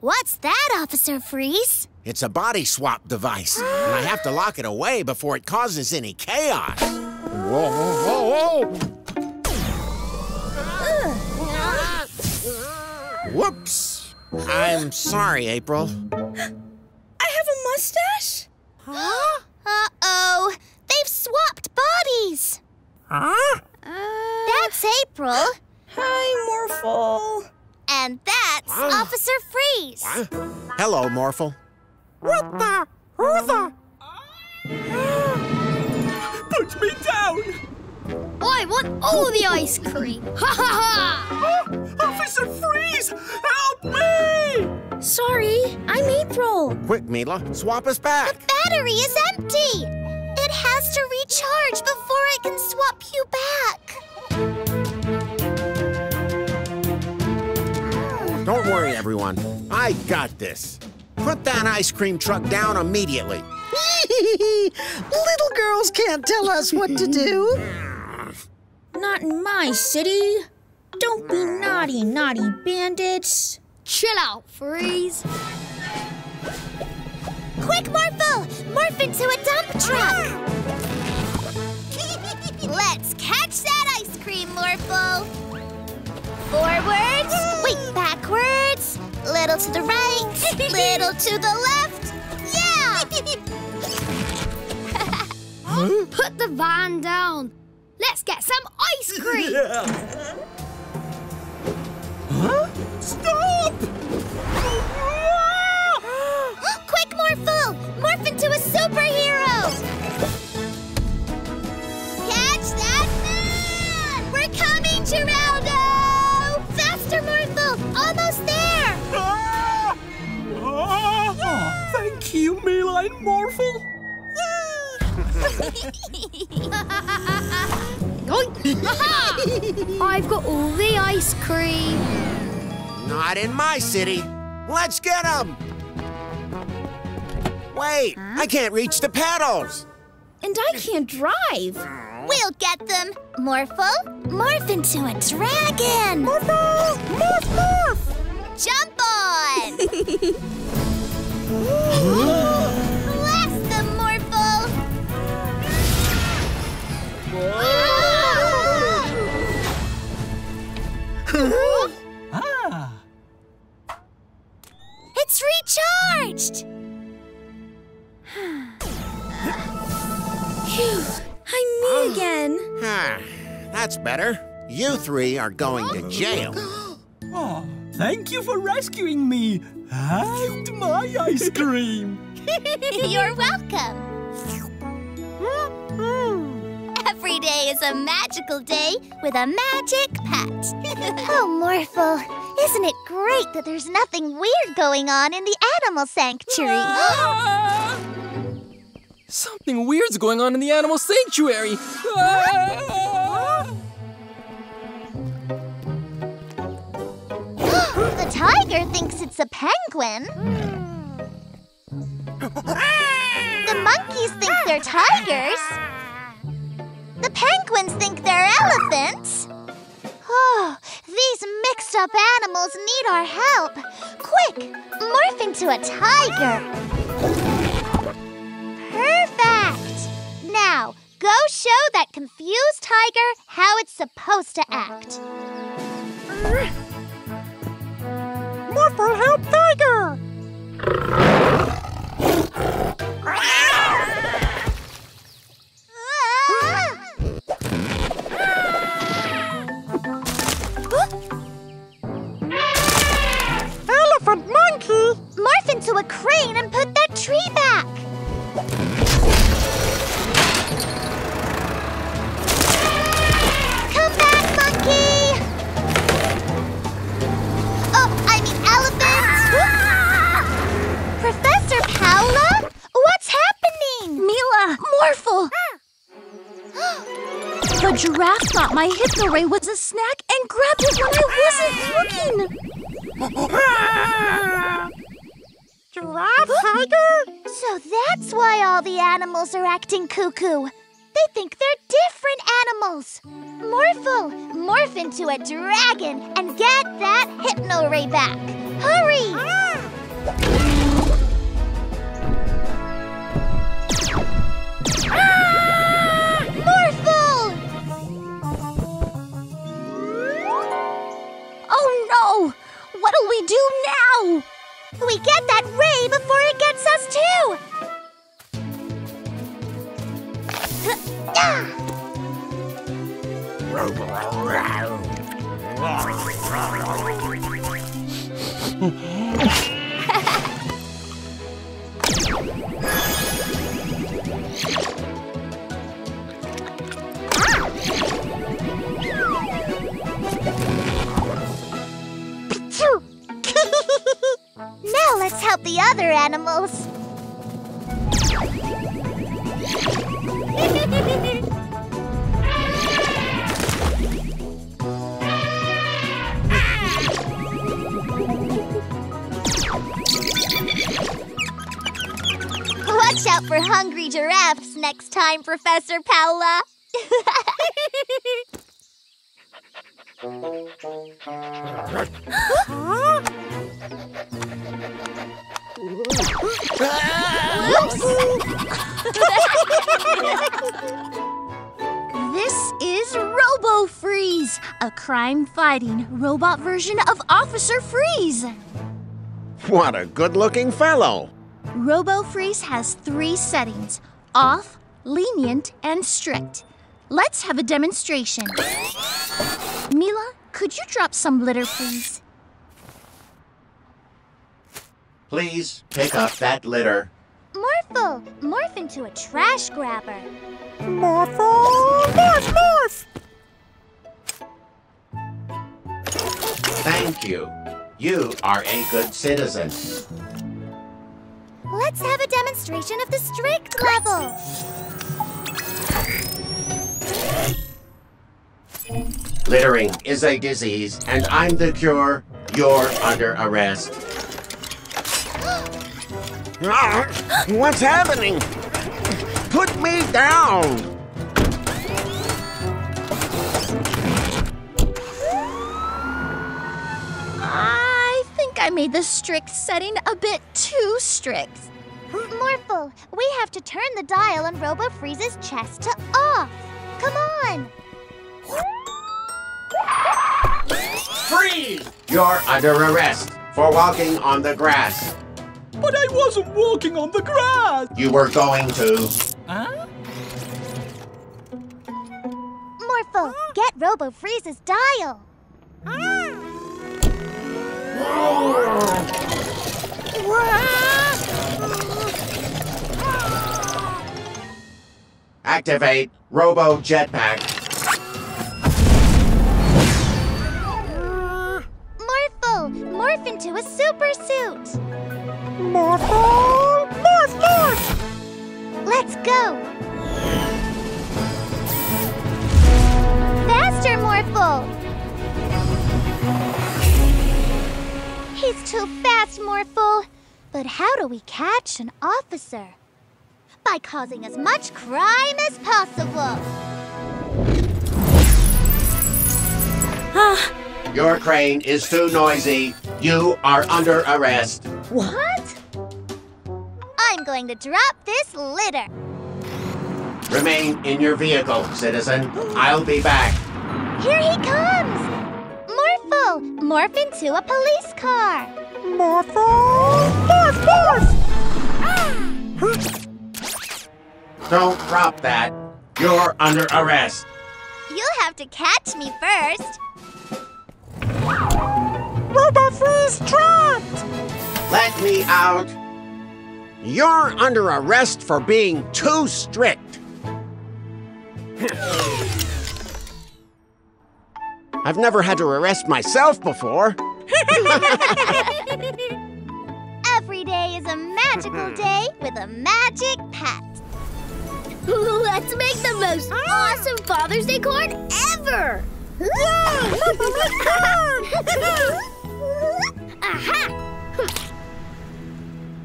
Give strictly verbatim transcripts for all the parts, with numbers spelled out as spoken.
What's that, Officer Freeze? It's a body swap device, and I have to lock it away before it causes any chaos. Whoa, whoa, whoa, whoa! Whoops! I'm sorry, April. I have a mustache? Huh? Uh-oh! They've swapped bodies! Huh? Uh... That's April. Hi, Morphle. And that's uh, Officer Freeze. Uh, hello, Morphle. What the? Who the? Put me down! I want all the ice cream. Ha ha ha! Oh, Officer Freeze, help me! Sorry, I'm April. Quick, Mila, swap us back. The battery is empty. It has to recharge before I can swap you back. Don't worry, everyone. I got this. Put that ice cream truck down immediately. Little girls can't tell us what to do. Not in my city. Don't be naughty, naughty bandits. Chill out, Freeze. Quick, Morphle! Morph into a dump truck! Let's catch that ice cream, Morphle! Forwards, wait, backwards, little to the right, little to the left, yeah! Huh? Put the van down. Let's get some ice cream. Yeah. Huh? Stop! Quick, Morphle! Morph into a superhero! Catch that man! We're coming, Geraldo! Almost there! Ah! Ah! Yeah! Thank you, Mila and Morphle. I've got all the ice cream. Not in my city. Let's get them. Wait, huh? I can't reach the pedals. And I can't drive. We'll get them. Morphle, morph into a dragon. Morphle, morph, morph. Jump on. Blast them, Morphle. Ah. It's recharged. Phew. I'm me oh. again. Ah, that's better. You three are going to jail. Oh, thank you for rescuing me and my ice cream. You're welcome. Every day is a magical day with a magic pet. Oh, Morphle, isn't it great that there's nothing weird going on in the animal sanctuary? Something weird's going on in the animal sanctuary! Ah! The tiger thinks it's a penguin. The monkeys think they're tigers. The penguins think they're elephants. Oh, these mixed-up animals need our help. Quick, morph into a tiger. Perfect! Now, go show that confused tiger how it's supposed to act. Morphle, help tiger! Elephant monkey! Morph into a crane and put that tree back! Come back, monkey! Oh, I mean elephant! Professor Paola? What's happening? Mila! Morphle! The giraffe thought my hypno ray was a snack and grabbed it when I wasn't looking! Giraffe tiger? So that's why all the animals are acting cuckoo. They think they're different animals. Morphle, morph into a dragon and get that hypno ray back. Hurry! Ah. Ah! Morphle! Oh no! What'll we do now? We get that ray before it gets us too! Now let's help the other animals. Watch out for hungry giraffes next time, Professor Paola. Huh? This is Robo Freeze, a crime-fighting robot version of Officer Freeze. What a good-looking fellow! Robo Freeze has three settings: off, lenient, and strict. Let's have a demonstration. Mila, could you drop some litter, please? Please pick up that litter. Morphle, morph into a trash grabber. Morphle, morph, morph! Thank you. You are a good citizen. Let's have a demonstration of the strict level. Littering is a disease, and I'm the cure. You're under arrest. What's happening? Put me down! I think I made the strict setting a bit too strict. Morphle, we have to turn the dial on Robo Freeze's chest to off. Come on! Freeze! You're under arrest for walking on the grass. But I wasn't walking on the grass! You were going to. Huh? Morphle, get Robo Freeze's dial. Ah. Activate Robo Jetpack. Morphle, morph into a super suit. Morphle, morph, morph! Let's go! Faster, Morphle! He's too fast, Morphle. But how do we catch an officer? By causing as much crime as possible. Ah! Your crane is too noisy. You are under arrest. What? I'm going to drop this litter. Remain in your vehicle, citizen. I'll be back. Here he comes! Morphle, morph into a police car. Morphle, morph, morph! Ah. Don't drop that. You're under arrest. You'll have to catch me first. Robo Freeze trapped! Let me out! You're under arrest for being too strict. I've never had to arrest myself before. Every day is a magical day with a magic pet. Let's make the most awesome Father's Day card ever! Aha!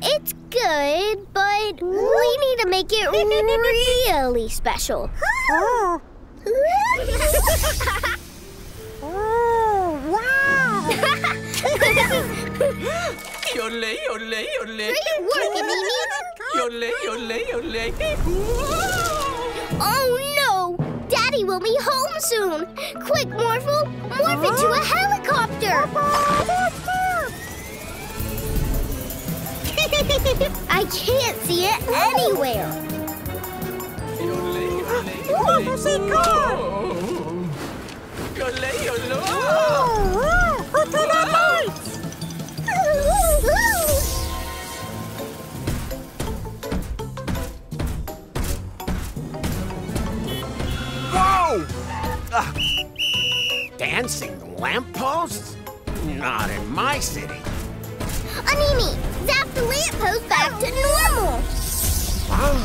It's good, but we need to make it really special. Oh! Oh, wow! Yole, yole, yole. Great work, Animi. Yole, yole, yole. Oh, no. Daddy will be home soon. Quick, Morphle. Morph into a helicopter. I can't see it anywhere. Yole, yole, yole. Yole, yolo. Oh, oh, turn on lights. Whoa! Ugh. Dancing lampposts? Not in my city. Animi, zap the lamppost back to normal. Huh?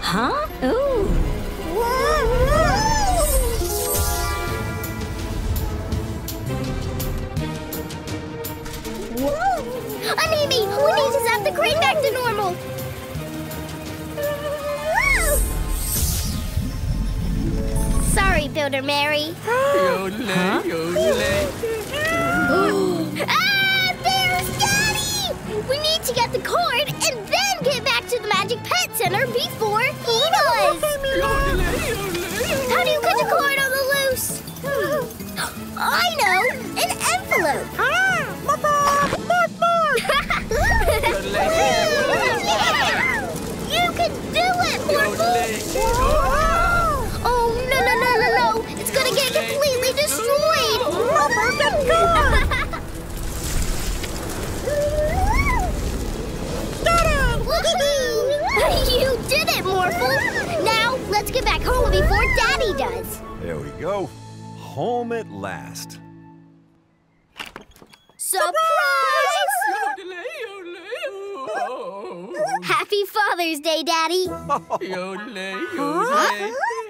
Huh? Ooh. Whoa! Animi, we need to zap the crane back to normal. Sorry, Builder Mary. Huh? Ah, there's Daddy! We need to get the cord and then get back to the Magic Pet Center before he does. How do you cut the cord on the loose? I know, an envelope. You can do it, Morphle. Oh no no no no no! It's gonna get completely destroyed. You did it, Morphle! Now, let's get back home before Daddy does. There we go. Home at last. Surprise! Happy Father's Day, Daddy. Huh?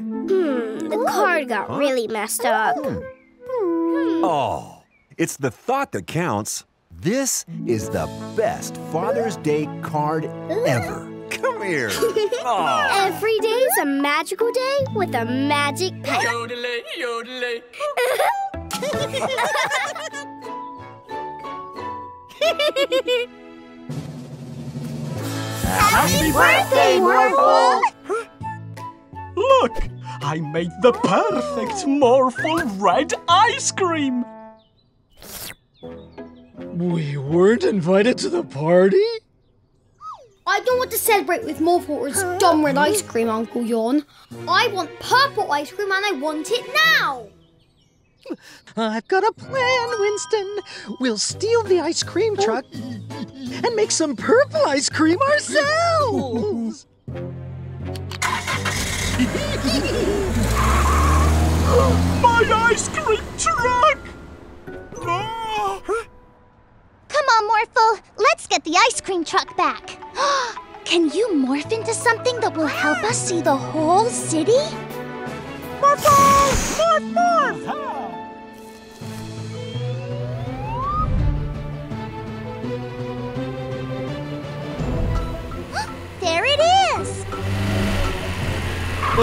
Hmm, the card got huh? really messed up. Hmm. Oh, it's the thought that counts. This is the best Father's Day card ever. Come here. Oh. Every day is a magical day with a magic pet. Yodelay, yodelay. Happy birthday, Morphle! Look, I made the perfect Morphle red ice cream. We weren't invited to the party? I don't want to celebrate with Morphle or his dumb red ice cream, Uncle Yawn. I want purple ice cream and I want it now! I've got a plan, Winston. We'll steal the ice cream truck and make some purple ice cream ourselves! My ice cream truck! Oh. Come on, Morphle. Let's get the ice cream truck back. Can you morph into something that will help us see the whole city? Morphle! Morph, morph! There it is! uh,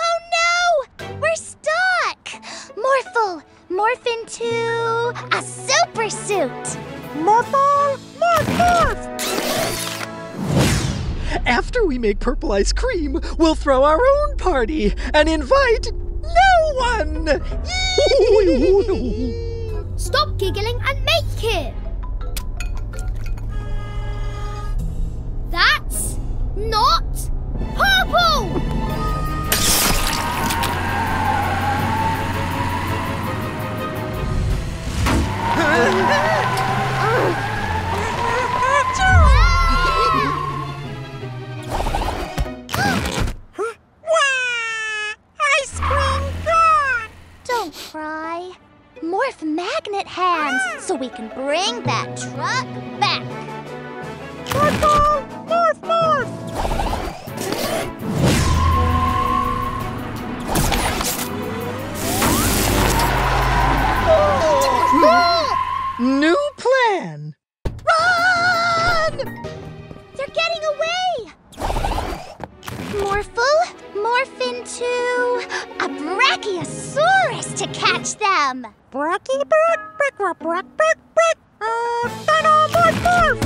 oh no! We're stuck! Morphle! Morph into a super suit! Morphle! Morph! Morph! After we make purple ice cream, we'll throw our own party and invite no one! Stop giggling and make it! That's not purple! Ice cream gone! Don't cry. Morph magnet hands so we can bring that truck back. Morph, morph, morph! New plan! Run! to a Brachiosaurus to catch them. Brachy, brack, brack, brack, brack, brack, brack. Uh, battle, morph, morph.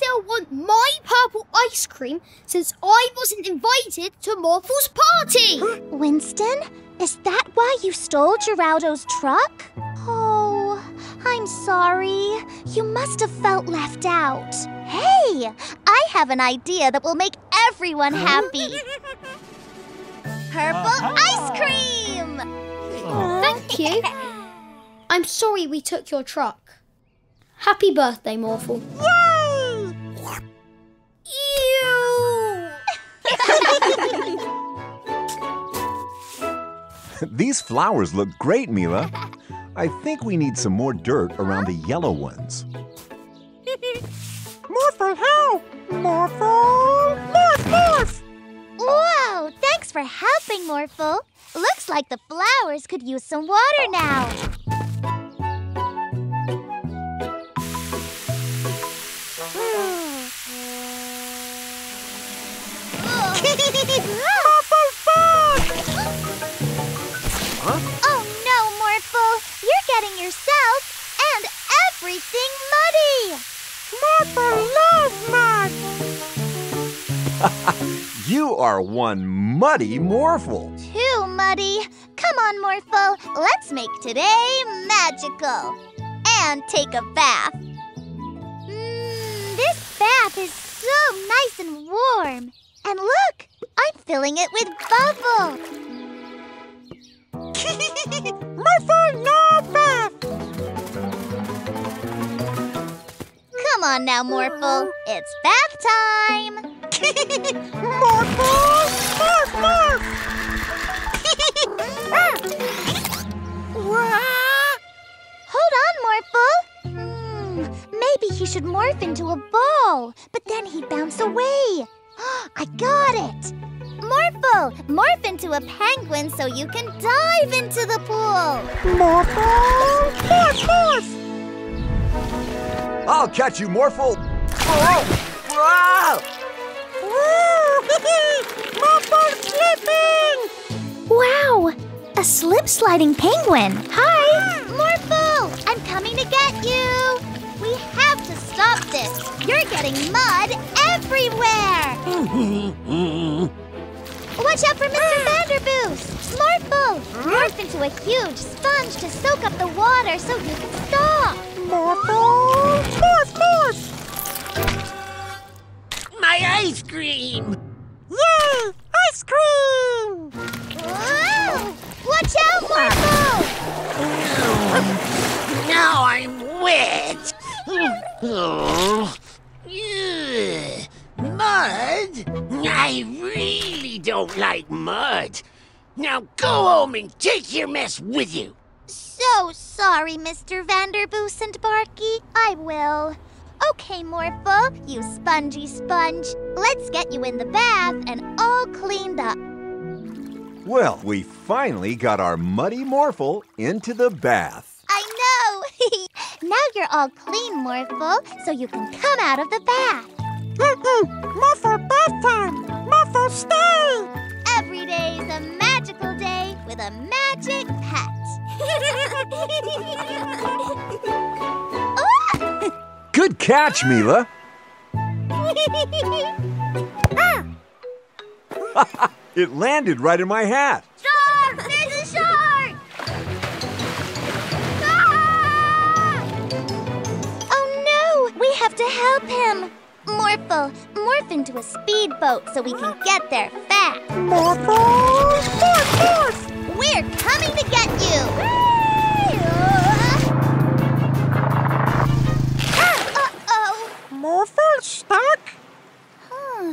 They'll want my purple ice cream since I wasn't invited to Morphle's party. Winston, is that why you stole Geraldo's truck? Oh, I'm sorry. You must have felt left out. Hey, I have an idea that will make everyone happy. Purple ice cream! Thank you. I'm sorry we took your truck. Happy birthday, Morphle. Yay! Ew! These flowers look great, Mila. I think we need some more dirt around the yellow ones. Morphle, how? Morphle, morph, morph! Whoa, thanks for helping, Morphle. Looks like the flowers could use some water now. Huh? Oh no, Morphle. You're getting yourself and everything muddy. Morphle loves mud. You are one muddy Morphle. Too muddy. Come on, Morphle. Let's make today magical. And take a bath. Mmm, this bath is so nice and warm. And look, I'm filling it with bubble. Morphle, no bath. Come on now, Morphle. It's bath time. Morphle, morph, morph! Hold on, Morphle. Hmm, maybe he should morph into a ball, but then he'd bounce away. I got it. Morphle, morph into a penguin so you can dive into the pool. Morphle, morph, morph! I'll catch you, Morphle. Oh. Ah! Morphle slipping! Wow! A slip-sliding penguin! Hi! Morphle! I'm coming to get you! We have to stop this! You're getting mud everywhere! Watch out for Mister Vanderboos! Morphle! Morph into a huge sponge to soak up the water so you can stop! Morphle! Morph, morph! My ice cream! Yay! Ice cream! Whoa! Watch out, Morphle! Oh, now I'm wet! Oh, ugh. Mud? I really don't like mud. Now go home and take your mess with you. So sorry, Mister Vanderboos and Barky. I will. Okay, Morphle, you spongy sponge. Let's get you in the bath and all cleaned up. Well, we finally got our muddy Morphle into the bath. I know! Now you're all clean, Morphle, so you can come out of the bath. Mm-mm. Morphle bath time! Morphle stay! Every day is a magical day with a magic pet. Good catch, Mila. It landed right in my hat. Shark! There's a shark! Ah! Oh no! We have to help him. Morphle, morph into a speedboat so we can get there fast. Morphle, morph, morph! We're coming to get you. Morphle stuck? Huh.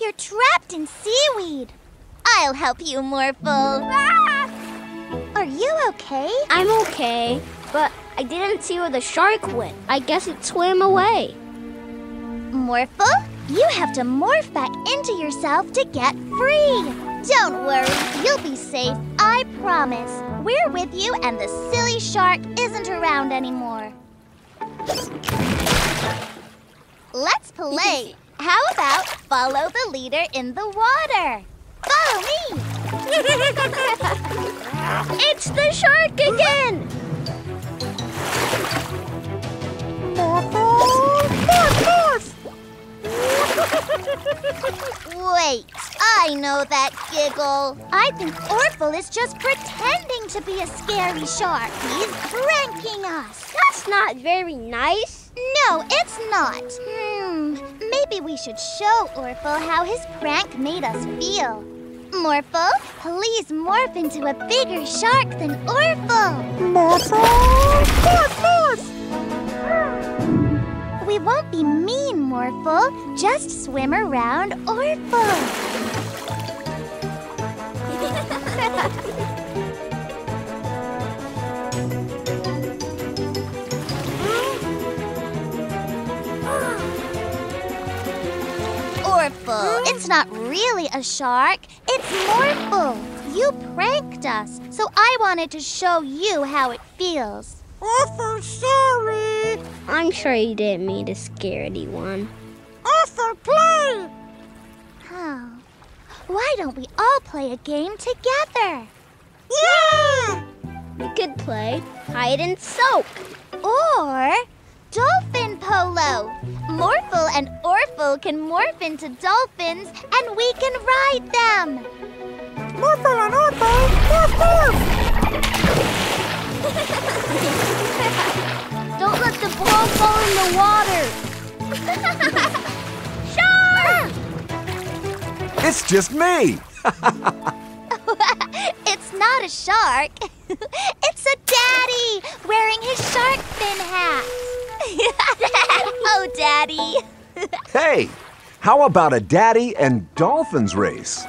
You're trapped in seaweed. I'll help you, Morphle. Are you okay? I'm okay, but I didn't see where the shark went. I guess it swam away. Morphle, you have to morph back into yourself to get free. Don't worry, you'll be safe, I promise. We're with you and the silly shark isn't around anymore. Let's play. How about follow the leader in the water? Follow me! It's the shark again! Wait, I know that giggle. I think Orphle is just pretending to be a scary shark. He's pranking us. That's not very nice. No, it's not. Hmm, maybe we should show Orphle how his prank made us feel. Morphle, please morph into a bigger shark than Orphle. Morphle, morph, morph. We won't be mean, Morphle. Just swim around Orphle. Orphle, it's not really a shark. It's Morphle. You pranked us, so I wanted to show you how it feels. Orphle, sorry. I'm sure you didn't mean to scare anyone. Orphle, play. Oh, why don't we all play a game together? Yeah! We could play hide and soak. Or dolphin polo. Morphle and Orphle can morph into dolphins, and we can ride them. Morphle and Orphle, morph, morph! Don't let the ball fall in the water. Shark! It's just me. It's not a shark. It's a daddy wearing his shark fin hat. Oh, Daddy. Hey, how about a daddy and dolphins race?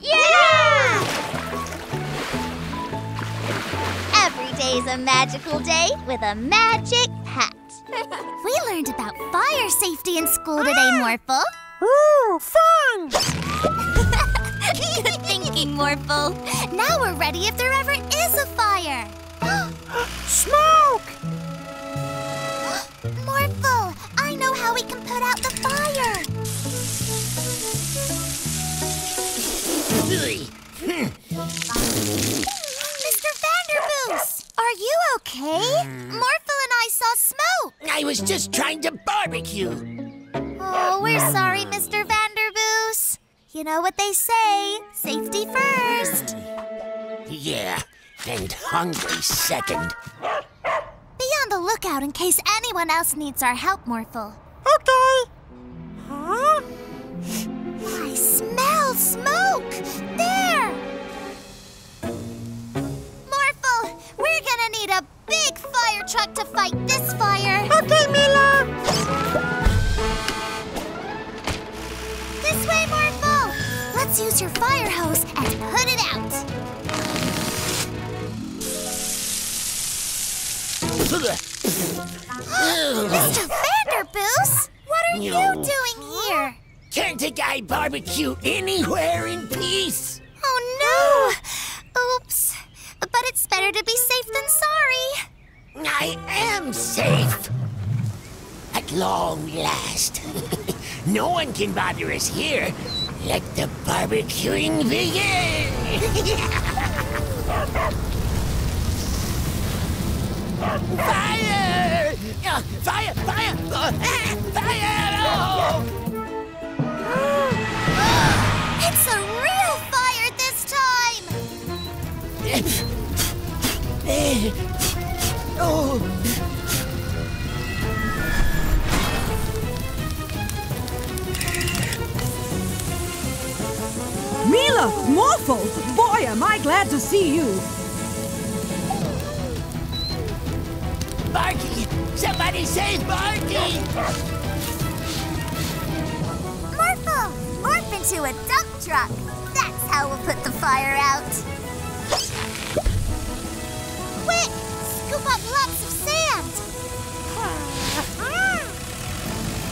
Yeah! Every day's a magical day with a magic pet. We learned about fire safety in school today, ah! Morphle. Ooh, fun! Good thinking, Morphle. Now we're ready if there ever is a fire. Smoke! Morphle, I know how we can put out the fire. Mister Vanderboos, are you okay? Morphle and I saw smoke. I was just trying to barbecue. Oh, we're sorry, Mister Vanderboos. You know what they say, safety first. Yeah, and hungry second. Be on the lookout in case anyone else needs our help, Morphle. Okay. Huh? I smell smoke! There! Morphle, we're gonna need a big fire truck to fight this fire. Okay, Mila! This way, Morphle! Let's use your fire hose and put it out. Mister Vanderboos, what are you doing here? Can't a guy barbecue anywhere in peace? Oh, no! Oops. But it's better to be safe than sorry. I am safe. At long last. No one can bother us here. Let the barbecuing begin! Fire! Uh, fire! Fire! Uh, fire! Oh! It's a real fire this time! Oh! Mila! Morphle! Boy, am I glad to see you! Barky! Somebody save Barky! Morphle! Morph into a dump truck! That's how we'll put the fire out! Quick! Scoop up lots of sand!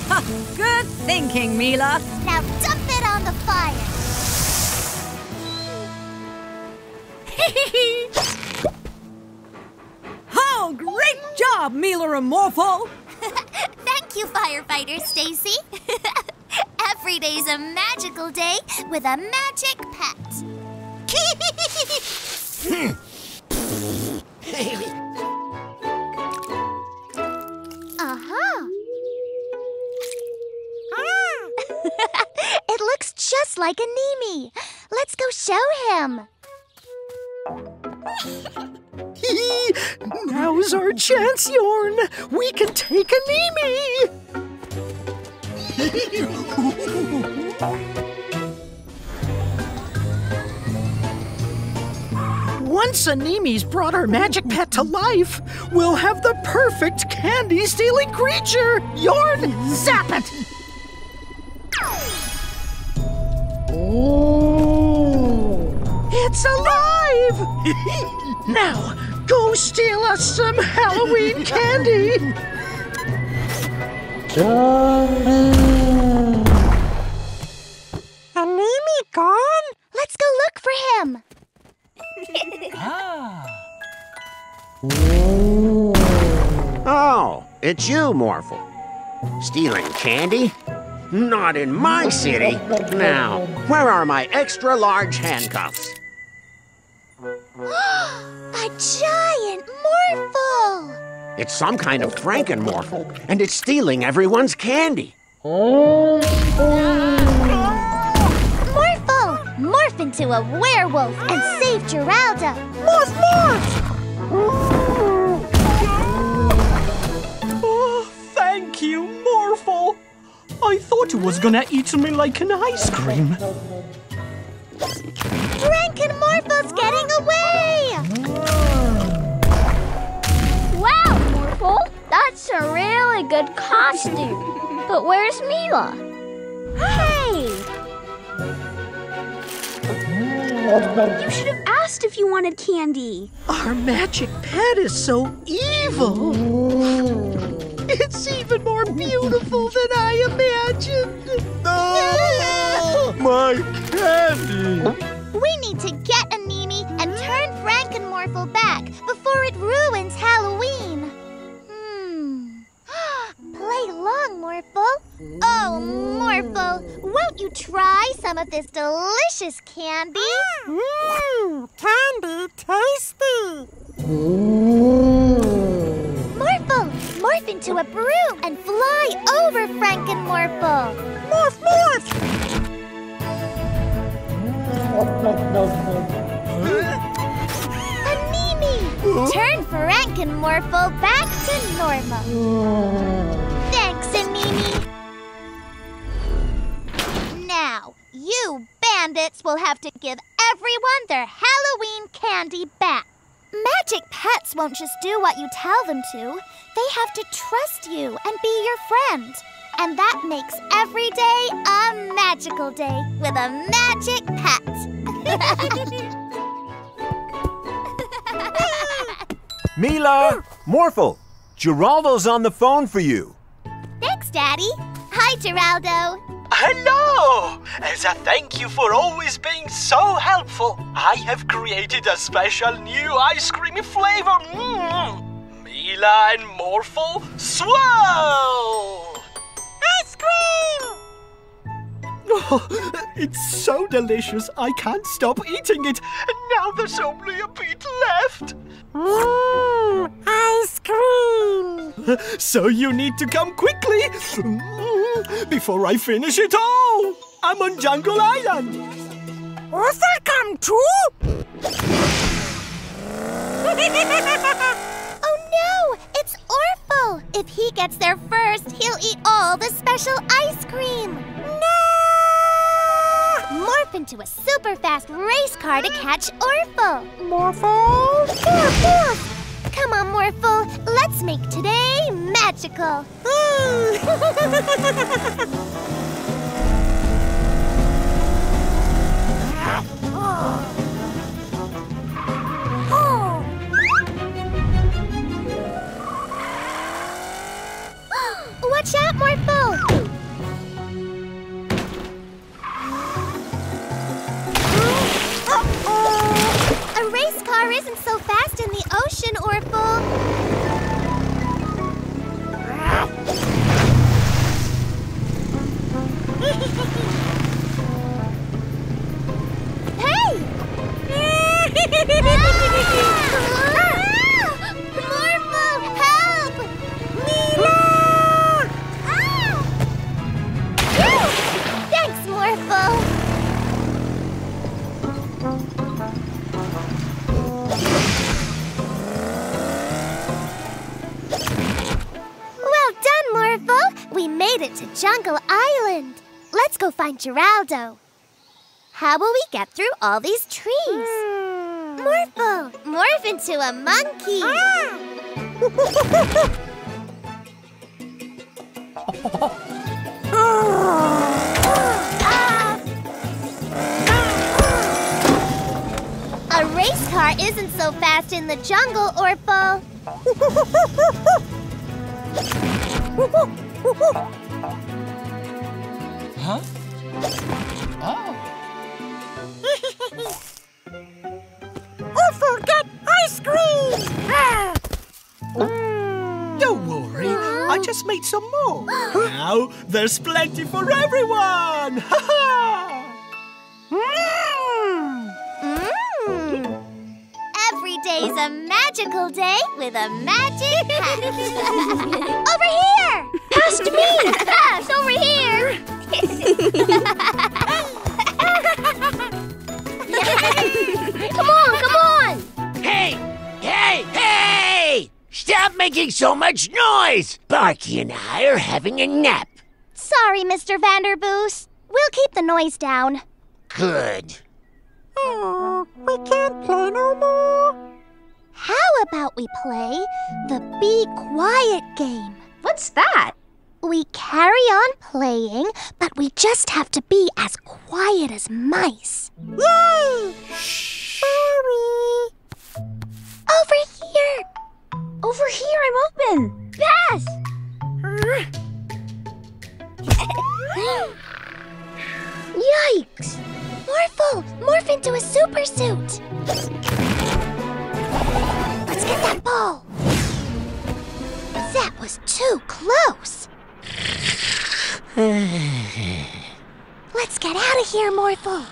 Ha, good thinking, Mila! Now dump it on the fire! Hee hee! Oh, great job, Mila and Morphle! Thank Thank you, firefighter Stacy. Every day's a magical day with a magic pet. Uh-huh. Ah. It looks just like Animi. Let's go show him. Now's our chance, Yorn. We can take Animi. Once Animi's brought our magic pet to life, we'll have the perfect candy-stealing creature! Yorn, zap it! Oh! It's alive! Now, go steal us some Halloween candy! Animi gone? Let's go look for him! Ah. Oh, it's you, Morphle. Stealing candy? Not in my city. Now, where are my extra large handcuffs? A giant Morphle! It's some kind of Franken-Morphle, and it's stealing everyone's candy. Oh. Morph into a werewolf and save Geraldo! Morph, morph! Oh, thank you, Morphle. I thought it was gonna eat me like an ice cream. Franken-Morphle's getting away! Wow, Morphle, that's a really good costume. But where's Mila? Hey! You should have asked if you wanted candy. Our magic pet is so evil. It's even more beautiful than I imagined. Oh, my candy. We need to get Animi and turn Franken-Morphle back before it ruins Halloween. Hmm. Play along, Morphle. Oh, Morphle, won't you try some of this delicious candy? Mmm, candy tasty! Morphle, morph into a broom and fly over Franken-Morphle! Morph, morph! Animi, turn Franken-Morphle back to normal! Thanks, Animi! Now, you bandits will have to give everyone their Halloween candy back. Magic pets won't just do what you tell them to. They have to trust you and be your friend. And that makes every day a magical day with a magic pet. Mila, Morphle, Geraldo's on the phone for you. Thanks, Daddy. Hi, Geraldo. Hello! As a thank you for always being so helpful, I have created a special new ice cream flavor. Mm. Mila and Morphle, swirl! Ice cream! Oh, it's so delicious, I can't stop eating it. And now there's only a bit left. Mmm, ice cream! So you need to come quickly. Before I finish it all, I'm on Jungle Island. Also come too? Oh no, it's Orphle. If he gets there first, he'll eat all the special ice cream. No! Morph into a super fast race car to catch Orphle. Morphle? Morphle! Come on, Morphle, let's make today magical. Watch out, Morphle! A race car isn't so fast in the ocean, Orphle. made it to Jungle Island. Let's go find Geraldo. How will we get through all these trees? Mm. Morphle, morph into a monkey. Ah. A race car isn't so fast in the jungle, Orphle. Huh? Oh. Orphle got ice cream! Ah. Mm. Don't worry, uh. I just made some more. Now there's plenty for everyone! Ha ha! Mm. Every day's a magical day with a magic hat. Over here! Past me! Fast, over here! Come on, come on! Hey! Hey! Hey! Stop making so much noise! Barky and I are having a nap. Sorry, Mister Vanderboos. We'll keep the noise down. Good. Oh, we can't play no more. How about we play the Be Quiet game? What's that? We carry on playing, but we just have to be as quiet as mice. Yay! Shh. Sorry. Over here. Over here, I'm open. Pass! Yikes! Morphle, morph into a super suit. Let's get that ball. That was too close. Let's get out of here, Morphle.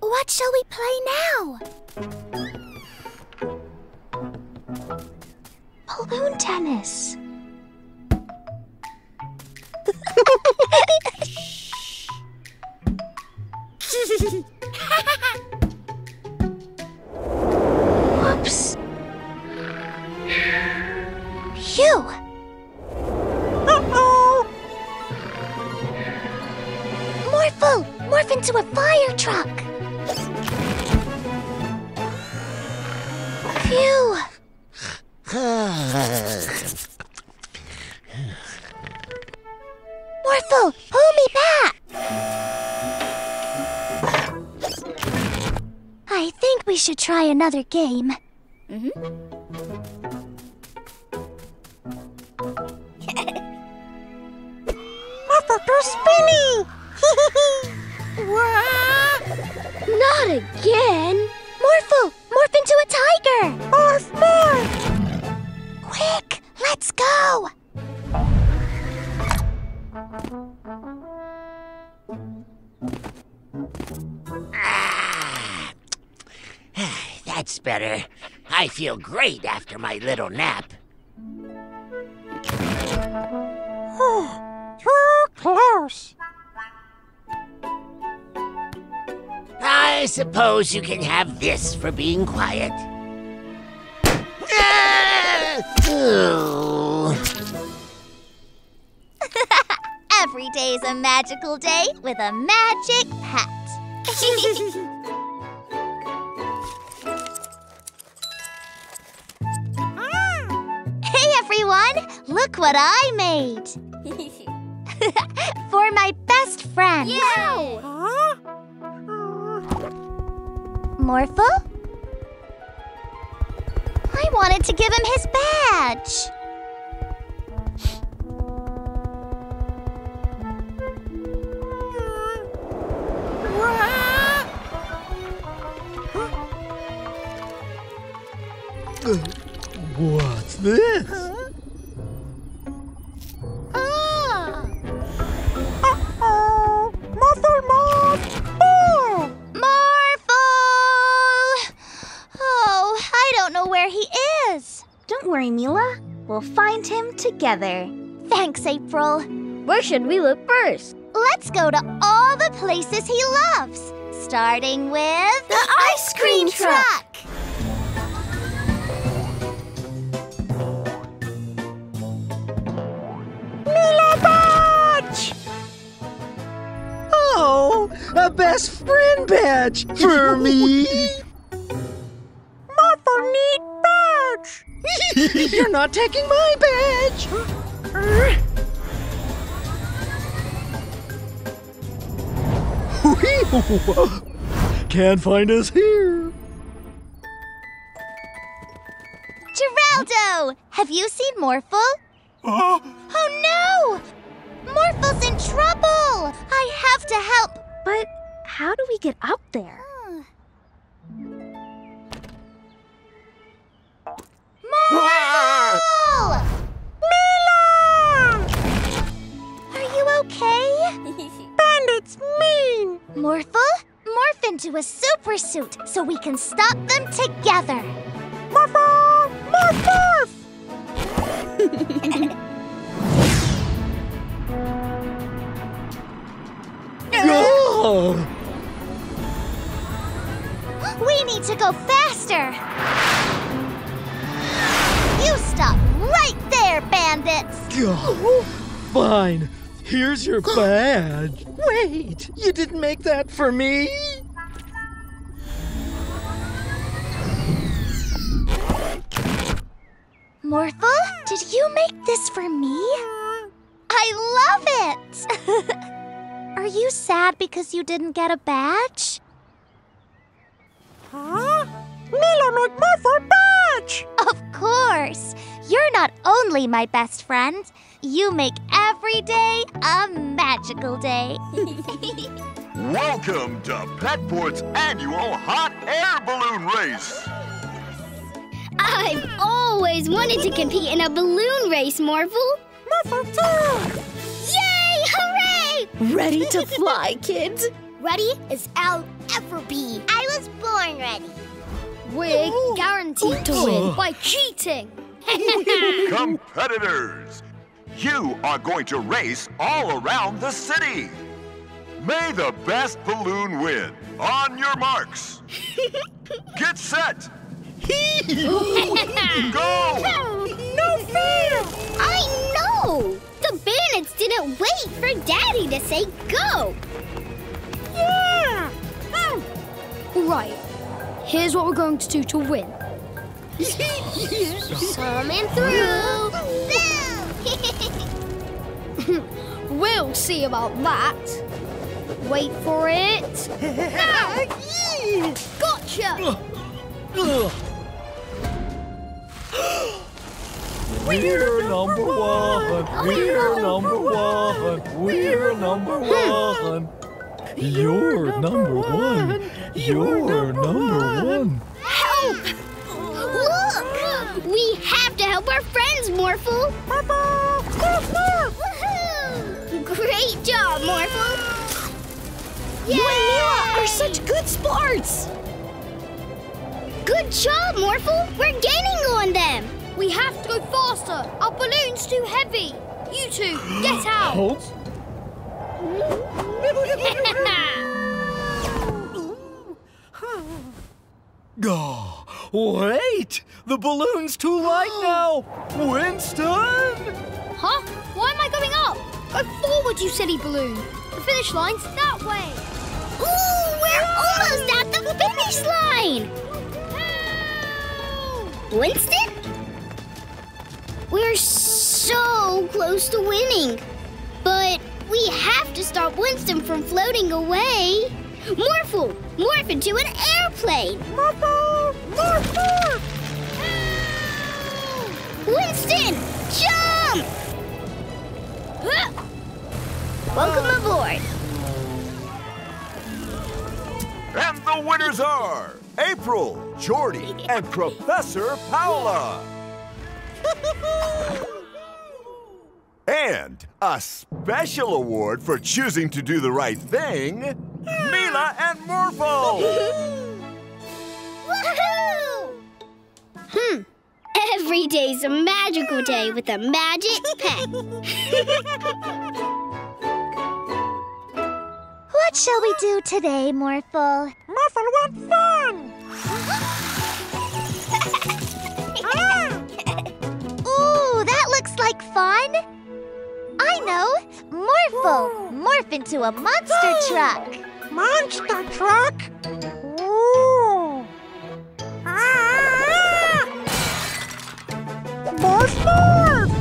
What shall we play now? Balloon tennis. Whoops. Phew! Uh-oh! Morphle! Morph into a fire truck! Phew! Morphle! Pull me back! I think we should try another game. Mm-hmm. Spinny! Not again! Morphle, morph into a tiger! Morph, morph! Quick, let's go! Ah, that's better. I feel great after my little nap. Too close. I suppose you can have this for being quiet. Every day's a magical day with a magic hat. Hey everyone, look what I made. For my best friend. Yeah. Huh? Morphle? I wanted to give him his badge. Uh, what's this? Huh? Mila, we'll find him together. Thanks, April. Where should we look first? Let's go to all the places he loves, starting with the ice cream, cream truck. truck. best friend badge for me. Muffer neat badge. You're not taking my badge. Can't find us here. Geraldo, have you seen Morphle? Uh? Oh no! Morphle's in trouble! I have to help! But how do we get up there? Hmm. Morphle! Mila! Are you okay? Bandits mean! Morphle, morph into a super suit so we can stop them together! Morphle! Morph, morph! Oh. We need to go faster. You stop right there, bandits. Oh, fine. Here's your badge. Wait, you didn't make that for me? Morphle, did you make this for me? I love it! Are you sad because you didn't get a badge? Huh? Milo McMuffer badge! Of course! You're not only my best friend, you make every day a magical day. Welcome to Petport's annual hot air balloon race! I've always wanted to compete in a balloon race, Morphle. Morphle too! Yay! Hooray! Ready to fly, kids. Ready as I'll ever be. I was born ready. We're Ooh. guaranteed to win by cheating. Competitors, you are going to race all around the city. May the best balloon win. On your marks. Get set. Go! No fear! I know! The bandits didn't wait for Daddy to say go! Yeah! Mm. Right. Here's what we're going to do to win. Coming through! We'll see about that. Wait for it. No! Gotcha! Ugh. We're number one, we're number one, we're number one. You're number one, you're number one. Help! Look! We have to help our friends, Morphle. Great job, Morphle. You and Mila are such good sports. Good job, Morphle! We're gaining on them! We have to go faster! Our balloon's too heavy! You two, get out! Hold. Oh, wait! The balloon's too light now! Winston! Huh? Why am I going up? Go forward, you silly balloon! The finish line's that way! Ooh! We're almost at the finish line! Winston? We're so close to winning. But we have to stop Winston from floating away. Morphle, morph into an airplane. Morphle, morph, morph. Winston, jump! Huh. Welcome aboard. And the winners are... April, Jordy, and Professor Paola. And a special award for choosing to do the right thing, Mila and Morphle. Woohoo! Hmm. Every day's a magical day with a magic pet. What shall we do today, Morphle? Morphle wants fun! Ah! Ooh, that looks like fun. I know. Morphle, morph into a monster truck. Monster truck? Ooh. Ah! Morph, morph!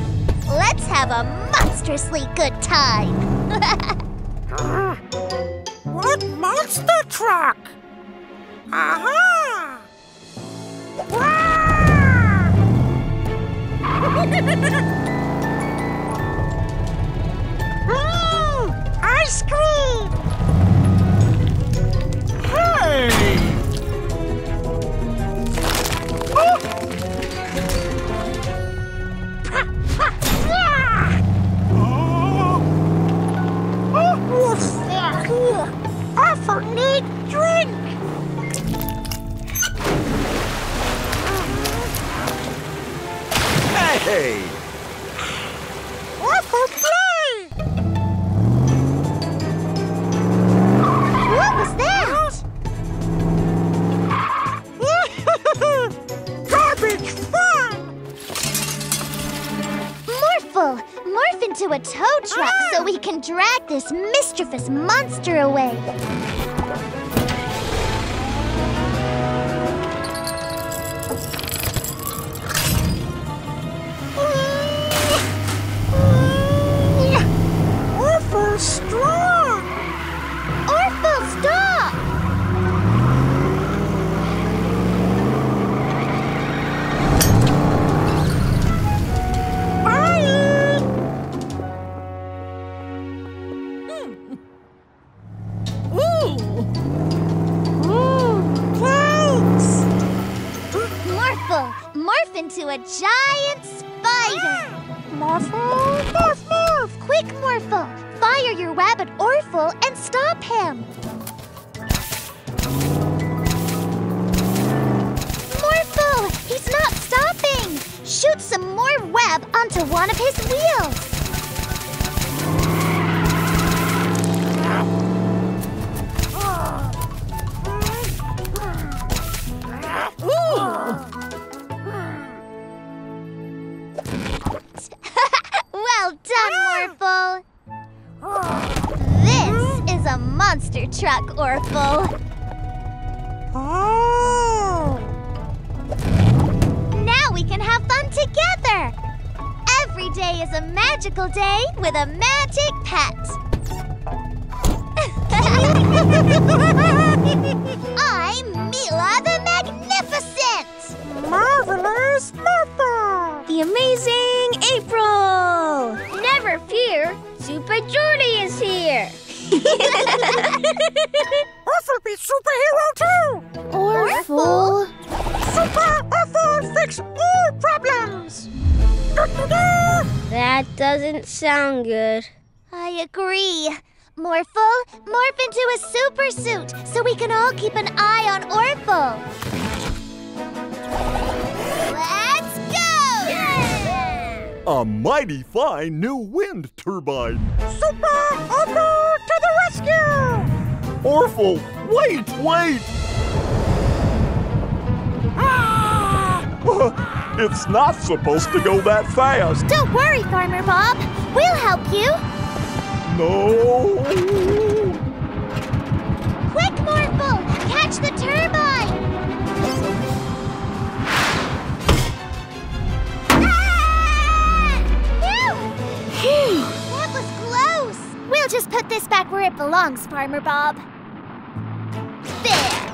Let's have a monstrously good time. uh, what monster truck? Aha! Wah! Mmm! Ice cream! Hey! Oh! Ha, ha, yeah! Oh! Oh! Woof! Yeah. Awful neat drink! Hey! Awful play! Garbage fun! Morphle, morph into a tow truck ah! so we can drag this mischievous monster away. Morphle, strong! Morphle, stop! Into a giant spider. Morphle, morph, morph. Quick, Morphle. Fire your rabbit Orphle and stop him. Morphle, he's not stopping. Shoot some more web onto one of his wheels. Ooh. Well done, Morphle. This is a monster truck, Orphle. Oh! Now we can have fun together. Every day is a magical day with a magic pet. I'm Mila the Magnificent. Marvelous Morphle. The amazing April! Never fear, Super Jordy is here! Orphle be superhero too! Orphle? Super Orphle fix all problems! That doesn't sound good. I agree. Morphle, morph into a super suit so we can all keep an eye on Orphle. A mighty fine new wind turbine. Super Orphle to the rescue! Orphle, wait, wait! Ah! It's not supposed to go that fast. Don't worry, Farmer Bob. We'll help you. No! Quick, Morphle! Catch the turbine! Phew. That was close! We'll just put this back where it belongs, Farmer Bob. There!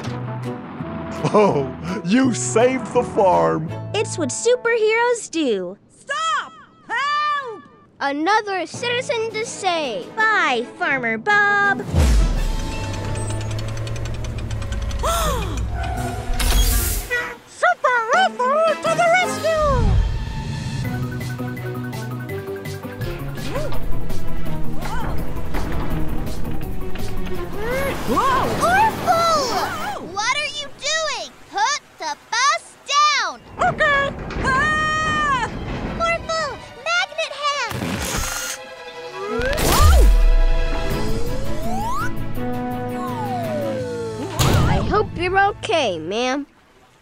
Oh, you saved the farm! It's what superheroes do. Stop! Help! Another citizen to save. Bye, Farmer Bob. Super Orphle to the rescue! Whoa! Orphle! What are you doing? Put the bus down! Okay! Ah! Orphle! Magnet hand! Whoa! I hope you're okay, ma'am.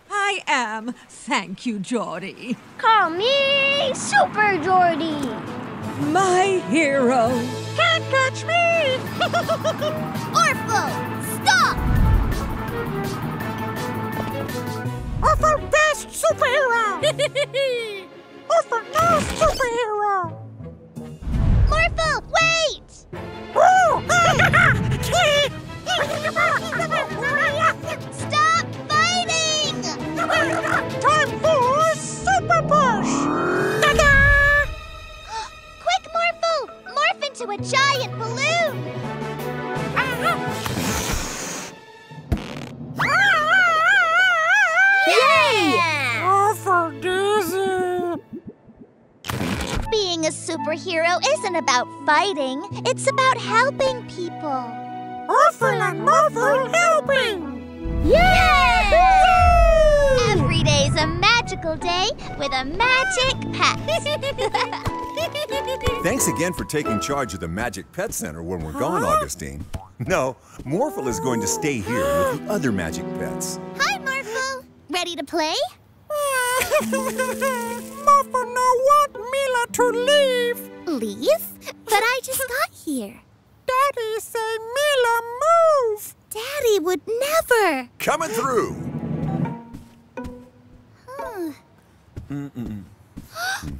I am. Thank you, Jordy. Call me Super Jordy! My hero! Can't catch me! Orphle! superhero! It's a no superhero! Morphle, wait! Woo! Stop fighting! Time for Super Push! Ta-da! Quick, Morphle! Morph into a giant balloon! Yay! Oh, for dizzy! Being a superhero isn't about fighting. It's about helping people. Orphle and Morphle helping! Yay! Yay! Every day's a magical day with a magic pet. Thanks again for taking charge of the Magic Pet Center when we're huh? gone, Augustine. No, Morphle is going to stay here with the other magic pets. Hi, Morphle. Ready to play? Morphle no want Mila to leave. Leave? But I just got here. Daddy say Mila move. Daddy would never. Coming through. Hmm. Mm-mm.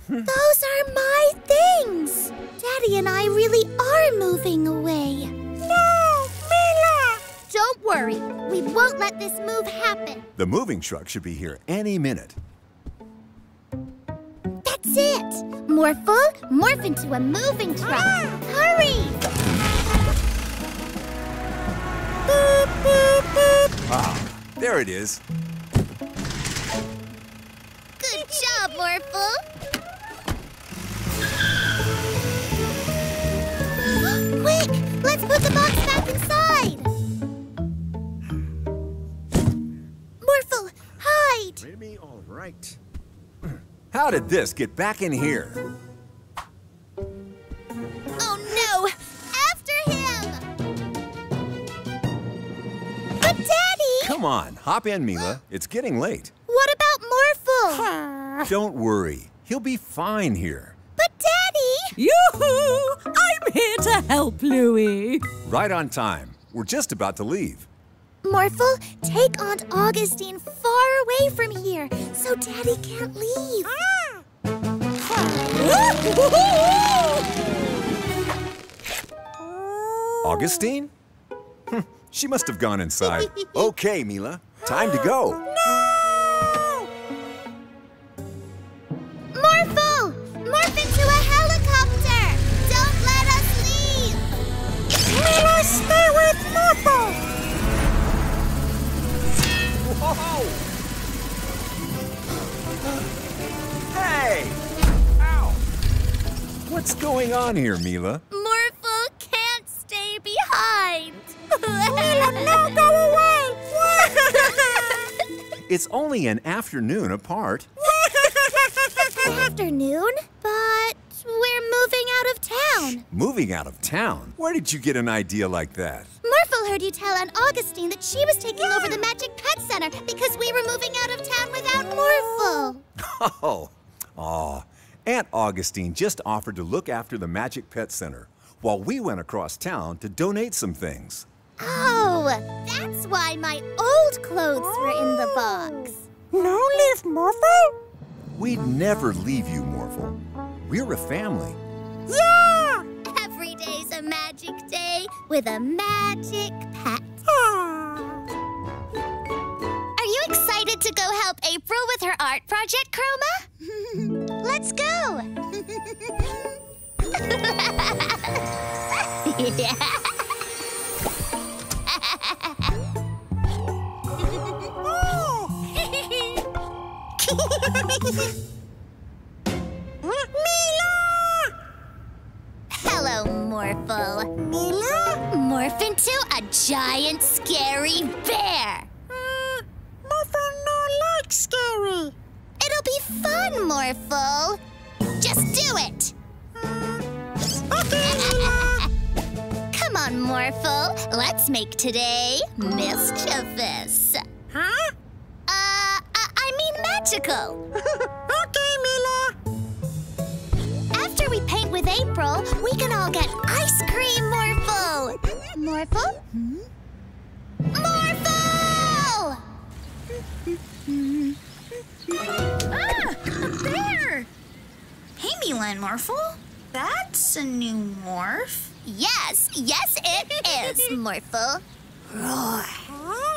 Those are my things. Daddy and I really are moving away. No, Mila! Don't worry. We won't let this move happen. The moving truck should be here any minute. That's it. Morphle, morph into a moving truck. Ah. Hurry! Boop, boop, boop. Ah, there it is. Good job, Morphle. Quick, let's put the box back inside. Morphle, hide. Maybe all right. How did this get back in here? Oh no! After him! But Daddy! Come on, hop in, Mila. It's getting late. What about Morphle? Don't worry. He'll be fine here. But Daddy! Yoo-hoo! I'm here to help, Louie. Right on time. We're just about to leave. Morphle, take Aunt Augustine far away from here so Daddy can't leave. Ah. Augustine? She must have gone inside. Okay, Mila. Time to go. No! Morphle! Morph into a helicopter! Don't let us leave! Mila, stay with Morphle! Whoa! Hey! Ow! What's going on here, Mila? Morphle can't stay behind! Mila, no, go away! It's only an afternoon apart. Afternoon, but we're moving out of town. Moving out of town? Where did you get an idea like that? Morphle heard you tell Aunt Augustine that she was taking yeah. over the Magic Pet Center because we were moving out of town without Morphle. Oh, oh, Aunt Augustine just offered to look after the Magic Pet Center while we went across town to donate some things. Oh, that's why my old clothes oh. were in the box. No, leave Morphle. We'd never leave you, Morphle. We're a family. Yeah! Every day's a magic day with a magic pet. Aww. Are you excited to go help April with her art project, Chroma? Let's go! Mila! Hello, Morphle. Mila? Morph into a giant scary bear. Uh, Morphle no like scary. It'll be fun, Morphle. Just do it. Uh, okay, Mila. Come on, Morphle. Let's make today mischievous. Huh? Uh, I mean magical. Okay, Mila. After we paint with April, we can all get ice cream, Morphle. Morphle? Hmm? Morphle! Morphle. That's a new morph. Yes, yes it is, Morphle. Roar.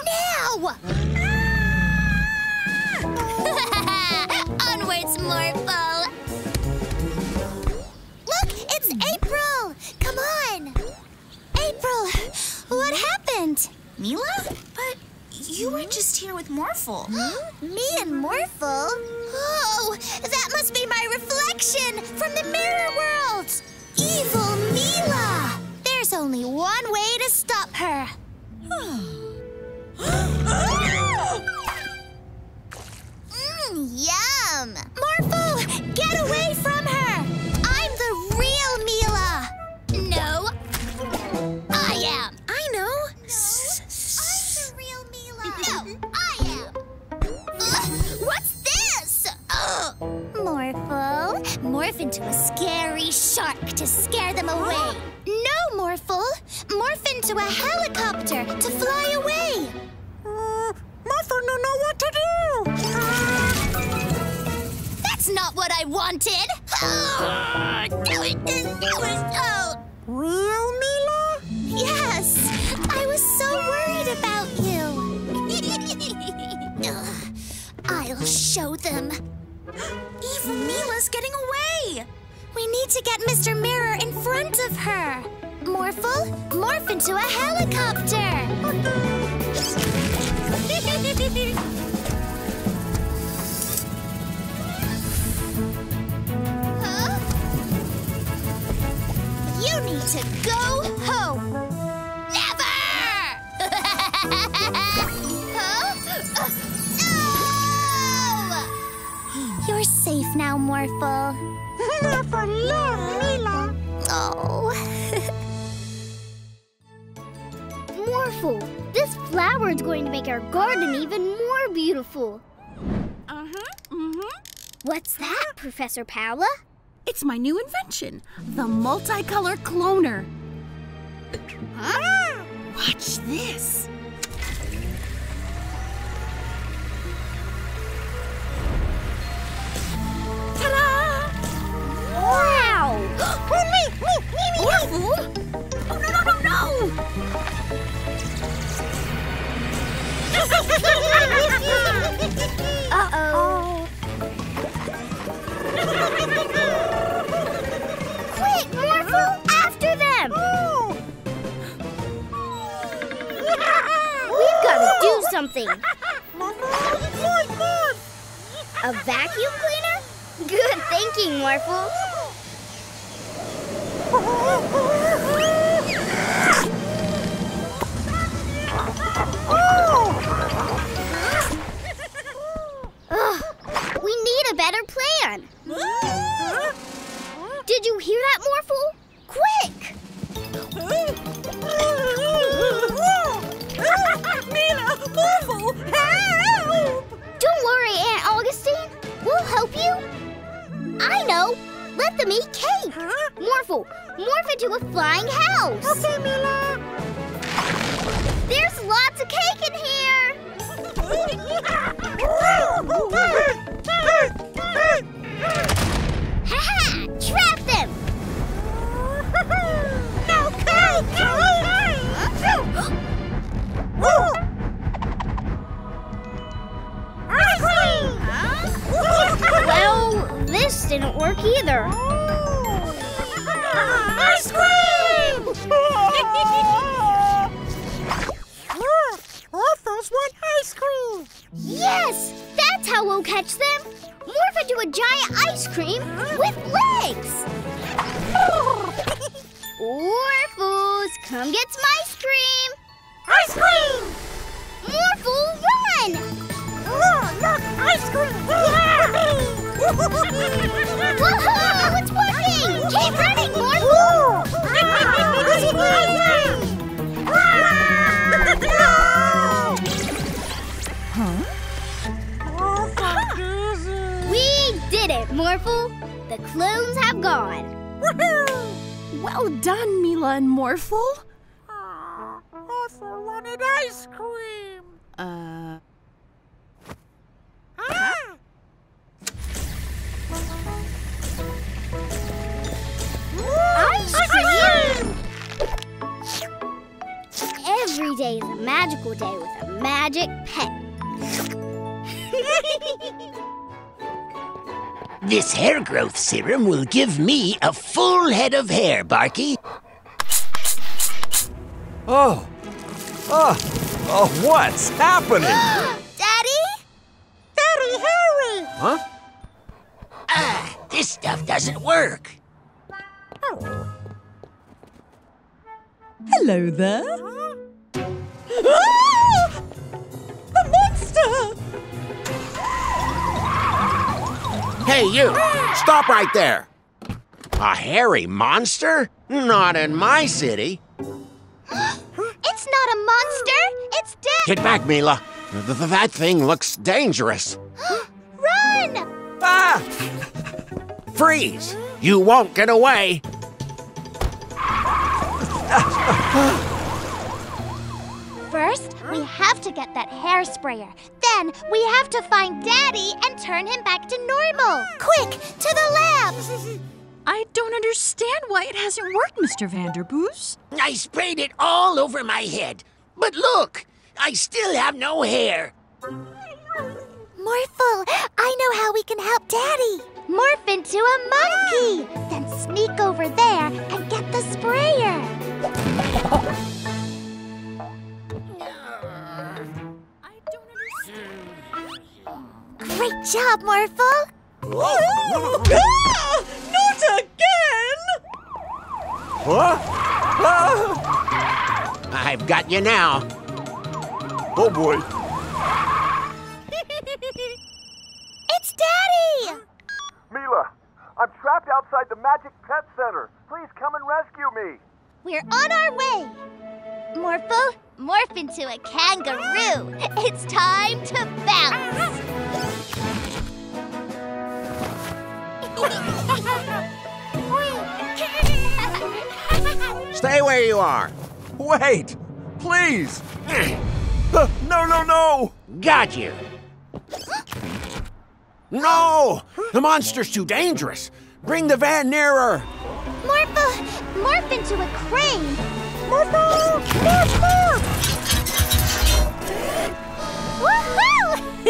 Now! Ah! Onwards, Morphle. Look, it's April. Come on. April, what happened? Mila? But you were just here with Morphle. Me and Morphle? Oh, that must be my reflection from the mirror world. Evil Mila! There's only one way to stop her. Mmm, yum! Morphle, get away from her! I'm the real Mila! No, I am. I know. No, I'm the real Mila. No, I am. Ugh, what's this? Ugh. Morphle, morph into a scary shark to scare them away. No, Morphle, morph into a helicopter to fly away. Morphle don't know what to do. That's not what I wanted. Oh, do it, do it. Oh. Real Mila? Yes. I was so worried about you. I'll show them. Evil Mila's getting away. We need to get Mister Mirror in front of her. Morphle, morph into a helicopter. Huh? You need to go home. Never! Huh? Uh, no! You're safe now, Morphle. Never love, Mila. Oh. Morphle, this flower is going to make our garden even more beautiful. Uh-huh, uh-huh. What's that, Professor Paola? It's my new invention, the multicolor cloner. Huh? Watch this. Ta-da! Wow! Oh, me, me, me, me! Morphle? Oh, no, no, no, no! Uh-oh. Quick, Morphle, after them! Oh. We've got to do something. A vacuum cleaner? Good thinking, Morphle. Oh. Ugh, we need a better plan. Did you hear that, Morphle? Quick! Mila, Morphle, help! Don't worry, Aunt Augustine. We'll help you. I know. Let them eat cake. Huh? Morphle, morph into a flying house. Okay, Mila. There's lots of cake in here. Ha-ha! Trap them! No cake! Well, this didn't work either. Ice cream! Morphles want ice cream! Yes! That's how we'll catch them! Morph into a giant ice cream with legs! Morphles, come get some ice cream! Ice cream! Morphle, run! Oh, look! Ice cream! Yeah! Woohoo! It's working! Keep running, Morphle! Ice cream! Huh? Oh, so we did it, Morphle. The clones have gone. Woohoo! Well done, Mila and Morphle. Uh, Morphle wanted ice cream. Uh. Ah! today is a magical day with a magic pet. This hair growth serum will give me a full head of hair, Barky. Oh, oh, oh, what's happening? Daddy? Daddy, hurry! Huh? Ah, this stuff doesn't work. Oh. Hello there. Huh? Ah! A monster! Hey, you! Stop right there! A hairy monster? Not in my city. It's not a monster, it's dead. Get back, Mila. Th th that thing looks dangerous. Run! Ah! Freeze! You won't get away. First, we have to get that hair sprayer. Then, we have to find Daddy and turn him back to normal. Quick, to the lab! I don't understand why it hasn't worked, Mister Vanderboos. I sprayed it all over my head. But look, I still have no hair. Morphle, I know how we can help Daddy. Morph into a monkey. Then sneak over there and get the sprayer. I don't understand. Great job, Morphle. Ah, not again! Huh? Ah. I've got you now. Oh, boy. It's Daddy! Mila, I'm trapped outside the Magic Pet Center. Please come and rescue me. We're on our way. Morphle, morph into a kangaroo. It's time to bounce. Stay where you are. Wait, please. uh, no, no, no. Got you. No, the monster's too dangerous. Bring the van nearer. Morphle, morph into a crane. Morphle, morph, morph.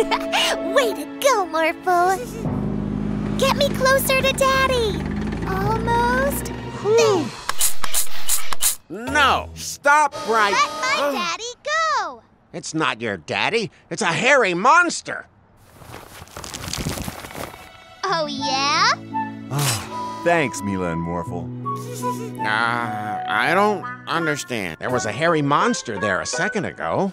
Woohoo! Way to go, Morphle. Get me closer to Daddy. Almost there. No, stop right. Let my oh. daddy go. It's not your daddy. It's a hairy monster. Oh, yeah? Oh, thanks, Mila and Morphle. Uh, I don't understand. There was a hairy monster there a second ago.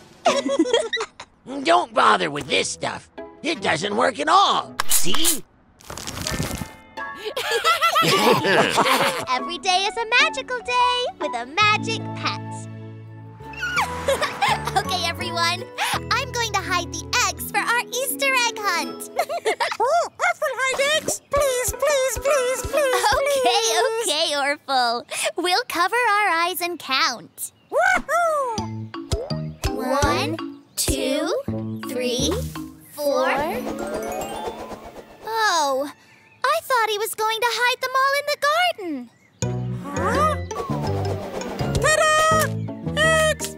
Don't bother with this stuff. It doesn't work at all. See? Every day is a magical day with a magic pet. Okay, everyone. I'm going to hide the eggs for our Easter egg hunt. Oh, Orphle, hide eggs. Please, please, please, please. Okay, okay, Orphle. We'll cover our eyes and count. Woohoo! One, two, three, four. Oh. I thought he was going to hide them all in the garden. Huh? Ta-da! Eggs!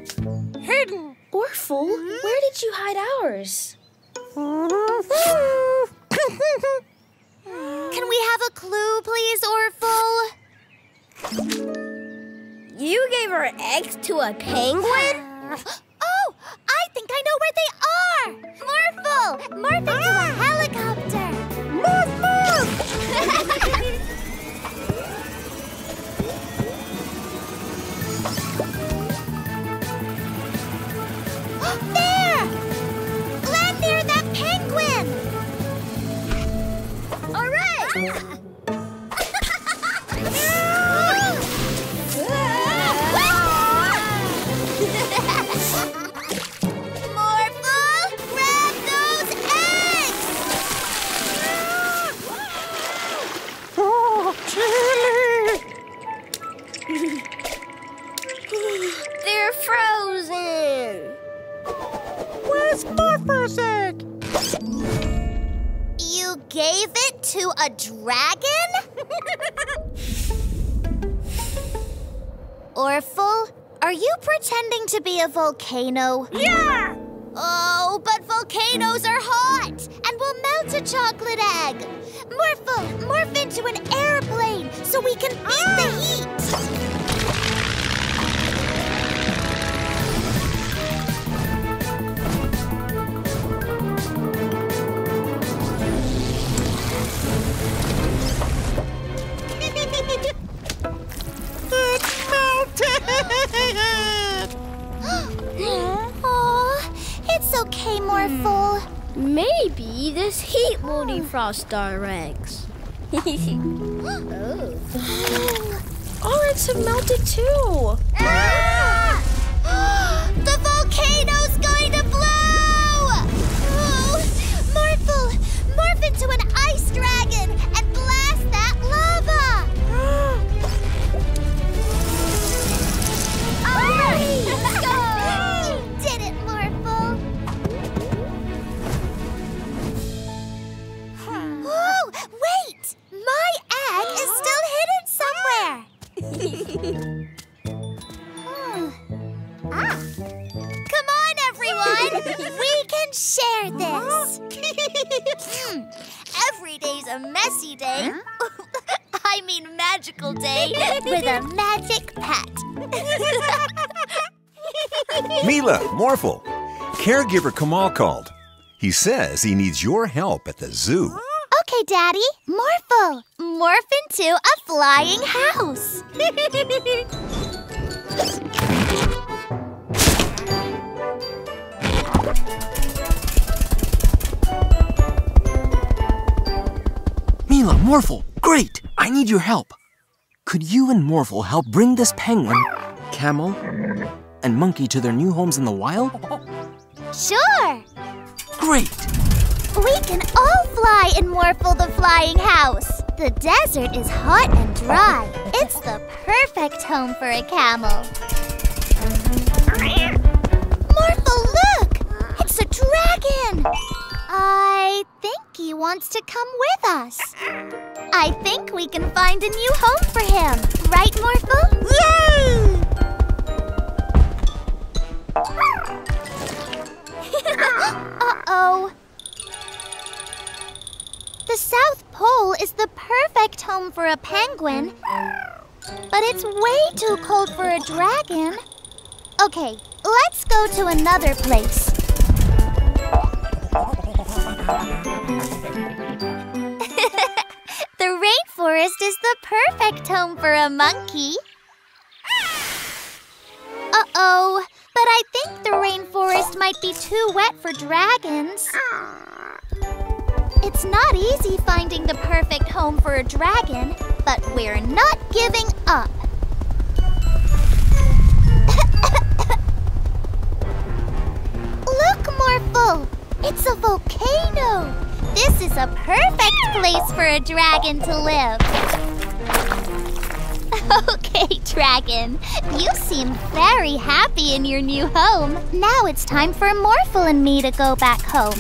Hidden. Orphle, mm-hmm. Where did you hide ours? Can we have a clue, please, Orphle? You gave our eggs to a penguin? Oh, I think I know where they are! Morphle, morph into ah. a helicopter! Morph, morph! There! Land near that penguin! All right! Ah. They're frozen. Where's Morphle's egg? You gave it to a dragon? Orphle, Are you pretending to be a volcano? Yeah! Oh, but volcanoes are hot and will melt a chocolate egg. Morphle, morph into an airplane so we can beat ah. the heat. It's melted! It's okay, Morphle. Hmm. Maybe this heat will defrost our eggs. oh. oh, it's melted too. Ah! The volcano's going to blow! Oh, Morphle, morph into an ice dragon and blast that lava! oh! Go! Wait! My egg is still hidden somewhere! hmm. ah. Come on, everyone! We can share this! Every day's a messy day. I mean magical day with a magic pet. Mila, Morphle, Caregiver Kamal called. He says he needs your help at the zoo. Okay, Daddy. Morphle. Morph into a flying house. Mila, Morphle, great. I need your help. Could you and Morphle help bring this penguin, camel, and monkey to their new homes in the wild? Sure. Great. We can all fly in Morphle the Flying House. The desert is hot and dry. It's the perfect home for a camel. Morphle, look! It's a dragon! I think he wants to come with us. I think we can find a new home for him. Right, Morphle? Yay! Uh-oh. The South Pole is the perfect home for a penguin, but it's way too cold for a dragon. Okay, let's go to another place. The rainforest is the perfect home for a monkey. Uh-oh, but I think the rainforest might be too wet for dragons. It's not easy finding the perfect home for a dragon, but we're not giving up. Look, Morphle! It's a volcano! This is a perfect place for a dragon to live. Okay, dragon. You seem very happy in your new home. Now it's time for Morphle and me to go back home.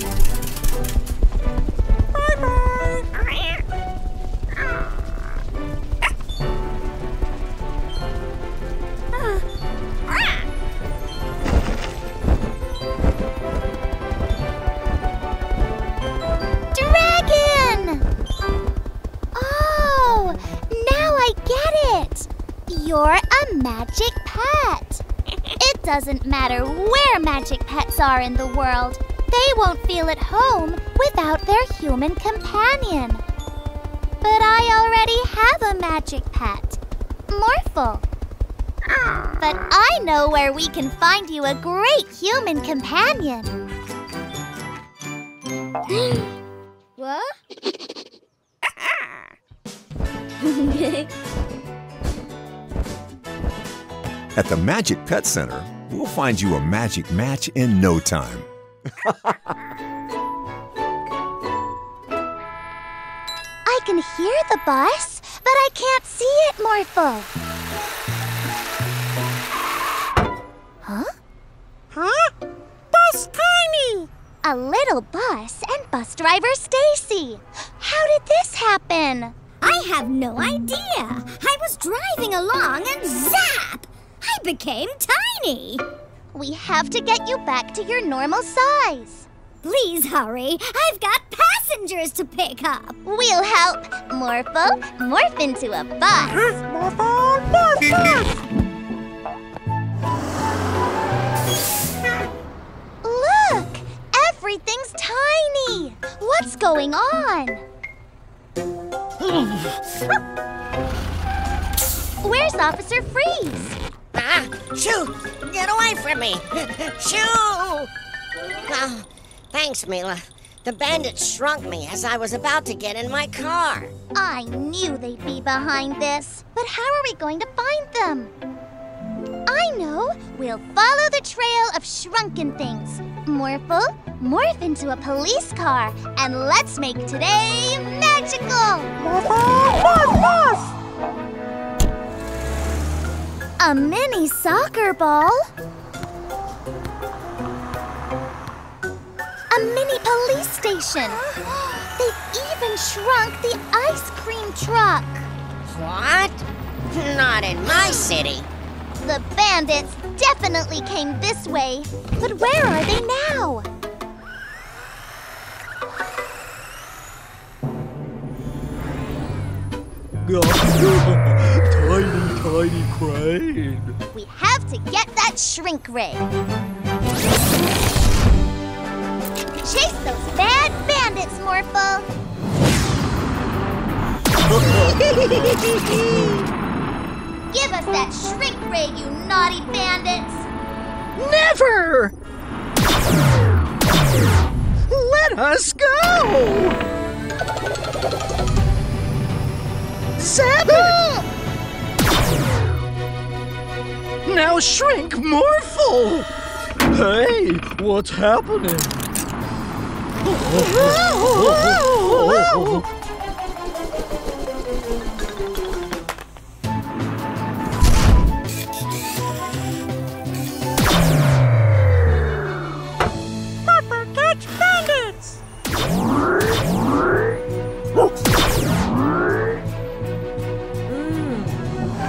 You're a magic pet. It doesn't matter where magic pets are in the world. They won't feel at home without their human companion. But I already have a magic pet, Morphle. But I know where we can find you a great human companion. What? At the Magic Pet Center, we'll find you a magic match in no time. I can hear the bus, but I can't see it, Morphle. Huh? Huh? Bus Tiny! A little bus and bus driver Stacy. How did this happen? I have no idea. I was driving along and zap! I became tiny! We have to get you back to your normal size. Please hurry. I've got passengers to pick up. We'll help. Morphle, morph into a bus. Morphle, morph. Look! Everything's tiny. What's going on? Where's Officer Freeze? Ah! Shoo! Get away from me! Shoo! Ah. Thanks, Mila. The bandits shrunk me as I was about to get in my car. I knew they'd be behind this. But how are we going to find them? I know. We'll follow the trail of shrunken things. Morphle, morph into a police car, and let's make today magical! Morphle, morph, morph! A mini soccer ball? A mini police station! They've even shrunk the ice cream truck! What? Not in my city! The bandits definitely came this way! But where are they now? Tiny, tiny crane! We have to get that shrink ray! Chase those bad bandits, Morphle! Give us that shrink ray, you naughty bandits! Never! Let us go! Zap it! Now shrink Morphle! Hey, what's happening? Whoa, whoa, whoa. Pepper, catch bandits!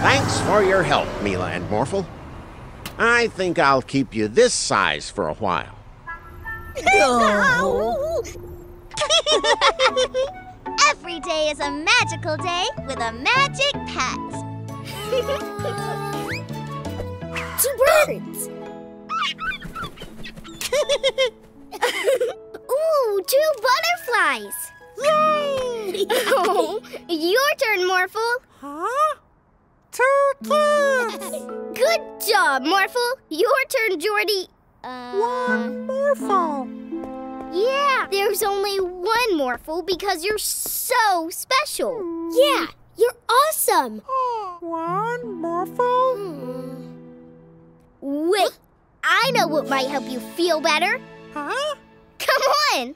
Thanks for your help, Mila and Morphle. I think I'll keep you this size for a while. No. Every day is a magical day with a magic pet. Two birds! Ooh, two butterflies! Yay! Oh, your turn, Morphle. Huh? Two kids! Good job, Morphle. Your turn, Jordy. Uh, one Morphle. Yeah, there's only one Morphle because you're so special. Mm. Yeah, you're awesome. Oh, one Morphle? Mm. Wait, I know what might help you feel better. Huh? Come on.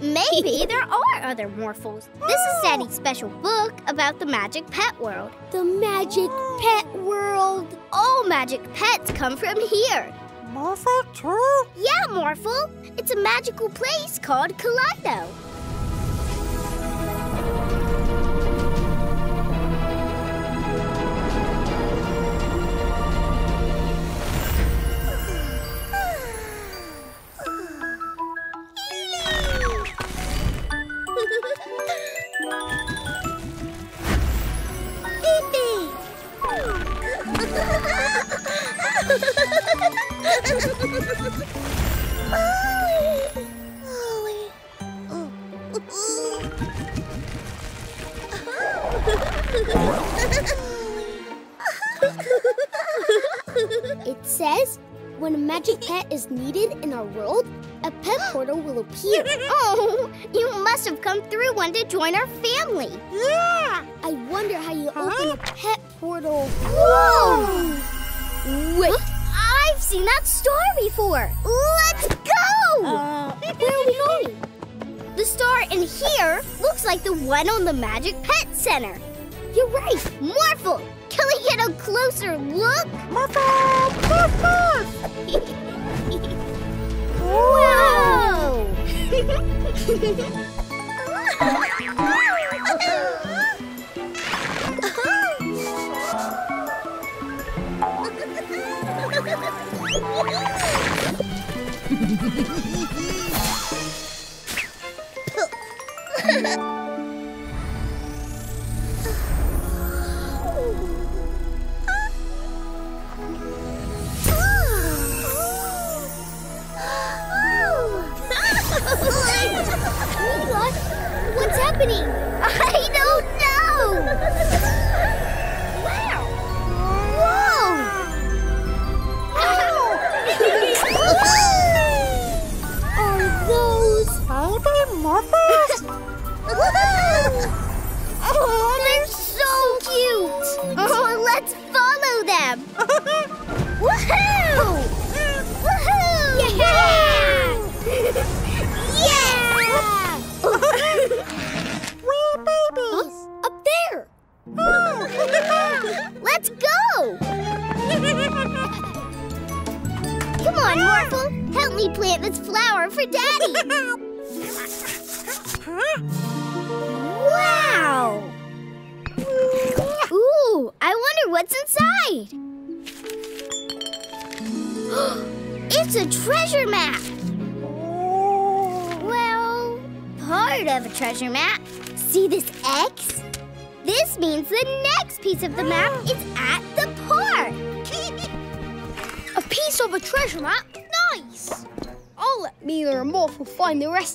Maybe there are other Morphles. Oh. This is Daddy's special book about the Magic Pet World. The Magic Pet World. All magic pets come from here. Morphle too? Yeah, Morphle. It's a magical place called Kaleido. It says, when a magic pet is needed in our world, a pet portal will appear. Oh, you must have come through one to join our family. Yeah! I wonder how you huh? open a pet portal. Whoa! Wait, I've seen that star before. Let's go! Uh, Where are we going? The star in here looks like the one on the Magic Pet Center. You're right, Morphle! Can we get a closer look? Morphle! Morphle! Whoa!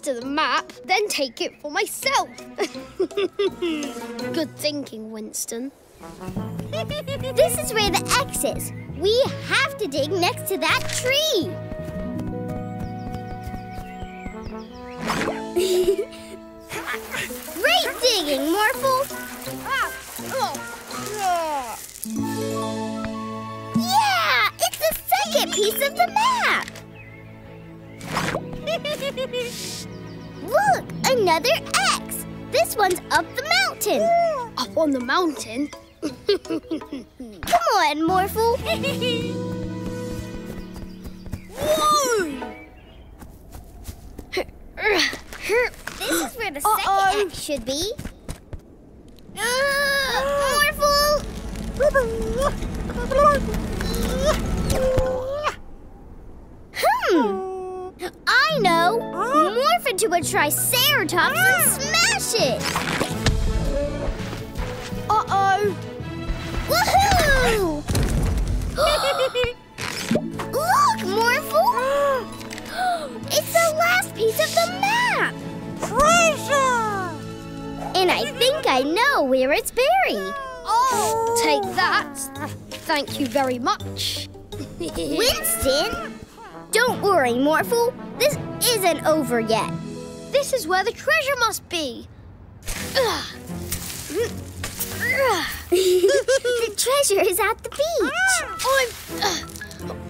To the map, then take it for myself. Good thinking, Winston. This is where the X is. We have to dig next to that tree. Great digging, Morphle. Yeah, it's the second piece of the map. Look, another X. This one's up the mountain. Yeah. Up on the mountain? Come on, Morphle. Whoa! This is where the second Uh-oh. X should be. Uh, Morphle! Hmm. I know! Huh? Morph into a triceratops yeah. and smash it! Uh-oh! Woohoo! Look, Morphle! It's the last piece of the map! Treasure! And I think I know where it's buried. Oh! Take that. Thank you very much. Winston? Don't worry, Morphle. This isn't over yet. This is where the treasure must be. The treasure is at the beach. I'm uh,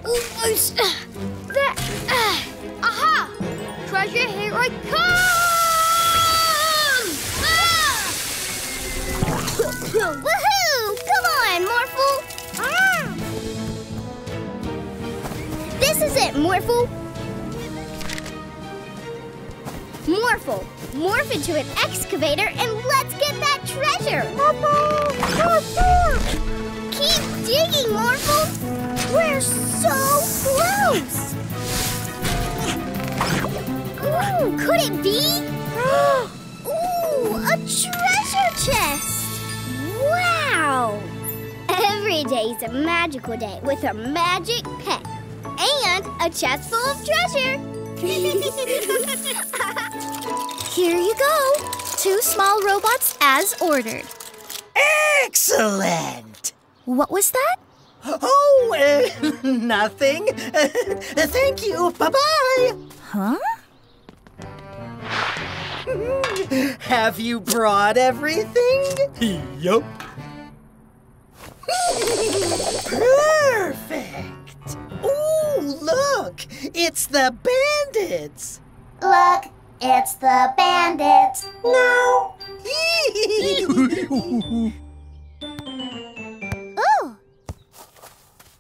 almost uh, there. Uh, aha! Treasure, here I come! Ah! Woohoo! Come on, Morphle. Ah! This is it, Morphle. Morphle, morph into an excavator and let's get that treasure. Morphle, Morphle. Keep digging, Morphle. We're so close. Ooh, could it be? Ooh, a treasure chest. Wow. Every day's a magical day with a magic pet. And a chest full of treasure. Here you go. Two small robots as ordered. Excellent. What was that? Oh, uh, nothing. Uh, thank you. Bye-bye. Huh? Have you brought everything? Yup. Perfect. Ooh, look! It's the bandits! Look, it's the bandits! No! Ooh!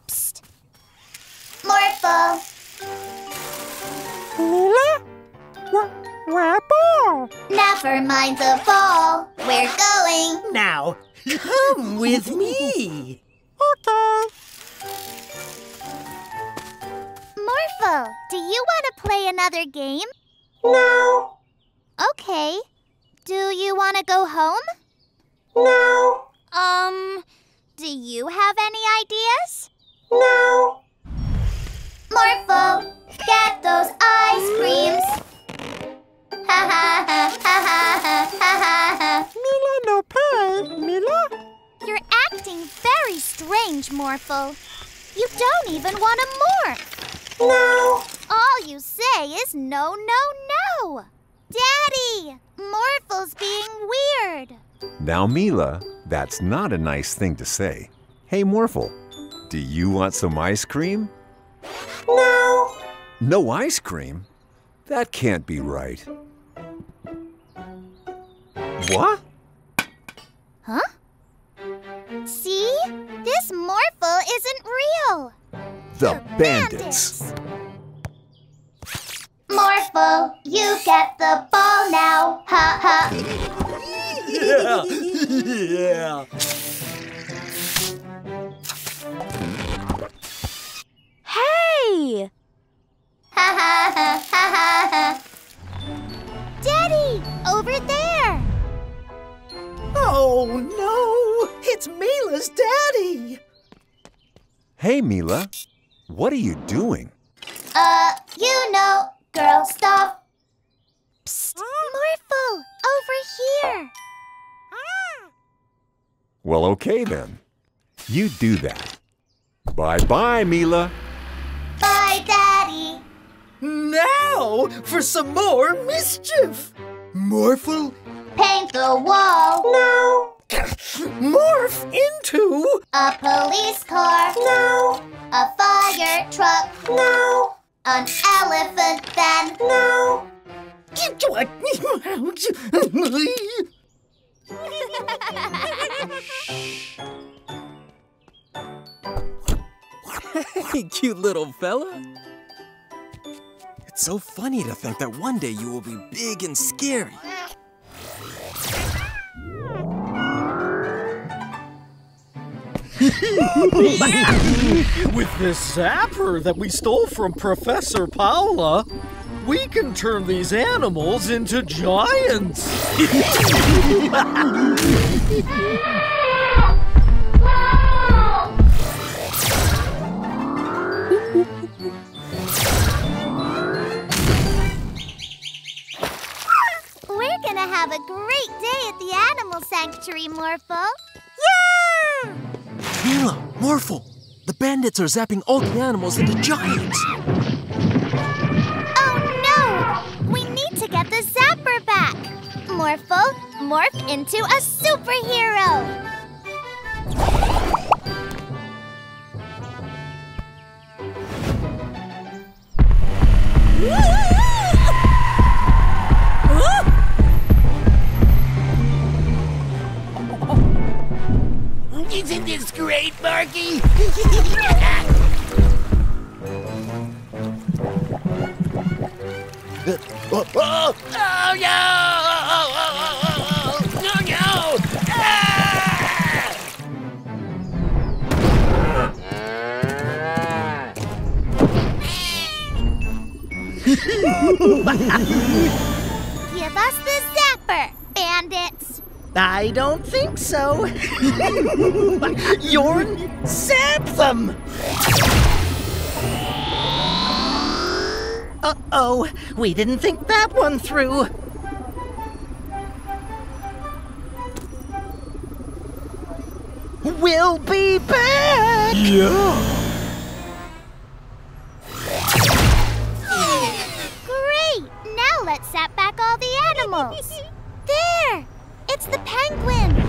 Psst! Morphle! Mila? Where ball? Never mind the ball! We're going! Now, come with me! Okay! Morph Morphle, do you want to play another game? No. Okay. Do you want to go home? No. Um, do you have any ideas? No. Morphle, get those ice creams. Ha ha ha ha ha ha ha. Mila no pay, Mila. You're acting very strange, Morphle. You don't even want to morph. No. All you say is no, no, no. Daddy, Morphle's being weird. Now, Mila, that's not a nice thing to say. Hey, Morphle, do you want some ice cream? No. No ice cream? That can't be right. What? Huh? See? This Morphle isn't real. The bandits. bandits. Morphle, you get the ball now. Ha ha. Yeah. Yeah. Hey! Ha ha ha ha ha. Daddy, over there. Oh, no! It's Mila's daddy! Hey, Mila. What are you doing? Uh, you know, girl, stop. Psst, Morphle, over here. Well, okay, then. You do that. Bye-bye, Mila. Bye, Daddy. Now for some more mischief. Morphle, paint the wall. No. Morph into... a police car. No. A fire truck. No. An elephant then. No. Hey, cute little fella. It's so funny to think that one day you will be big and scary. With this zapper that we stole from Professor Paola, we can turn these animals into giants. We're gonna have a great day at the Animal Sanctuary, Morphle. Yeah! Mila, Morphle, the bandits are zapping all the animals into giants. Oh no! We need to get the zapper back. Morphle, morph into a superhero. Isn't this great, Barky? Oh, oh, no! No, no! Ah! Give us the zapper, bandits! I don't think so. Jordan, zap them! Uh-oh, we didn't think that one through. We'll be back! Yeah! Great! Now let's zap back all the animals. There! It's the penguin!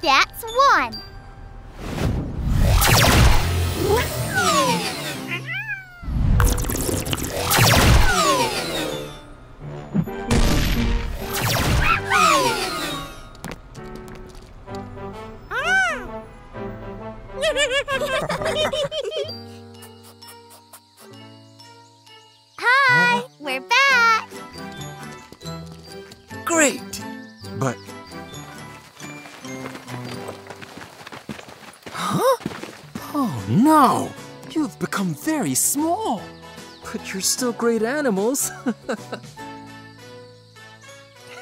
That's one. Hi, we're back. Great! But... Huh? Oh no! You've become very small! But you're still great animals!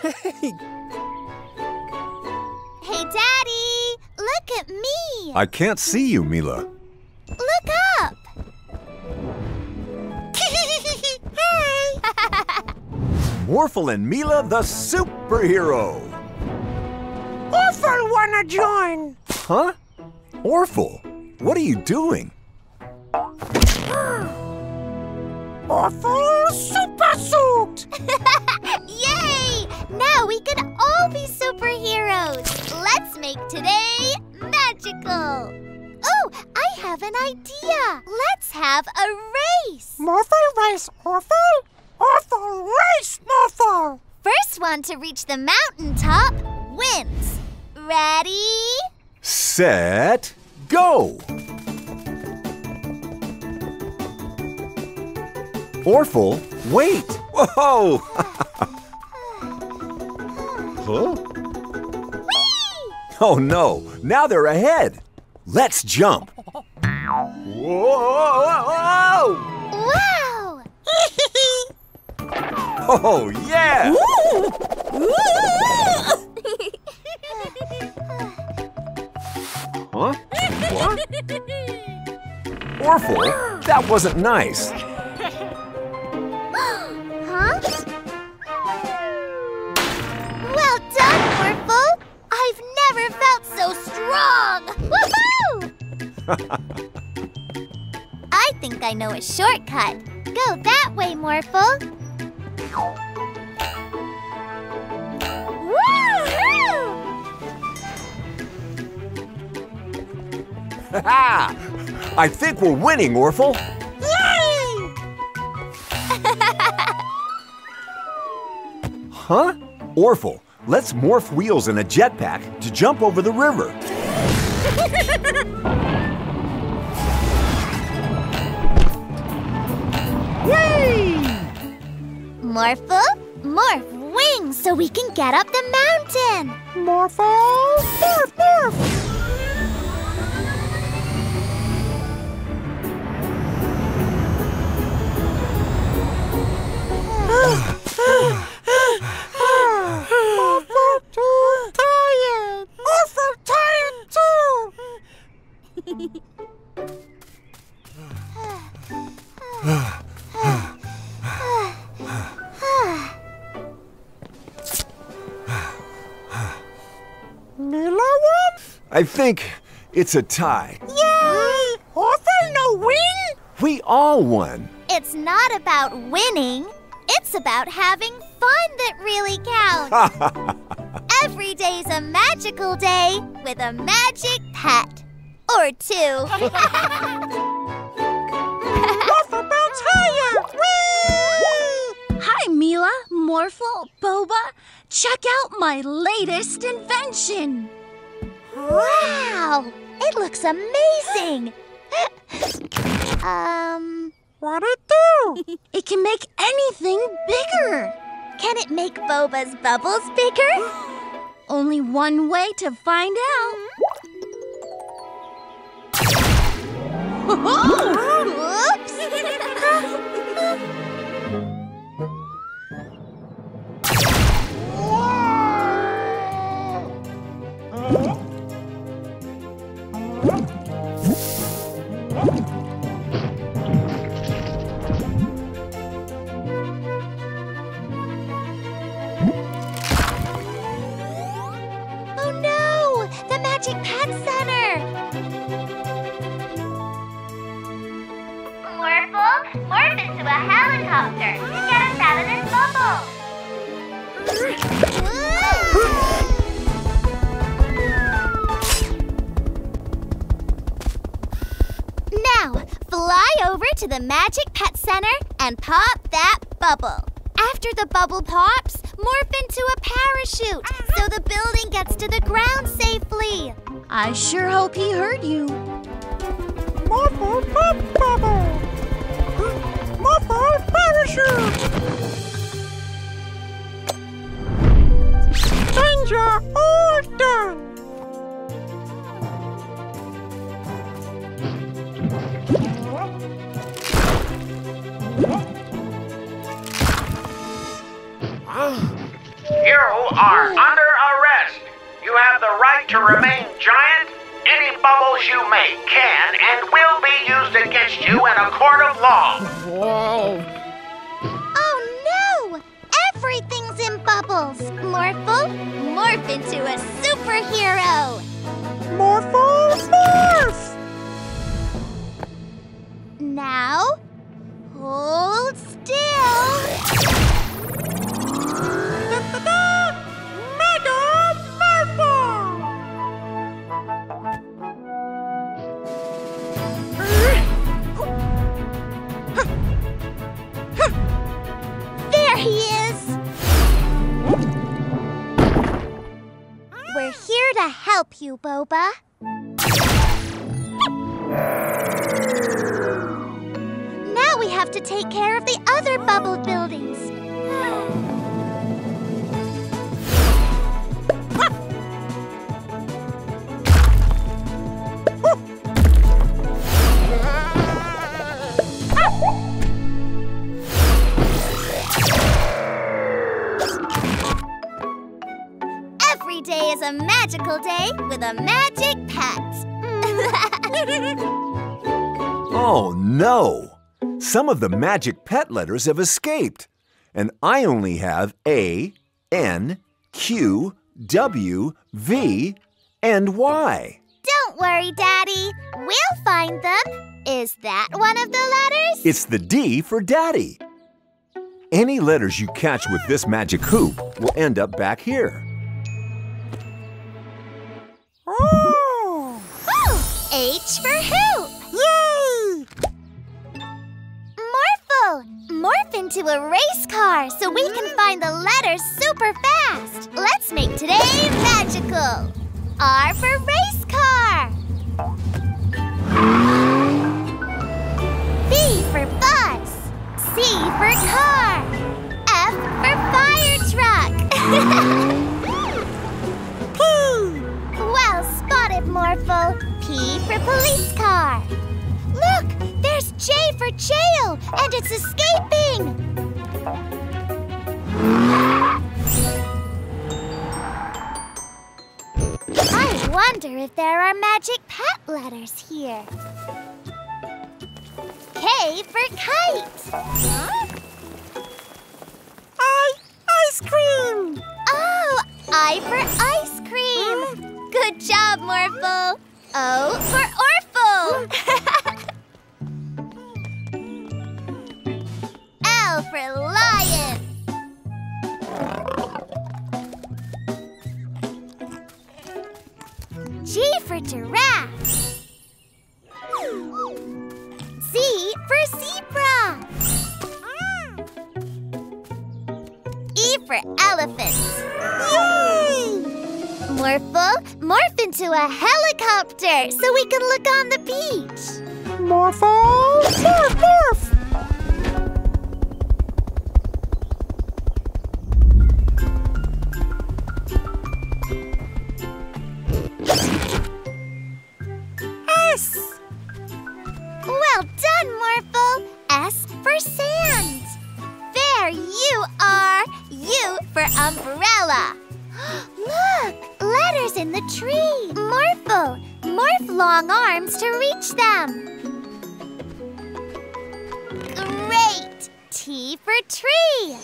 Hey! Hey, Daddy! Look at me! I can't see you, Mila. Look up! Hi! Morphle and Mila the superhero! Orphle wanna join! Huh? Orphle? What are you doing? Orphle super suit! Yay! Now we can all be superheroes! Let's make today magical! Oh, I have an idea! Let's have a race! Morphle race, Orphle? Orphle race, Morphle! First one to reach the mountaintop wins! Ready? Set, go! Orphle, wait! Whoa! Huh? Whee! Oh no, now they're ahead! Let's jump! Whoa! Wow! Oh yeah! Huh? What? Orphle, that wasn't nice! Huh? Well done, Morphle! I've never felt so strong! Woohoo! I think I know a shortcut. Go that way, Morphle. Woohoo! Ha! I think we're winning, Orphle. Huh? Orphle, let's morph wheels in a jetpack to jump over the river. Yay! Morphle, morph wings so we can get up the mountain. Morphle, morph, morph. Orphle too tired! Orphle tired too! Mila won? I think it's a tie. Yay! Orphle no win? We all won. It's not about winning. It's about having fun that really counts. Every day's a magical day with a magic pet. Or two. Morphle bounce higher! Whee! Hi, Mila, Morphle, Boba. Check out my latest invention. Wow! It looks amazing. um... What'd it do? It can make anything bigger. Can it make Boba's bubbles bigger? Only one way to find out. Oops! Magic Pet Center! Morphle, morph into a helicopter to get us out of this bubble! Now, fly over to the Magic Pet Center and pop that bubble. After the bubble pops, morph into a parachute so the building gets to the ground safely. I sure hope he heard you. Morphle pop bubble! Morphle parachute! things are all done. You are under arrest. You have the right to remain giant. Any bubbles you make can and will be used against you in a court of law. Whoa. Oh no! Everything's in bubbles. Morphle, morph into a superhero. Morphle, morph! Now, hold still. There he is! We're here to help you, Boba. Now we have to take care of the other bubble buildings. Every day is a magical day with a magic pet. Oh no! Some of the magic pet letters have escaped. And I only have A, N, Q, W, V, and Y. Don't worry, Daddy. We'll find them. Is that one of the letters? It's the D for Daddy. Any letters you catch with this magic hoop will end up back here. Oh! Ooh, H for hoop! Yay! Morphle! Morph into a race car so we can find the letters super fast. Let's make today magical. R for race car. B for bus. C for car. F for fire truck. P. Well spotted, Morphle. P for police car. Look, there's J for jail, and it's escaping. I wonder if there are magic pet letters here. K for kite. Huh? I, ice cream. Oh, I for ice cream. Mm. Good job, Morphle. O for Orphle. L for lion. G for giraffe. Z for zebra. E for elephant. Yay! Morphle, morph into a helicopter so we can look on the beach. Morphle, morph, morph. Well done, Morphle. S for sand. There you are. U for umbrella. Look, letters in the tree. Morphle, morph long arms to reach them. Great. T for tree.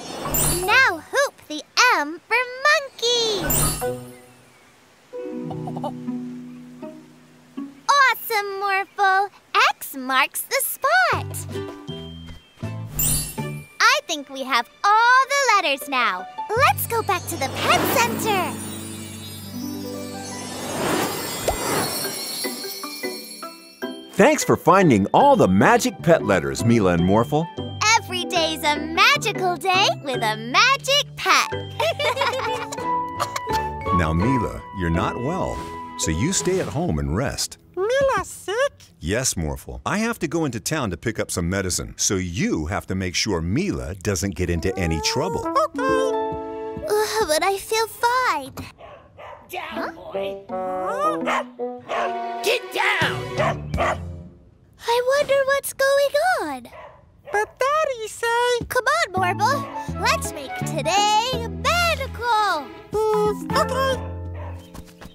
Now hoop the M for monkey. Awesome, Morphle. X marks the spot. I think we have all the letters now. Let's go back to the pet center. Thanks for finding all the magic pet letters, Mila and Morphle. Every day's a magical day with a magic pet. Now, Mila, you're not well, so you stay at home and rest. Mila's sick? Yes, Morphle. I have to go into town to pick up some medicine, so you have to make sure Mila doesn't get into any trouble. Okay. Ugh, but I feel fine. down, boy. Get down! I wonder what's going on. But Daddy say... Come on, Morphle. Let's make today magical. Mm, okay.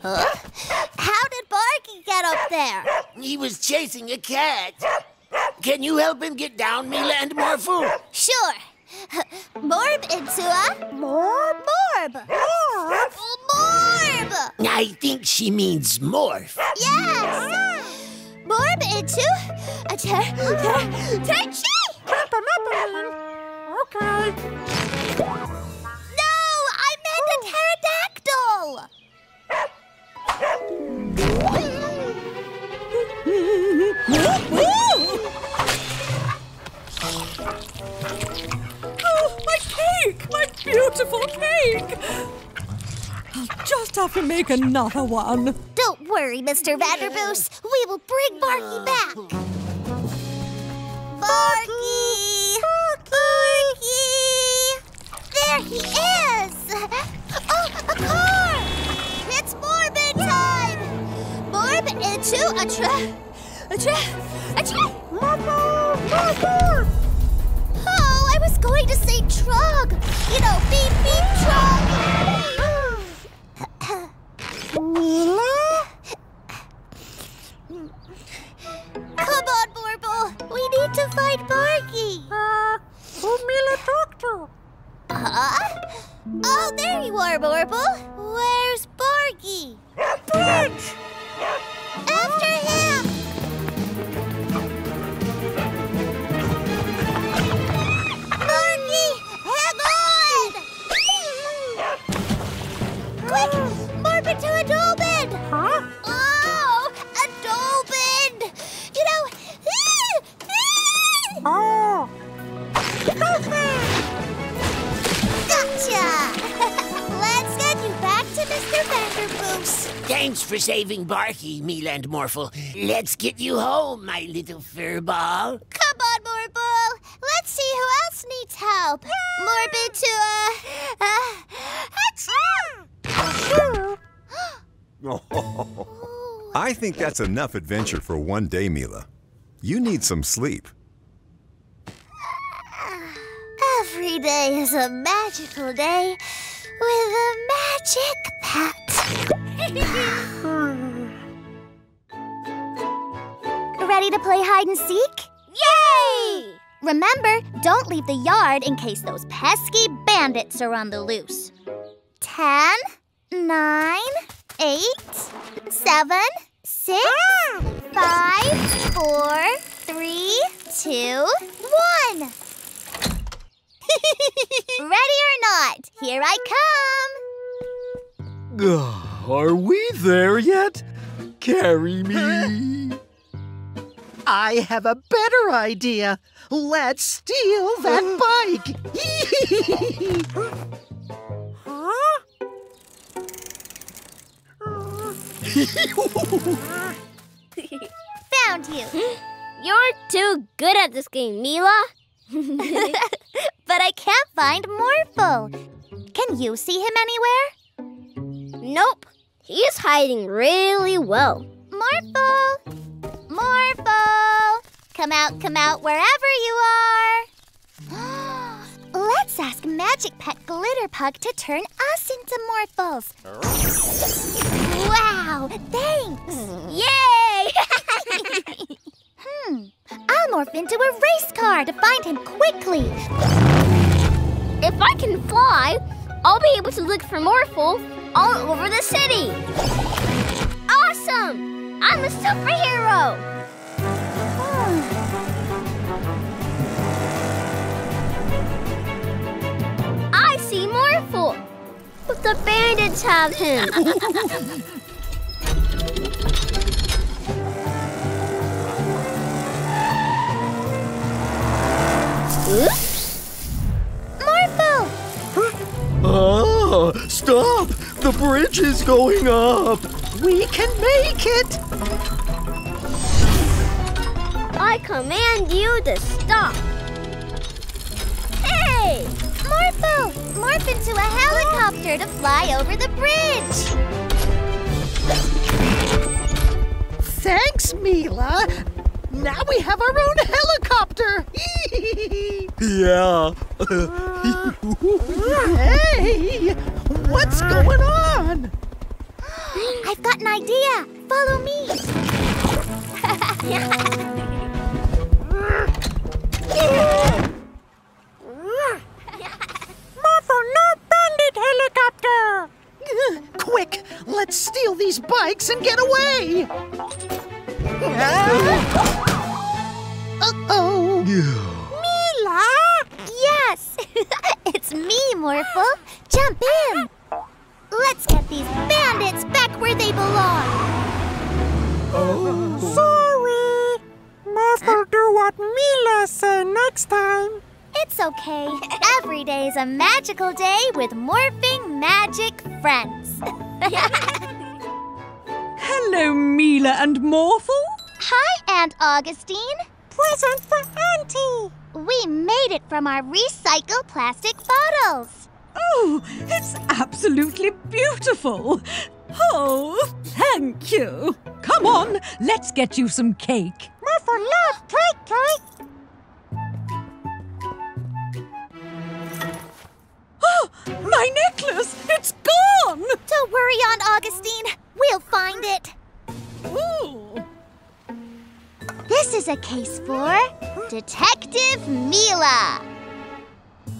Huh? How did Barky get up there? He was chasing a cat. Can you help him get down, Mila and Morphle? Sure. Morb into a... Morb? Morb. Morb? Morb! I think she means morph. Yes! Morb into a ter... ter... ter... Okay. No! I meant a pterodactyl! Oh, my cake! My beautiful cake! I'll just have to make another one. Don't worry, Mister Vanderboos. We will bring Barky back. Barky! Barky! There he is! Oh, a car! It's Morbin time! Morb into a trap. A trap. A trap. Morphle! Morphle! Oh, I was going to say trug. You know, beep, beep, trug. Mila? Come on, Morphle. We need to find Barky. Uh, who's Mila talk to? Uh-huh. Oh, there you are, Morphle. Where's Barky? Bridge! After him! Barky, hang on! Quick, morph into a dolphin! Huh? Oh, a dolphin! You know... Oh! Let's get you back to Mister Vanderboos. Thanks for saving Barky, Mila and Morphle. Let's get you home, my little furball. Come on, Morphle. Let's see who else needs help. Yeah. Morbid to a... Uh, uh, oh, I think that's enough adventure for one day, Mila. You need some sleep. Every day is a magical day with a magic pet. Ready to play hide and seek? Yay! Remember, don't leave the yard in case those pesky bandits are on the loose. Ten, nine, eight, seven, six, ah! five, four, three, two, one. Ready or not, here I come! Uh, are we there yet? Carry me! I have a better idea! Let's steal that bike! Huh? Found you! You're too good at this game, Mila! But I can't find Morphle. Can you see him anywhere? Nope. He's hiding really well. Morphle! Morphle! Come out, come out, wherever you are. Let's ask Magic Pet Glitterpug to turn us into Morphles. Wow, thanks! Yay! Hmm, I'll morph into a race car to find him quickly. If I can fly, I'll be able to look for Morphle all over the city. Awesome! I'm a superhero! Hmm. I see Morphle, but the bandits have him. Oops! Morphle! Oh, stop! The bridge is going up! We can make it! I command you to stop! Hey! Morphle! Morph into a helicopter to fly over the bridge! Thanks, Mila. Now we have our own helicopter. Yeah. uh, hey, what's going on? I've got an idea. Follow me. Morphle, no bandit helicopter. Quick, let's steal these bikes and get away. Uh-oh. Mila? Yes. It's me, Morphle. Jump in. Let's get these bandits back where they belong. Oh. Sorry. Morphle, do what Mila say next time. It's okay. Every day is a magical day with morphing magic friends. Hello, Mila and Morphle. Hi, Aunt Augustine. Present for Auntie. We made it from our recycled plastic bottles. Oh, it's absolutely beautiful. Oh, thank you. Come on, let's get you some cake. Morphle loves cake, cake. Oh, my necklace, it's gone. Don't worry, Aunt Augustine. We'll find it. Ooh. This is a case for Detective Mila.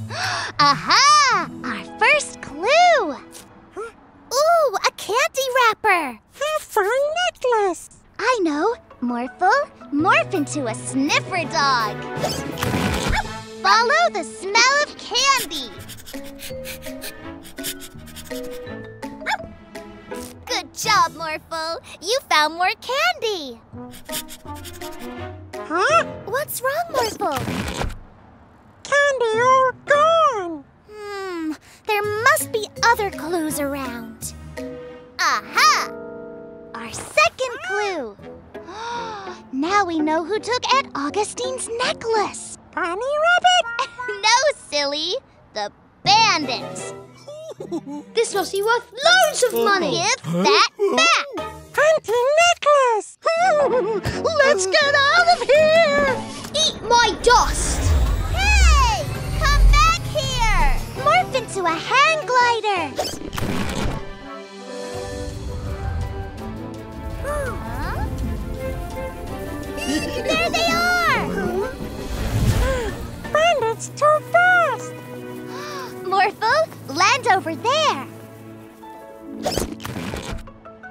Aha! Our first clue. Ooh, a candy wrapper. A fun necklace. I know. Morphle, morph into a sniffer dog. Follow the smell of candy. Good job, Morphle. You found more candy. Huh? What's wrong, Morphle? Candy all gone. Hmm. There must be other clues around. Aha! Our second clue. Now we know who took Aunt Augustine's necklace. Bunny Rabbit? No, silly. The bandits. This must be worth loads of money. Give that back. Fancy necklace. Let's get out of here. Eat my dust. Hey, come back here. Morph into a hang glider. Huh? There they are. Bandits too fast. Morphle, land over there.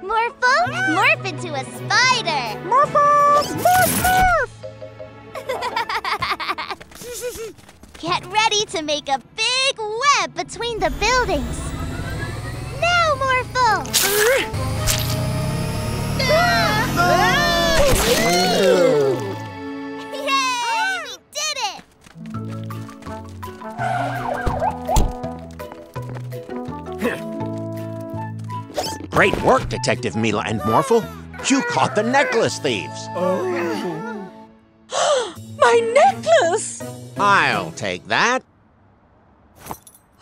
Morphle, morph into a spider. Morphle, morph, morph. Get ready to make a big web between the buildings. Now, Morphle. Yay, we did it. Great work, Detective Mila and Morphle. You caught the necklace thieves. Oh. My necklace! I'll take that.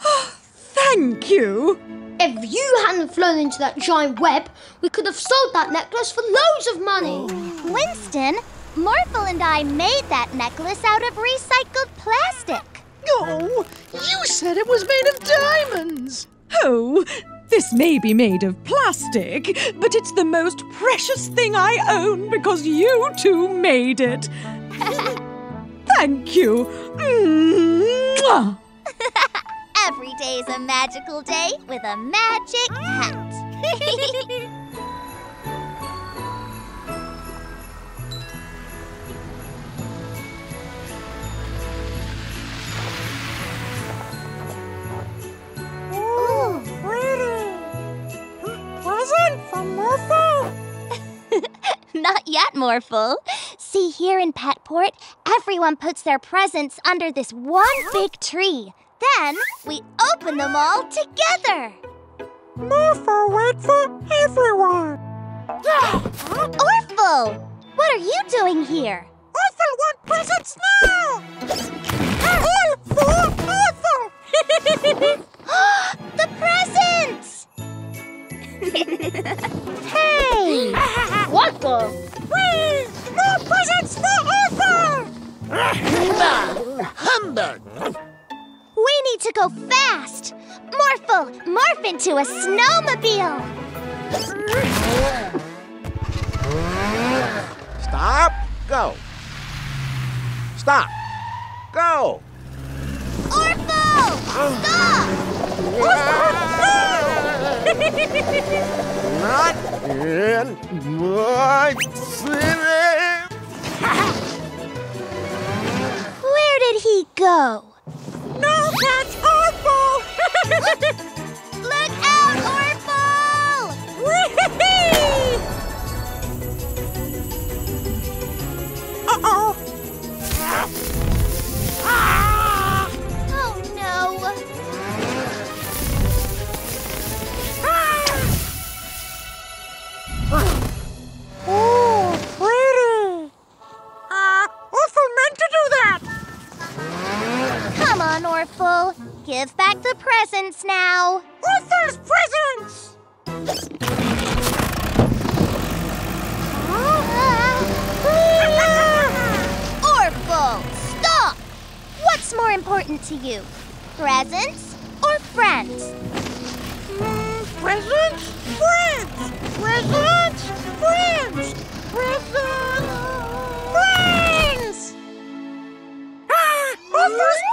Thank you. If you hadn't flown into that giant web, we could have sold that necklace for loads of money. Oh. Winston, Morphle and I made that necklace out of recycled plastic. Oh, you said it was made of diamonds. Oh, this may be made of plastic, but it's the most precious thing I own because you two made it. Thank you. Mm-hmm. Every day is a magical day with a magic hat. Ooh, pretty. Present from Morphle? Not yet, Morphle. See, here in Petport, everyone puts their presents under this one big tree. Then we open them all together. Morphle, wait for everyone. Orphle, what are you doing here? Orphle wants presents now. All for Orphle. The presents! Hey! Orphle! Freeze! Represents the Orphle! Humbug! We need to go fast! Morphle, morph into a snowmobile! Stop, go! Stop, go! Orphle, stop! Not in my city! Where did he go? No catch, Orphle! Look out, Orphle! Whee-hee-hee! Uh-oh! Ah. Oh, no! Ah. Oh, pretty! Uh, Orphle meant to do that! Come on, Orphle. Give back the presents now. Orphle's presents! Huh? Orphle, stop! What's more important to you? Presents or friends? Mm, presents? Friends! Presents? Friends! Presents! Friends! Ah! Orphle's presents!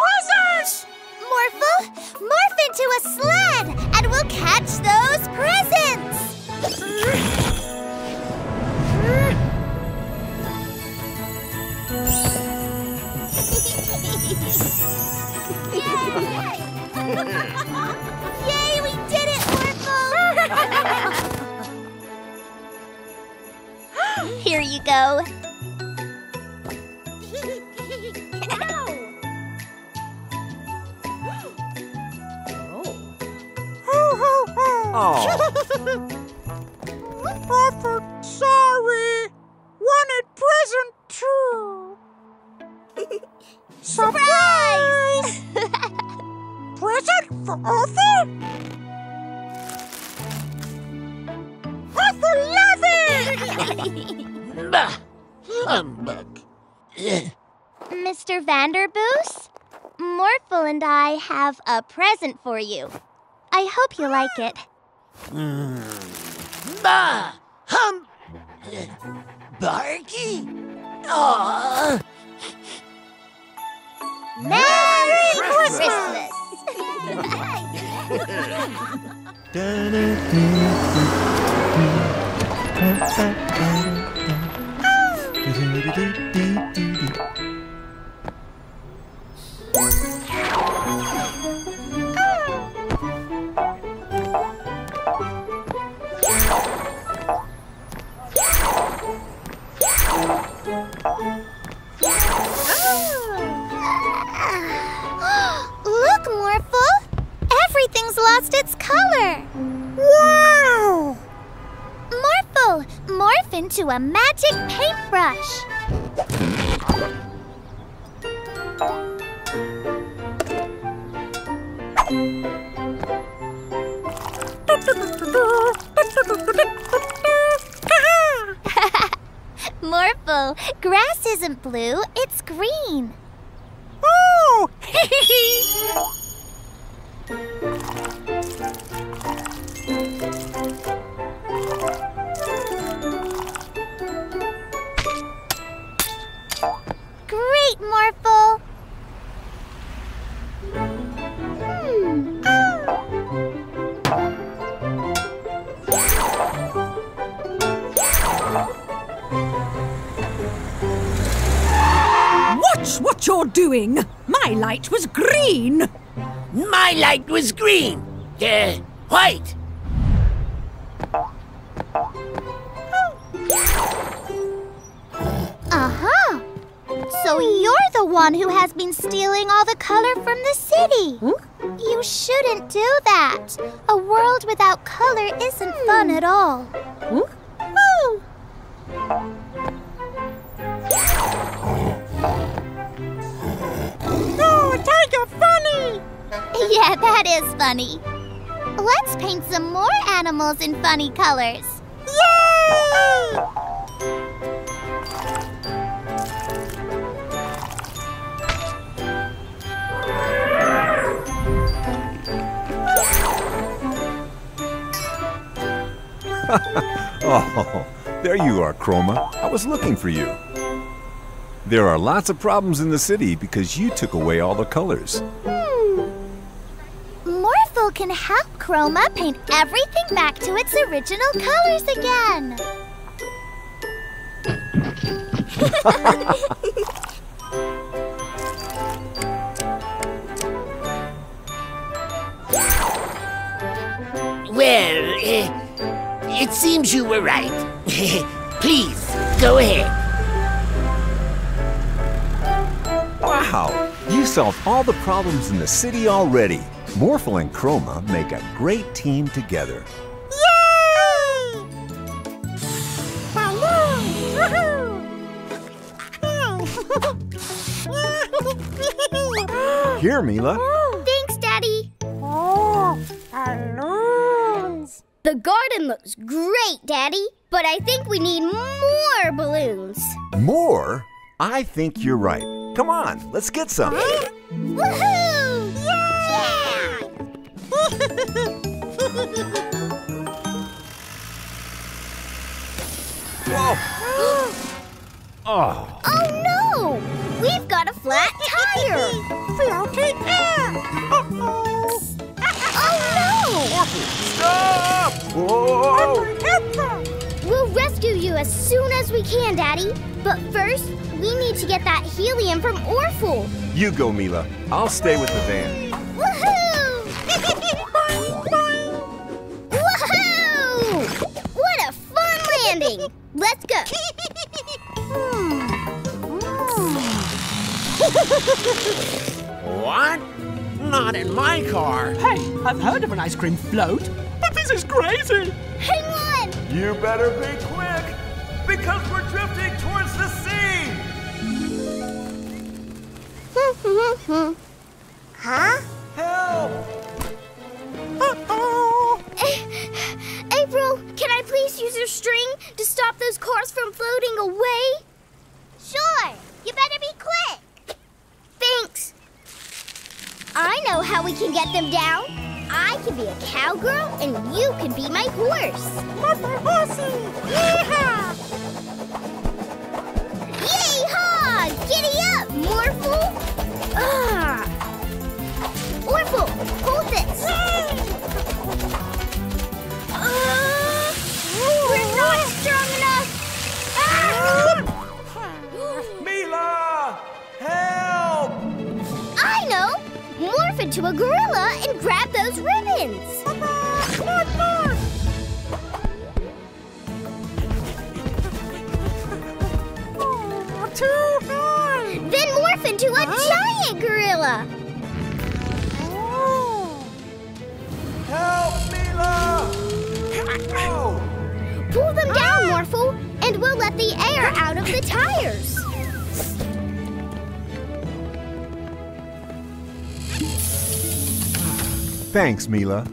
Morphle, morph into a sled, and we'll catch those presents! Yay! Yay, we did it, Morphle! Here you go. Oh. Orphle, sorry. Wanted present too. Surprise! Present for Orphle? Orphle, love it! Bah! Humbug. Mister Vanderboos, Morphle and I have a present for you. I hope you like it. Mm. Bah! Hum! Barky? Aww! Merry Christmas! Christmas. Look, Morphle! Everything's lost its color! Wow! Morphle, morph into a magic paintbrush! Morphle, grass isn't blue, it's green. Oh! Great, Morphle! Hmm. Watch what you're doing! My light was green! My light was green! Uh, white! Uh-huh! So you're the one who has been stealing all the color from the city! Hmm? You shouldn't do that! A world without color isn't fun at all! Hmm? Oh. No, Tiger, funny! Yeah, that is funny. Let's paint some more animals in funny colors. Yay! Oh, there you are, Chroma. I was looking for you. There are lots of problems in the city because you took away all the colors. Hmm. Morphle can help Chroma paint everything back to its original colors again. Well, uh, it seems you were right. Please, go ahead. Wow, you solved all the problems in the city already. Morphle and Chroma make a great team together. Yay! Hello! Here, Mila. Thanks, Daddy. Oh, hello. The garden looks great, Daddy, but I think we need more balloons. More? I think you're right. Come on, let's get some. Woohoo! Yeah! Whoa. Oh. Oh, no! We've got a flat tire. Floating air. Uh-oh. Oh, no! Stop! Whoa! We'll rescue you as soon as we can, Daddy. But first, we need to get that helium from Orphle. You go, Mila. I'll stay with the van. Woohoo! Woohoo! What a fun landing! Let's go. What? Not in my car. Hey, I've heard of an ice cream float, but this is crazy. Hang on. You better be quick, because we're drifting towards the sea. Huh? Help! Uh-oh. April, can I please use your string to stop those cars from floating away? Sure. You better be quick. Thanks. I know how we can get them down. I can be a cowgirl, and you can be my horse. Mother horsey! Yee-haw! Yee-haw! Giddy up, Morphle! Ah. Orphle, hold this. Uh, we're not strong enough. Ah. Mila! Help! I know! Morph into a gorilla and grab those ribbons! Not more! Oh, too high! Then morph into a huh? giant gorilla! Oh. Help, Mila! Oh. Pull them down, ah. Morphle, and we'll let the air out of the tires! Thanks, Mila.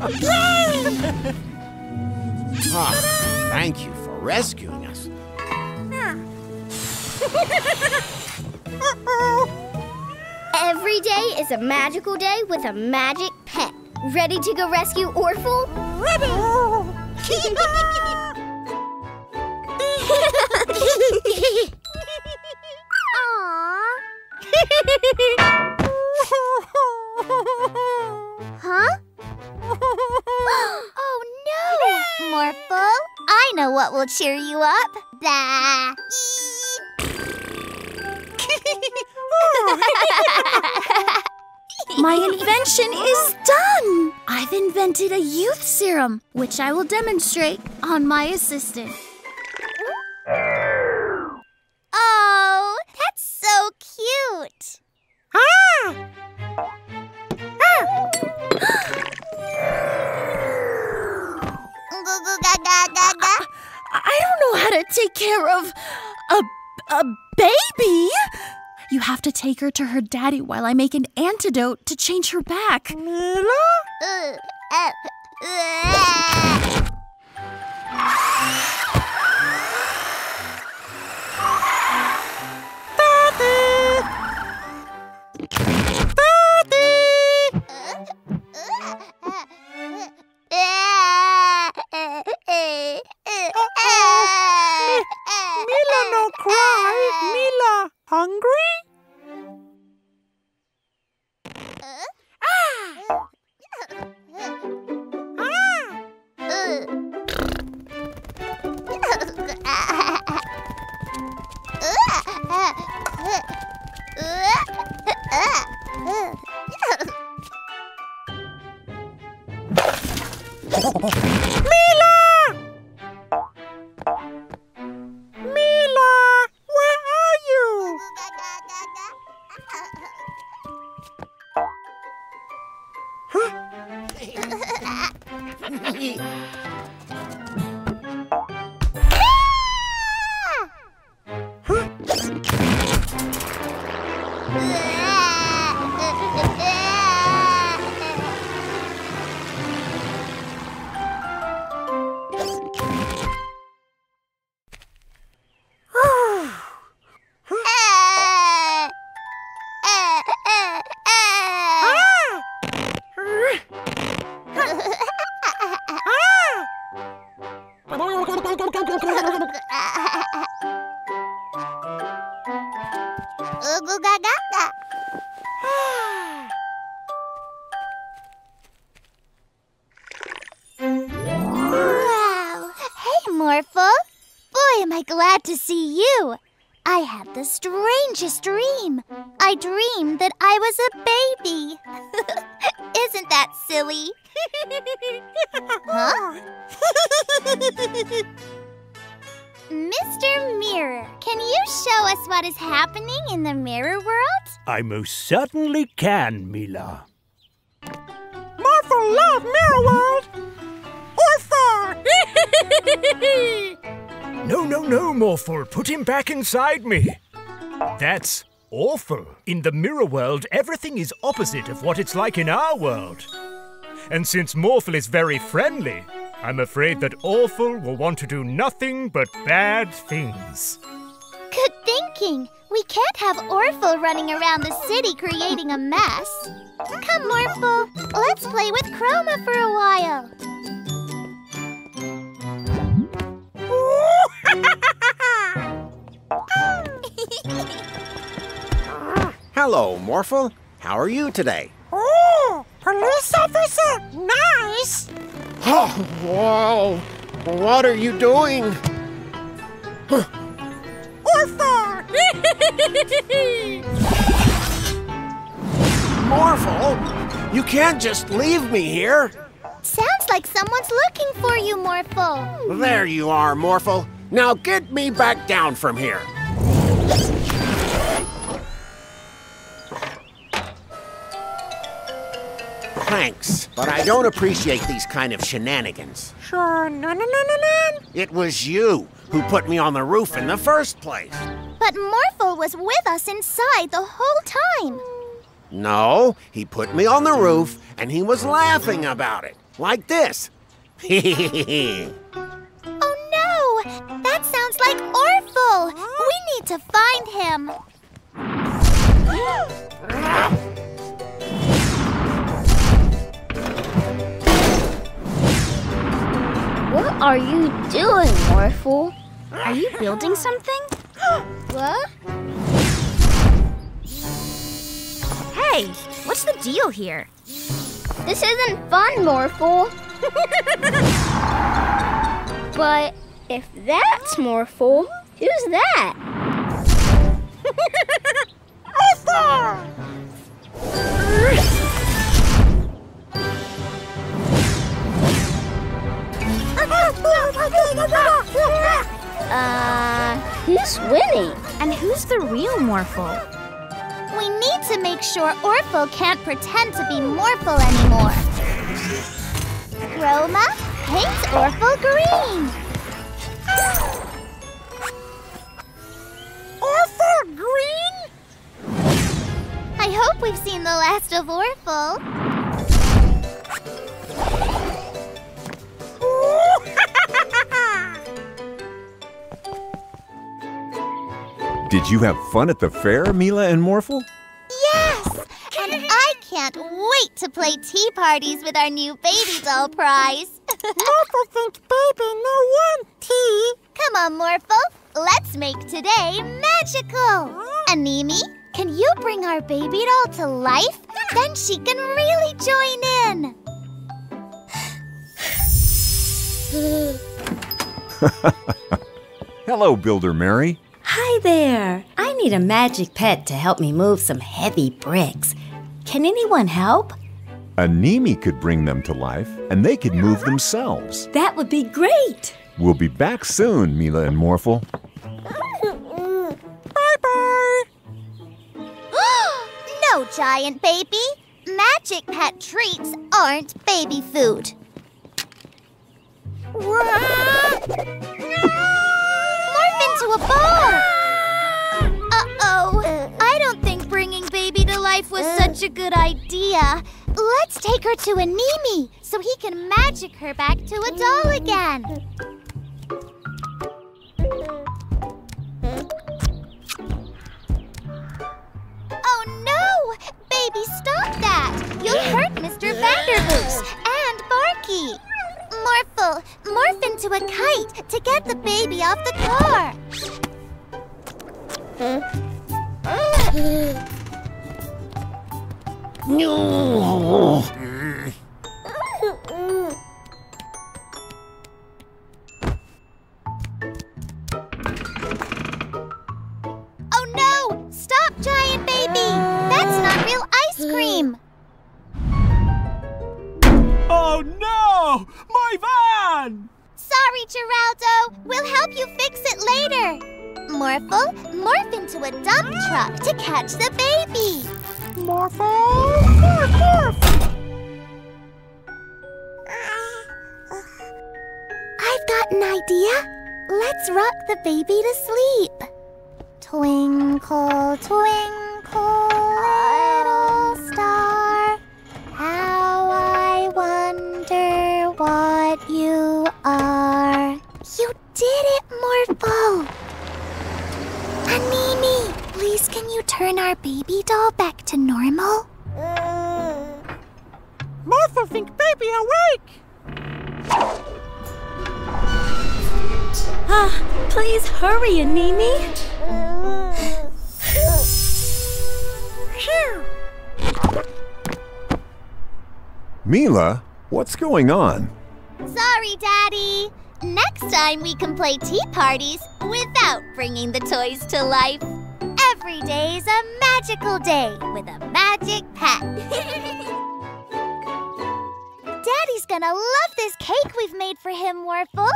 Oh, thank you for rescuing us. Every day is a magical day with a magic pet. Ready to go rescue Orphle? Ready! Aww. Huh? Oh, no! Morphle, I know what will cheer you up. Bah! My invention is done! I've invented a youth serum, which I will demonstrate on my assistant. Oh, that's so cute! Ah! Ah! I, I don't know how to take care of a, a baby. You have to take her to her daddy while I make an antidote to change her back. Mila? Daddy! Daddy! no cry. Mila, hungry? Ah! Mila! Mila, where are you? Huh? To see you. I had the strangest dream. I dreamed that I was a baby. Isn't that silly? Huh? Mister Mirror, can you show us what is happening in the mirror world? I most certainly can, Mila. Morphle love mirror world! Orphle! No, no, no, Morphle. Put him back inside me. That's awful. In the mirror world, everything is opposite of what it's like in our world. And since Morphle is very friendly, I'm afraid that Orphle will want to do nothing but bad things. Good thinking. We can't have Orphle running around the city creating a mess. Come, Morphle. Let's play with Chroma for a while. Hello, Morphle. How are you today? Oh, police officer, nice. Oh, whoa. What are you doing? Orphle! Morphle, you can't just leave me here. Sounds like someone's looking for you, Morphle. There you are, Morphle. Now get me back down from here. Thanks, but I don't appreciate these kind of shenanigans. Sure, no, no, no, no, no. It was you who put me on the roof in the first place. But Morphle was with us inside the whole time. No, he put me on the roof, and he was laughing about it, like this. Oh no, that sounds like Orphle. We need to find him. What are you doing, Orphle? Are you building something? What? Hey, what's the deal here? This isn't fun, Morphle. But if that's Morphle, who's that? Uh, who's winning? And who's the real Morphle? We need to make sure Orphle can't pretend to be Morphle anymore. Chroma, paint Orphle green. Orphle green? I hope we've seen the last of Orphle. Did you have fun at the fair, Mila and Morphle? Yes! And I can't wait to play tea parties with our new baby doll prize. Morphle thinks baby no want tea. Come on, Morphle. Let's make today magical! Animi, can you bring our baby doll to life? Then she can really join in! Hello, Builder Mary. Hi there. I need a magic pet to help me move some heavy bricks. Can anyone help? Animi could bring them to life, and they could move themselves. That would be great. We'll be back soon, Mila and Morphle. Bye-bye. No, giant baby. Magic pet treats aren't baby food. Morph into a ball! Uh-oh. I don't think bringing baby to life was such a good idea. Let's take her to Animi so he can magic her back to a doll again. Oh no! Baby, stop that! You'll hurt Mister Vanderboos and Barky. Morphle, morph into a kite to get the baby off the car. No. Oh no! Stop, giant baby! That's not real ice cream! Oh no! My van! Sorry, Geraldo. We'll help you fix it later. Morphle, morph into a dump truck to catch the baby. Morphle, morph, morph. I've got an idea. Let's rock the baby to sleep. Twinkle, twinkle, little star, how I wonder what you are. You did it, Morphle! Animi, please can you turn our baby doll back to normal? Mm. Morphle, think baby awake! Ah, please hurry, Animi. Mila, what's going on? Sorry, Daddy. Next time we can play tea parties without bringing the toys to life. Every day's a magical day with a magic pet. Daddy's gonna love this cake we've made for him, Morphle.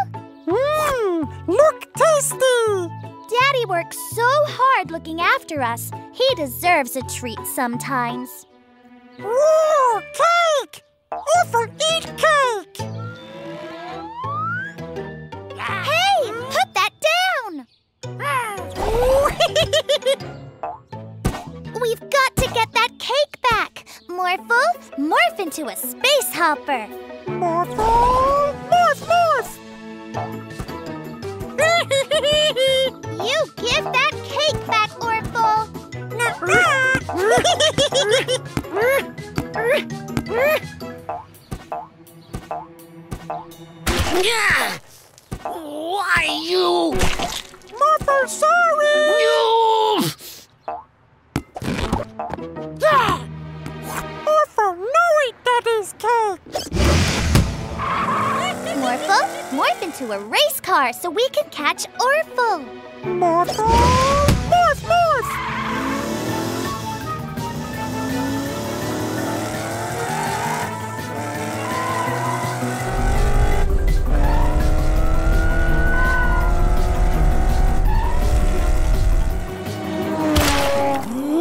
Mmm, look tasty! Daddy works so hard looking after us. He deserves a treat sometimes. Ooh, cake! Overeat cake! Hey, put that down! We've got to get that cake back. Morphle, morph into a space hopper. Morphle, morph, morph! You give that cake back, Orphle! Why you? Mother, sorry! You! Orphle, no eat Daddy's cake! Morphle, morph into a race car so we can catch Orphle. Morphle, morph, morph!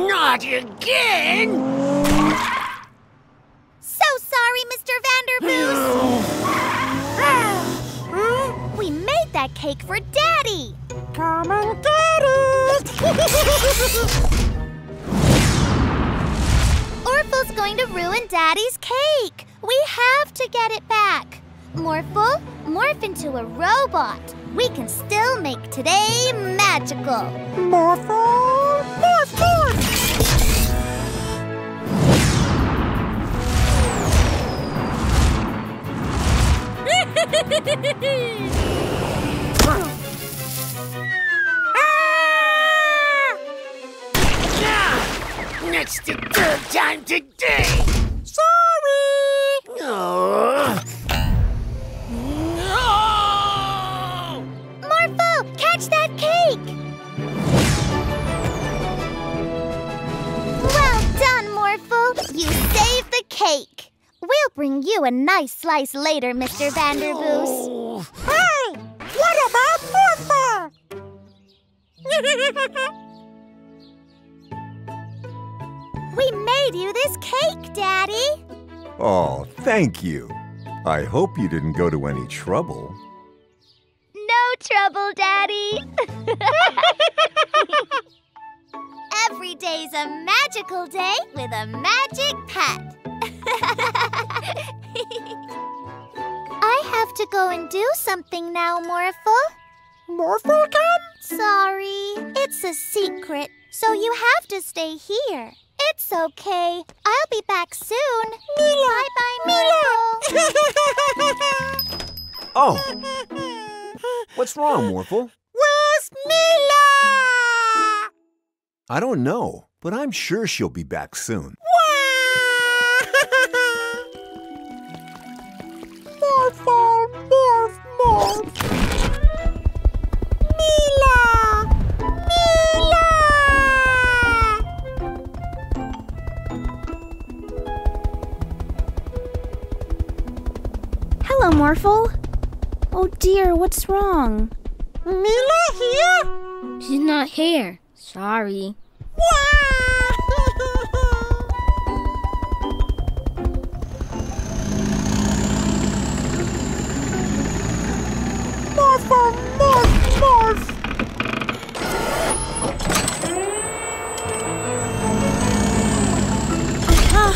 Not again! So sorry, Mister Vanderboos. We made that cake for Daddy! Come and get it! Orphle's going to ruin Daddy's cake! We have to get it back! Morphle, morph into a robot! We can still make today magical! Morphle, morph, morph! That's the third time today! Sorry! Oh. No! Morphle, catch that cake! Well done, Morphle! You saved the cake! We'll bring you a nice slice later, Mister Vanderboos. Oh. Hey! What about Morphle? We made you this cake, Daddy. Oh, thank you. I hope you didn't go to any trouble. No trouble, Daddy. Every day's a magical day with a magic pet. I have to go and do something now, Morphle. Morphle come? Sorry, it's a secret, so you have to stay here. It's okay. I'll be back soon. Mila! Bye-bye, Mila! Oh! What's wrong, Morphle? Where's Mila? I don't know, but I'm sure she'll be back soon. Morphle, morph, morph! Mila! Mila! Hello, Morphle. Oh dear, what's wrong? Mila here? She's not here. Sorry. Morphle, morph, morph! Huh?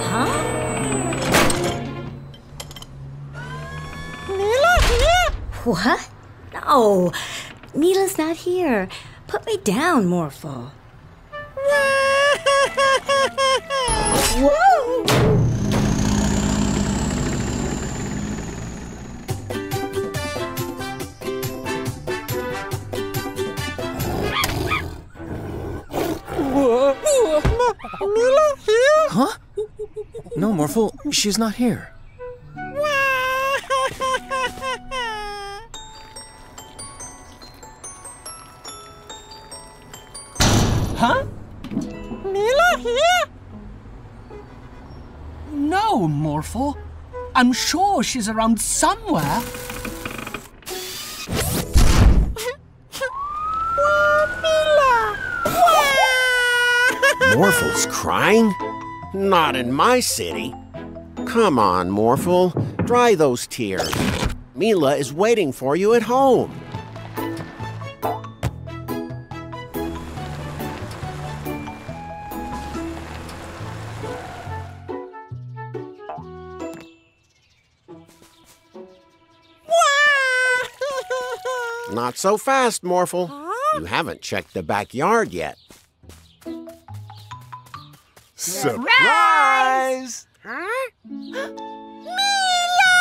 Huh? What? No, Mila's not here. Put me down, Morphle. Whoa! Mila here? Huh? No, Morphle, she's not here. Huh? Mila here? No, Morphle. I'm sure she's around somewhere. Wah, Mila! Wah! Morphle's crying? Not in my city. Come on, Morphle. Dry those tears. Mila is waiting for you at home. Not so fast, Morphle. Huh? You haven't checked the backyard yet. Surprise! Surprise! Huh? Mila!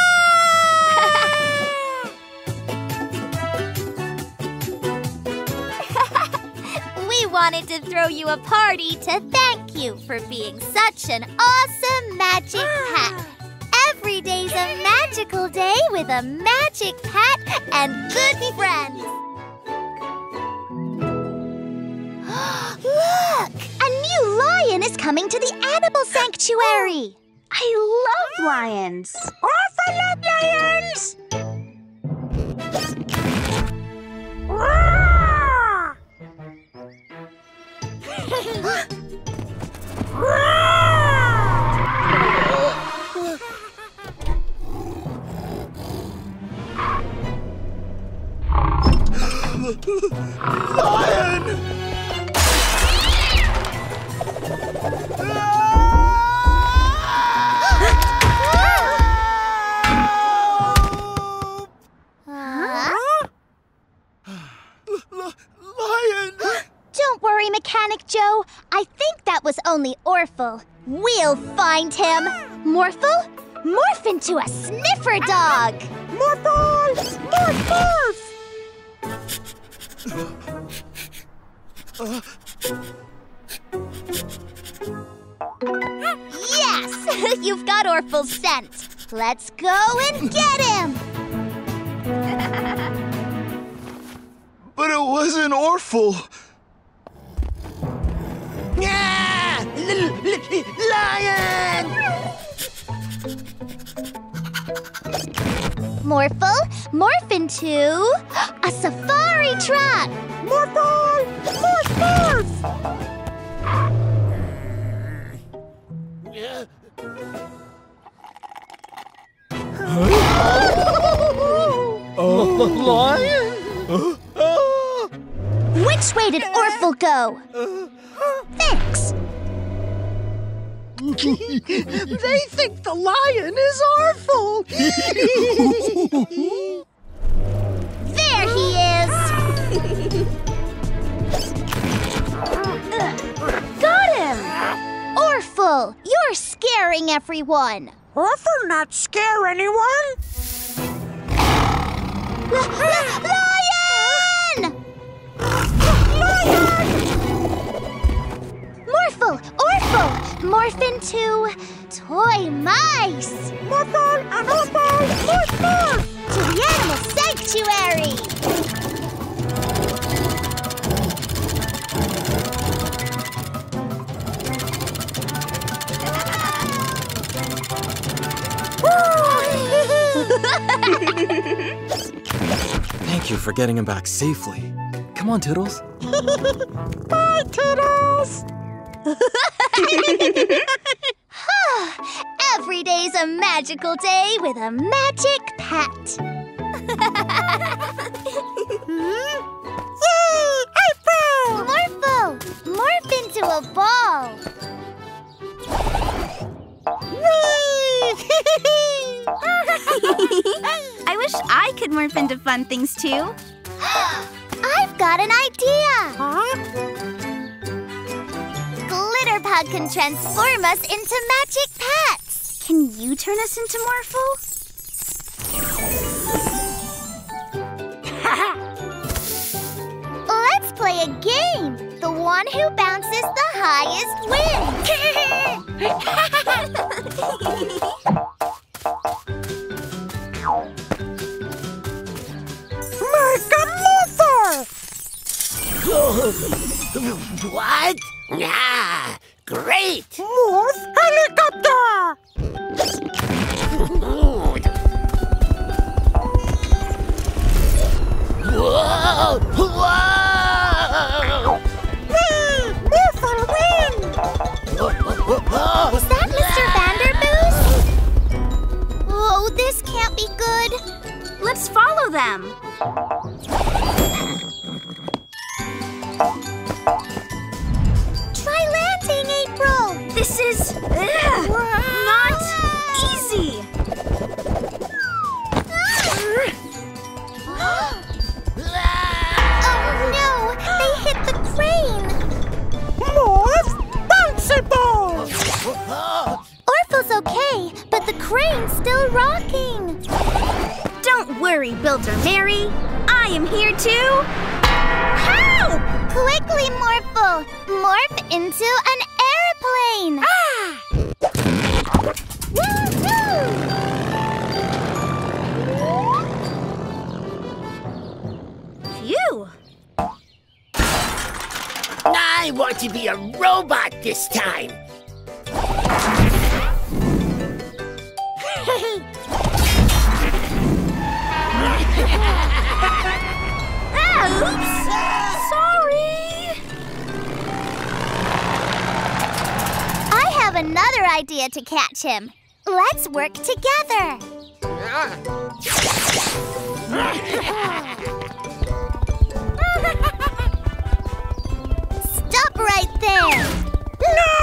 We wanted to throw you a party to thank you for being such an awesome magic pet. Every day's a magical day with a magic pet and good friends. Look! A new lion is coming to the animal sanctuary. I love lions. Orphle love lions! Lion! Huh? Lion! Don't worry, Mechanic Joe. I think that was only Orphle. We'll find him. Morphle, morph into a sniffer dog. Morphle! Morph, morph! Uh, You've got Orphle's scent. Let's go and get him! But it wasn't Orphle. Ah! Lion! Morphle, morph into a safari truck! Morph on! Morph, morph! Huh? Oh, lion! Huh? Which way did Orphle go? Uh, huh? Thanks. They think the lion is Orphle. There he is. Got him. Orphle, you're scaring everyone. Orphle not scare anyone? Lion! Lion! Morphle, Orphle, morph into toy mice. Morph on and Orphle, morph, morph! To the animal sanctuary. Thank you for getting him back safely. Come on, Tiddles. Bye, Tiddles! Every day's a magical day with a magic pet. Yay, April! Morphle, morph into a ball. Whee! I wish I could morph into fun things, too. I've got an idea! Huh? Glitterpug can transform us into magic pets. Can you turn us into Morphle? Let's play a game. The one who bounces the highest wins. What? Ah, great! Morph helicopter! Whoa! Whoa! Win! Morph and win! Is that Mister Vanderboos? Oh, this can't be good. Let's follow them. Try landing, April! This is ugh, not easy! Oh no! They hit the crane! Morph bouncy ball! Orphle's okay, but the crane's still rocking! Don't worry, Builder Mary! I am here too! Help! Quickly, Morphle! Morph into an airplane! Ah! Woo-hoo! Phew! I want to be a robot this time! Oops! Sorry! I have another idea to catch him. Let's work together. Stop right there! No!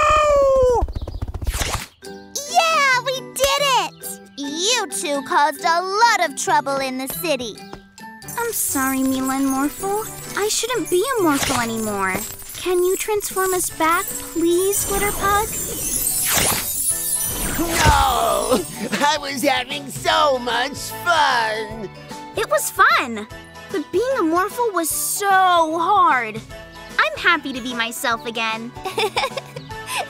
Yeah, we did it! You two caused a lot of trouble in the city. I'm sorry, Mila and Morphle. I shouldn't be a Morphle anymore. Can you transform us back, please, Glitterpug? No! I was having so much fun! It was fun, but being a Morphle was so hard. I'm happy to be myself again.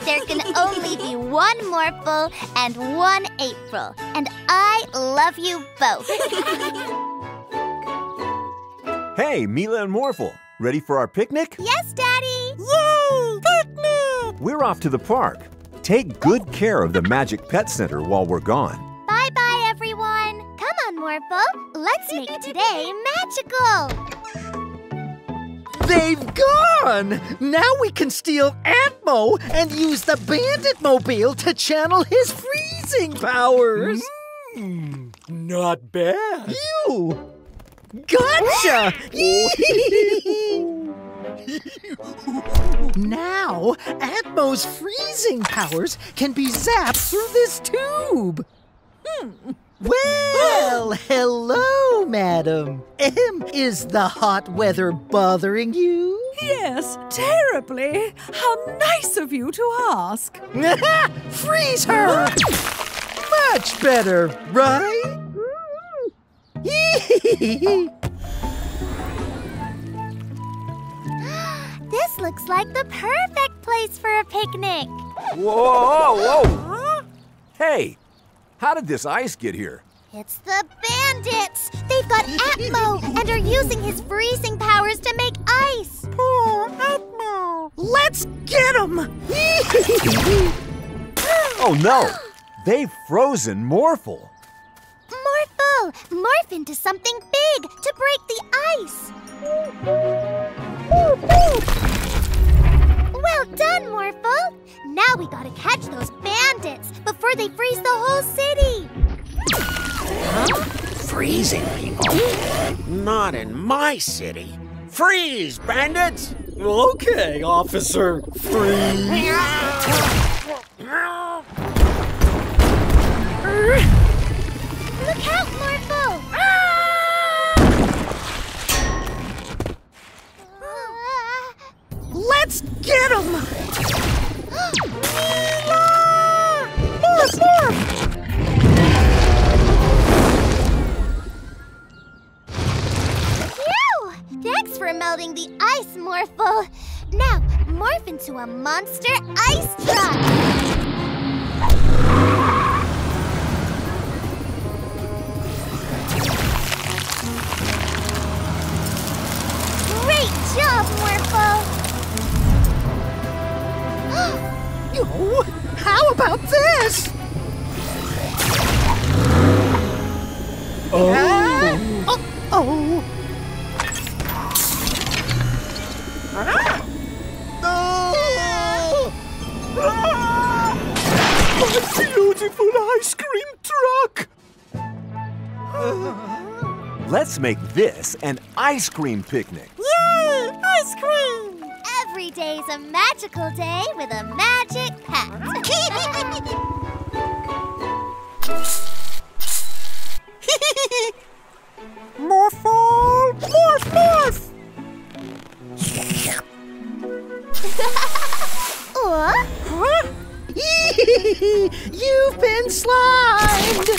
There can only be one Morphle and one April. And I love you both. Hey, Mila and Morphle, ready for our picnic? Yes, Daddy! Yay! Picnic! We're off to the park. Take good care of the Magic Pet Center while we're gone. Bye-bye, everyone. Come on, Morphle. Let's make today magical. They've gone! Now we can steal Atmo and use the Bandit Mobile to channel his freezing powers. Mm, not bad. Ew! Gotcha! Now, Atmo's freezing powers can be zapped through this tube. Hmm. Well, hello, madam. Ahem, is the hot weather bothering you? Yes, terribly. How nice of you to ask. Freeze her! Much better, right? This looks like the perfect place for a picnic. Whoa, whoa, whoa. Hey, how did this ice get here? It's the bandits. They've got Atmo and are using his freezing powers to make ice. Poor Atmo. Let's get him. Oh, no. They've frozen Morphle. Morphle, morph into something big to break the ice. Well done, Morphle. Now we gotta catch those bandits before they freeze the whole city. Huh? Freezing people? Not in my city. Freeze, bandits! Okay, Officer Freeze. Look out, Morphle! Ah! Uh, Let's get him! Mila! Morph, morph! Phew! Thanks for melting the ice, Morphle. Now, morph into a monster ice truck! Good job, Morphle! Oh, how about this? Oh. Ah. Oh. Oh. Ah. Oh. Ah. My beautiful ice cream truck! Ah. Let's make this an ice cream picnic. Ice cream! Every day's a magical day with a magic pet. Morphle! Morph, morph! Or... Huh? You've been slimed!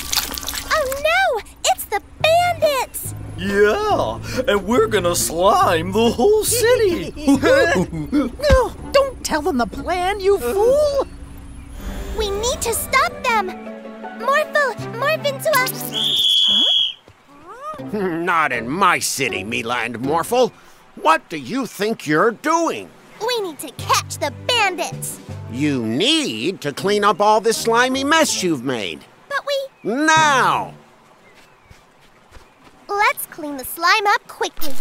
Oh no! It's the bandits! Yeah, and we're gonna slime the whole city. No, don't tell them the plan, you fool. We need to stop them. Morphle, morph into a... Huh? Not in my city, Mila and Morphle. What do you think you're doing? We need to catch the bandits. You need to clean up all this slimy mess you've made. But we... Now! Let's clean the slime up quickly.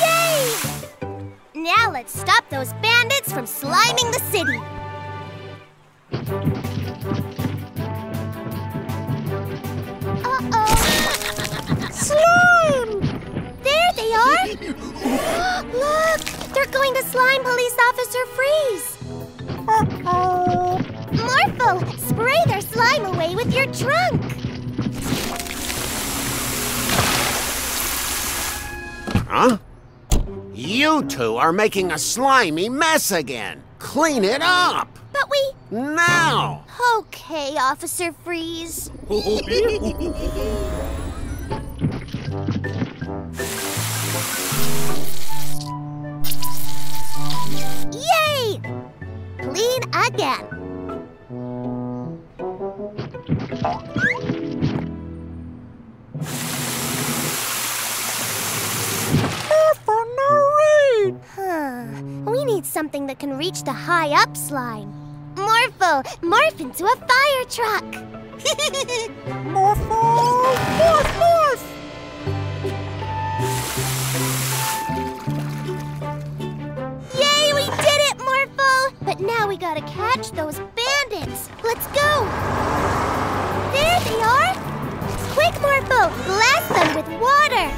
Yay! Now let's stop those bandits from sliming the city. Uh-oh. Slime! There they are. Look, they're going to slime Police Officer Freeze. Uh-oh. Morphle, spray their slime away with your trunk. Huh? You two are making a slimy mess again. Clean it up. But we... Now. Okay, Officer Freeze. get them. We need something that can reach the high-up slime. Morphle, morph into a fire truck! Morphle, morph, morph! Yay, we did it, Morphle! But now we gotta catch those bandits. Let's go! There they are! Quick, Morphle, blast them with water!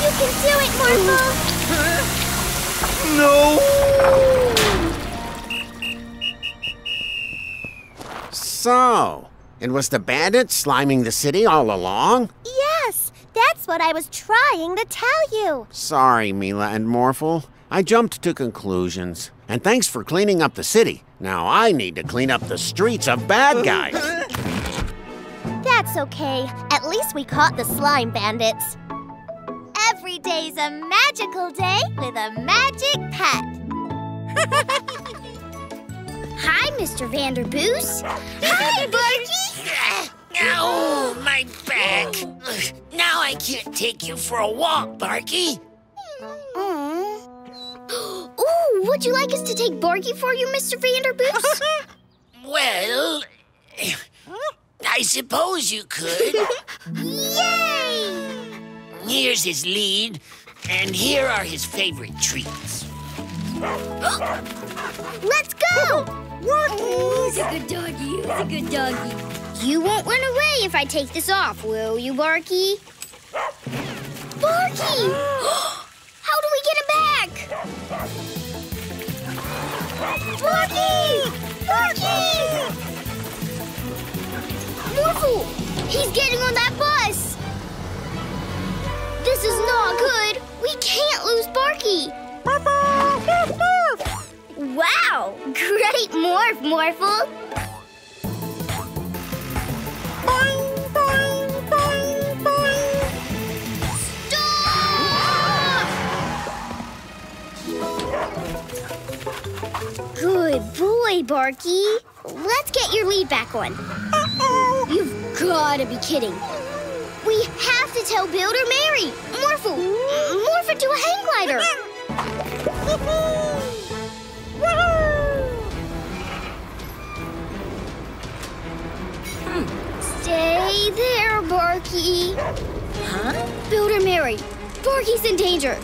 You can do it, Morphle! No! So, it was the bandits sliming the city all along? Yes, that's what I was trying to tell you. Sorry, Mila and Morphle. I jumped to conclusions. And thanks for cleaning up the city. Now I need to clean up the streets of bad guys. That's okay. At least we caught the slime bandits. Every day's a magical day with a magic pet. Hi, Mister Vanderboos. Hi, Barky. Oh, my back. Now I can't take you for a walk, Barky. Mm. Ooh, would you like us to take Barky for you, Mister Vanderboos? Well... I suppose you could. Yay! Here's his lead, and here are his favorite treats. Let's go! Who's a good doggy, who's a good doggy? You won't run away if I take this off, will you, Barky? Barky! How do we get it back? Barky! Barky! Morphle! He's getting on that bus! This is not good! We can't lose Barky! Morphle! Morph, morph! Wow! Great morph, Morphle! Boing, boing, boing, boing! Stop! Good boy, Barky! Let's get your lead back on. You've gotta be kidding. We have to tell Builder Mary. Morphle, morph into a hang glider. Stay there, Barky. Huh? Builder Mary, Barky's in danger.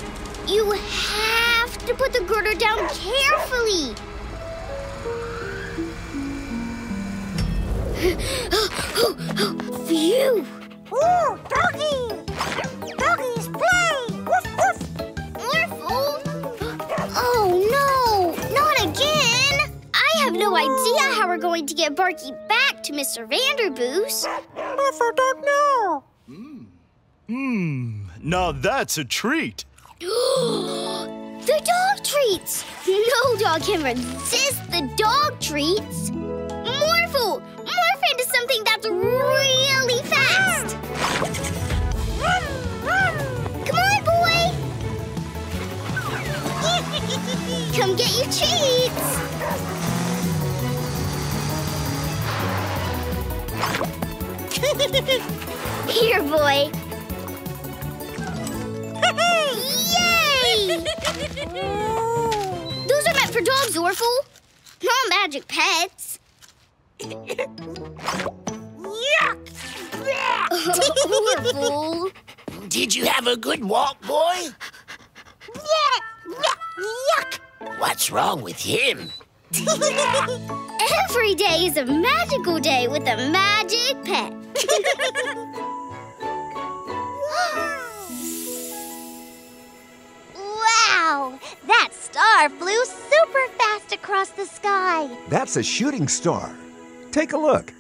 You have to put the girder down carefully. Phew! Ooh, doggy! Doggies play! Woof, woof! Morphle! Oh, no! Not again! I have no idea how we're going to get Barky back to Mister Vanderboos. Morphle, don't know! Hmm. Hmm. Now that's a treat. The dog treats! No dog can resist the dog treats! Morphle! Morph into something that's really fast! Come on, boy! Come get your treats! Here, boy! Yay! Those are meant for dogs, Orphle. Not magic pets. Horrible. Did you have a good walk, boy? Yuck, yuck, yuck. What's wrong with him? Every day is a magical day with a magic pet. Wow! That star flew super fast across the sky. That's a shooting star. Take a look.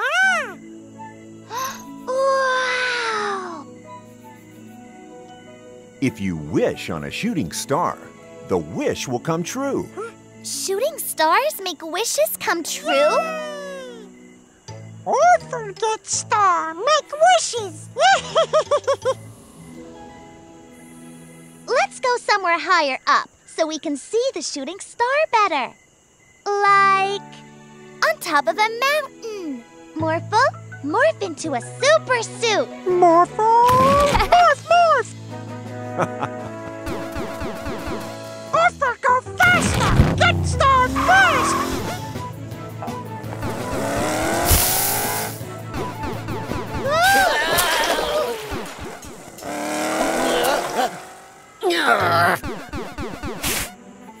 Ah! Wow! If you wish on a shooting star, the wish will come true. Huh? Shooting stars make wishes come true? Or forget star, make wishes! Let's go go somewhere higher up so we can see the shooting star better. Like on top of a mountain. Morphle, morph into a super suit. Morphle, morph, morph. Morphle, go faster. Get star fast.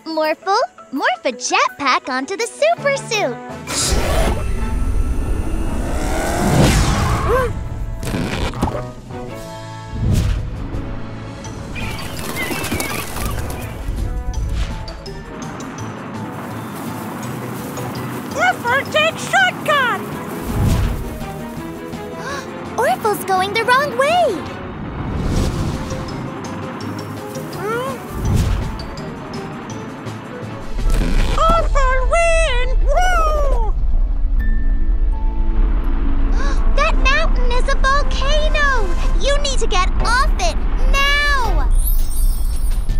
Morphle, morph a jetpack onto the super suit. Morphle takes shortcut. Orphle's going the wrong way. That mountain is a volcano! You need to get off it now!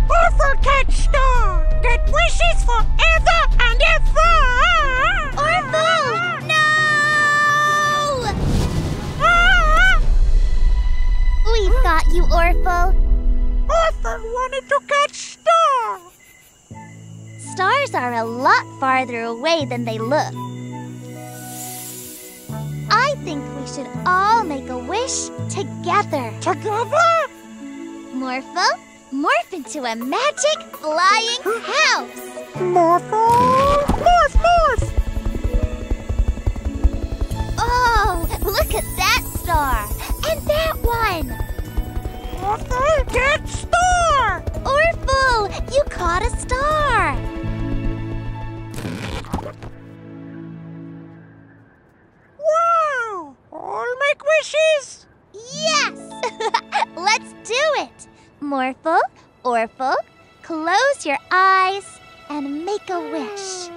Orphle can't star! Get wishes forever and ever! Orphle! No! Ah! We've got you, Orphle. Orphle wanted to catch star! Stars are a lot farther away than they look. I think we should all make a wish together. Together? Morphle, morph into a magic flying house. Morphle, morph, morph! Oh, look at that star. And that one. Orphle, get star! Orphle, you caught a star. Wow! All make wishes? Yes! Let's do it! Morphle, Orphle, close your eyes and make a wish.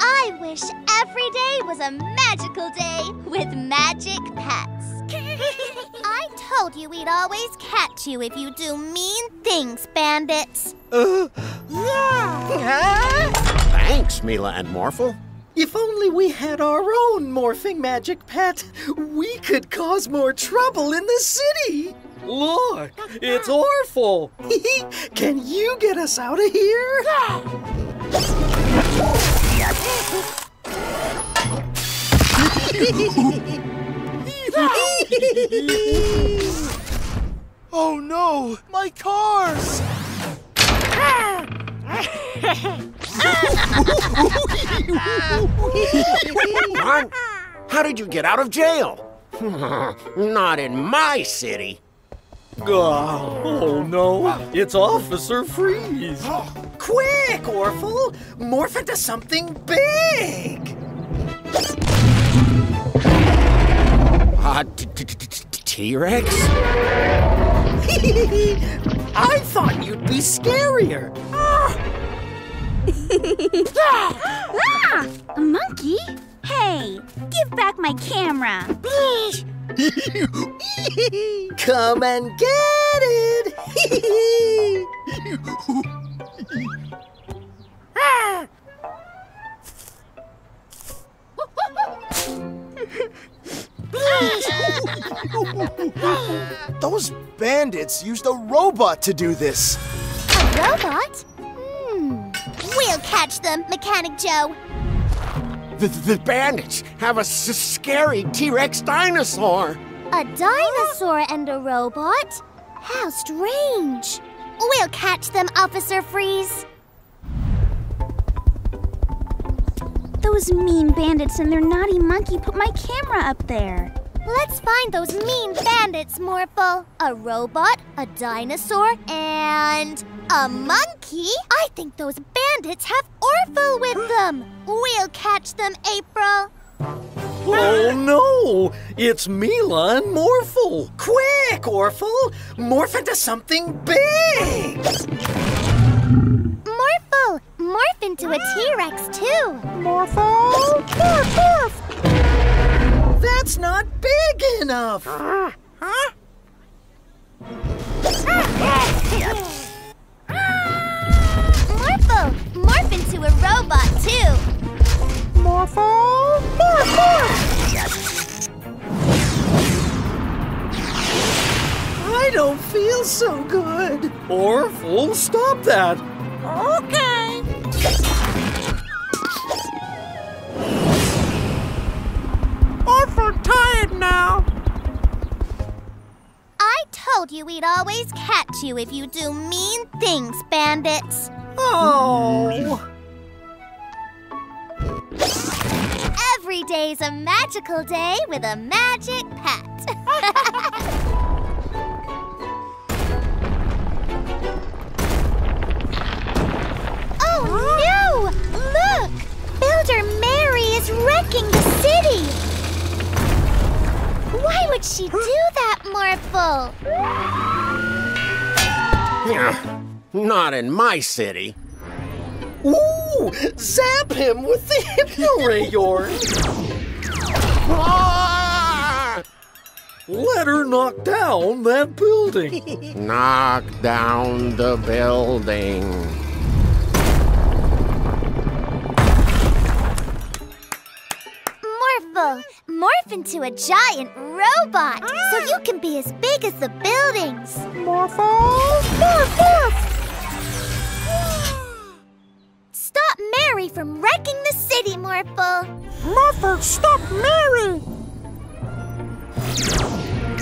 I wish every day was a magical day with magic pets. I told you we'd always catch you if you do mean things, bandits. Uh, yeah. Thanks, Mila and Morphle. If only we had our own morphing magic pet, we could cause more trouble in the city. Look, it's Orphle. Can you get us out of here? Oh no, my cars! Ron, how did you get out of jail? Not in my city. Oh, oh no, it's Officer Freeze. Quick, Orphle, morph into something big. Uh, T-Rex? I thought you'd be scarier. Ah, a monkey? Hey, give back my camera. Come and get it. Ah. Those bandits used a robot to do this. A robot? Hmm. We'll catch them, Mechanic Joe. The, the bandits have a scary T-Rex dinosaur. A dinosaur and a robot? How strange. We'll catch them, Officer Freeze. Those mean bandits and their naughty monkey put my camera up there. Let's find those mean bandits, Morphle. A robot, a dinosaur, and a monkey? I think those bandits have Orphle with them. We'll catch them, April. Oh no! It's Mila and Morphle. Quick, Orphle! Morph into something big! Morphle, morph into a T-Rex too. Morphle, morph, morph! That's not big enough. Huh? into a robot, too. Morphle, Morphle! I don't feel so good. Orphle, stop that. Okay. Orphle, tired now. I told you we'd always catch you if you do mean things, bandits. Oh. Every day's a magical day with a magic pet. Oh, no! Look! Builder Mary is wrecking the city! Why would she do that, Morphle? Uh, not in my city. Ooh! Zap him with the hypno-rayon! Ah! Let her knock down that building. Knock down the building. Morph into a giant robot ah. so you can be as big as the buildings. Morphle, morph, morph! Stop Mary from wrecking the city, Morphle. Morphle, stop Mary!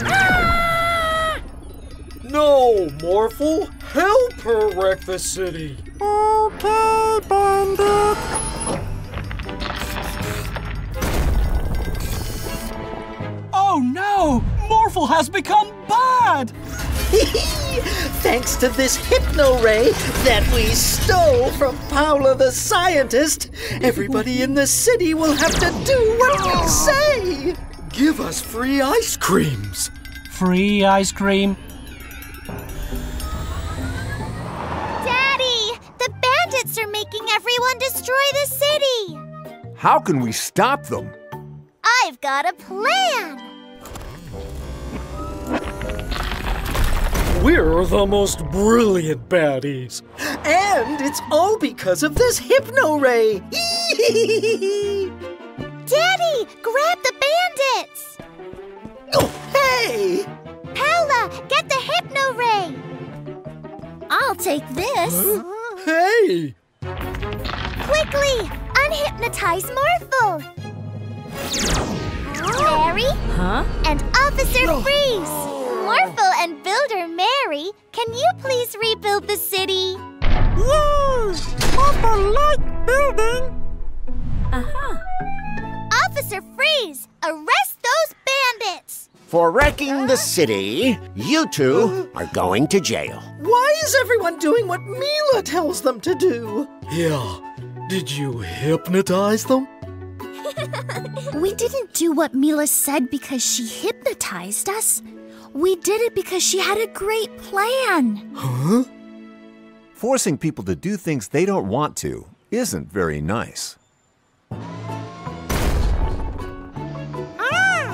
Ah! No, Morphle, help her wreck the city. Okay, Bandit. Oh no! Morphle has become bad! Thanks to this hypno-ray that we stole from Paola the scientist, everybody in the city will have to do what we say! Give us free ice creams! Free ice cream? Daddy! The bandits are making everyone destroy the city! How can we stop them? I've got a plan! We're the most brilliant baddies. And it's all because of this hypno-ray. Daddy, grab the bandits. Oh, hey! Paola, get the hypno-ray. I'll take this. Huh? Hey! Quickly, unhypnotize Morphle. Mary? Huh? And Officer Freeze. Oh. Morphle and Builder Mary, can you please rebuild the city? Yay! Morphle like building! Uh-huh. Officer Freeze, arrest those bandits! For wrecking uh? the city, you two are going to jail. Why is everyone doing what Mila tells them to do? Yeah, did you hypnotize them? We didn't do what Mila said because she hypnotized us. We did it because she had a great plan. Huh? Forcing people to do things they don't want to isn't very nice. Ah!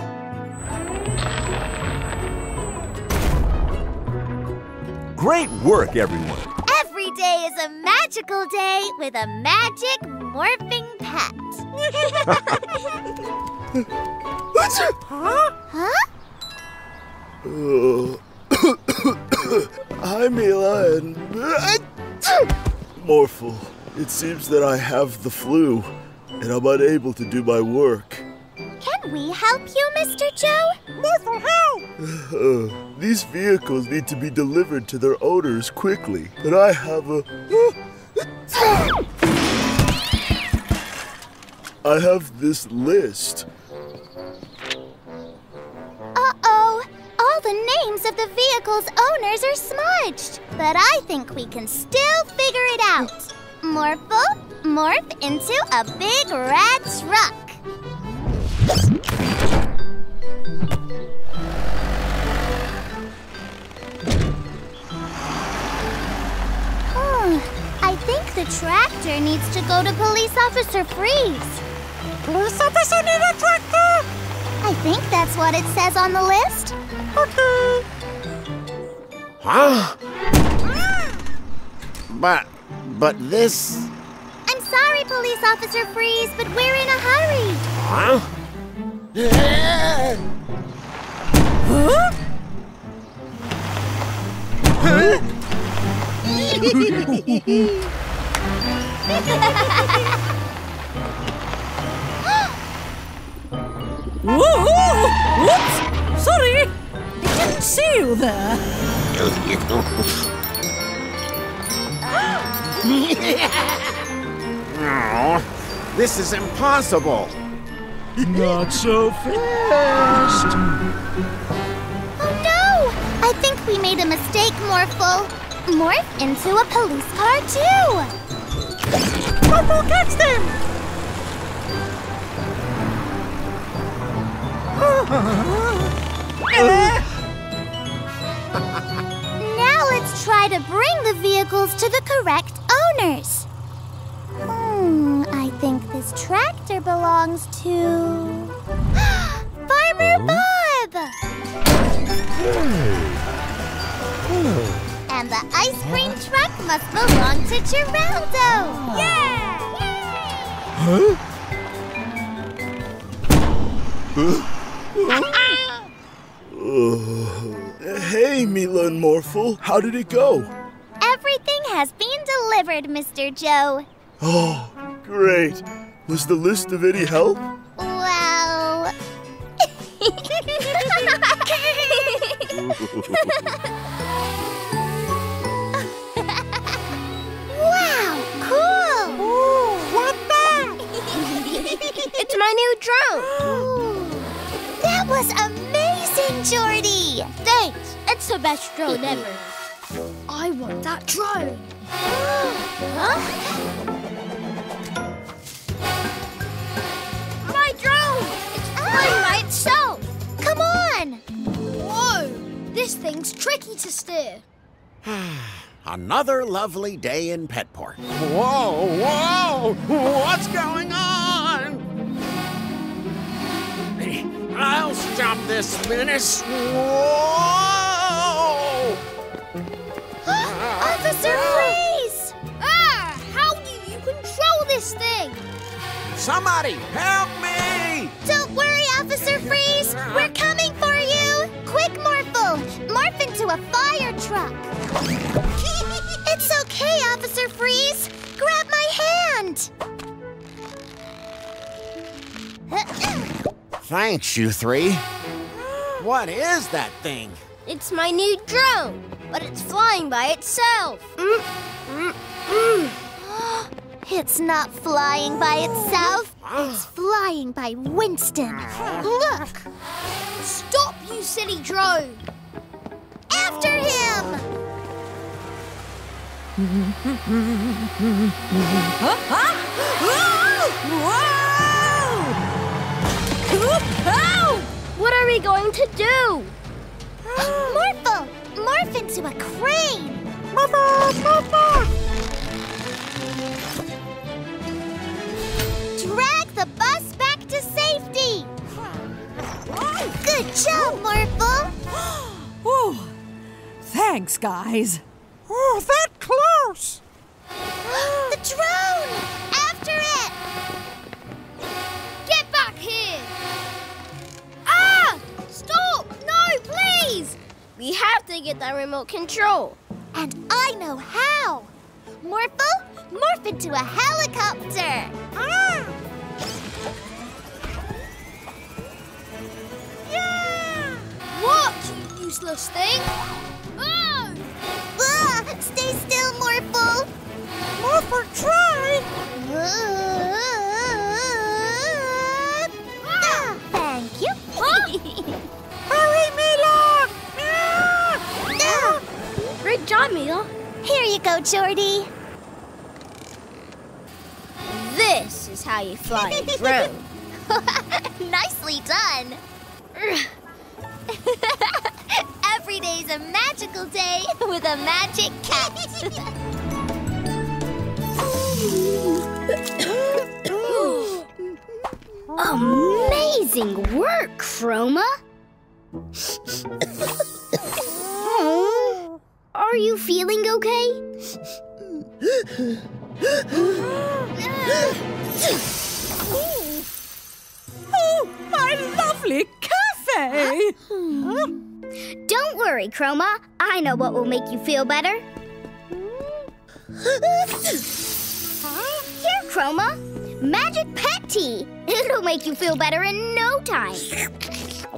Great work, everyone. Every day is a magical day with a magic morphing pet. What's it? Huh? Huh? Uh, Hi, Mila and Morphle. It seems that I have the flu, and I'm unable to do my work. Can we help you, Mister Joe? Morphle, help! Uh, these vehicles need to be delivered to their owners quickly, and I have a... I have this list. Uh-oh. All the names of the vehicle's owners are smudged, but I think we can still figure it out. Morphle, morph into a big red truck. Hmm, I think the tractor needs to go to Police Officer Freeze. Police Officer need a tractor! I think that's what it says on the list. Okay. Huh? But, but this... I'm Sorry, Police Officer Freeze, but we're in a hurry. Huh? Huh? Huh? Whoa! Whoops! Sorry! I didn't see you there. Oh, this is impossible. Not so fast. Oh no! I think we made a mistake, Morphle. Morph into a police car too! Morphle, catch them! Now let's try to bring the vehicles to the correct owners. Hmm, I think this tractor belongs to... Farmer Bob! Hmm. And the ice cream truck must belong to Geraldo! Yeah! Yay! Huh? Huh? uh, hey, Mila and Morphle, how did it go? Everything has been delivered, Mister Joe. Oh, great. Was the list of any help? Well... It's my new drone! That was amazing, Jordy! Thanks! It's the best drone ever. I want that drone! Huh? My drone! It's flying ah! by itself! Come on! Whoa! This thing's tricky to steer. Another lovely day in Petport. Whoa! Whoa! What's going on? I'll stop this menace. Whoa! Officer Freeze! Ah! How do you control this thing? Somebody help me! Don't worry, Officer Freeze! We're coming for you! Quick, Morphle! Morph into a fire truck! It's okay, Officer Freeze! Grab my hand! Uh-uh. Thanks, you three. What is that thing? It's my new drone, but it's flying by itself. Mm, mm, mm. It's not flying by itself. It's flying by Winston. Look! Stop, you silly drone! After him! Huh? Huh? Whoa! Ow! What are we going to do? Morphle! Morph into a crane! Morphle! Morphle! Drag the bus back to safety! Good job, Morphle! Oh, thanks, guys. Oh, that close! The drone! After it! Get back here! Ah! Stop! No, please! We have to get that remote control. And I know how! Morphle, morph into a helicopter! Ah! Yeah! What, you useless thing? Oh! Ah, stay still, Morphle! Morphle, try! Ah. Thank you. Huh? Hurry, Mila! Ah! Great job, Mila. Here you go, Jordy. This is how you fly a drone. Nicely done. Every day's a magical day with a magic cat. Amazing work, Chroma! Are you feeling okay? Oh, my lovely cafe! Huh? Don't worry, Chroma. I know what will make you feel better. Here, Chroma. Magic Pet Tea. It'll make you feel better in no time.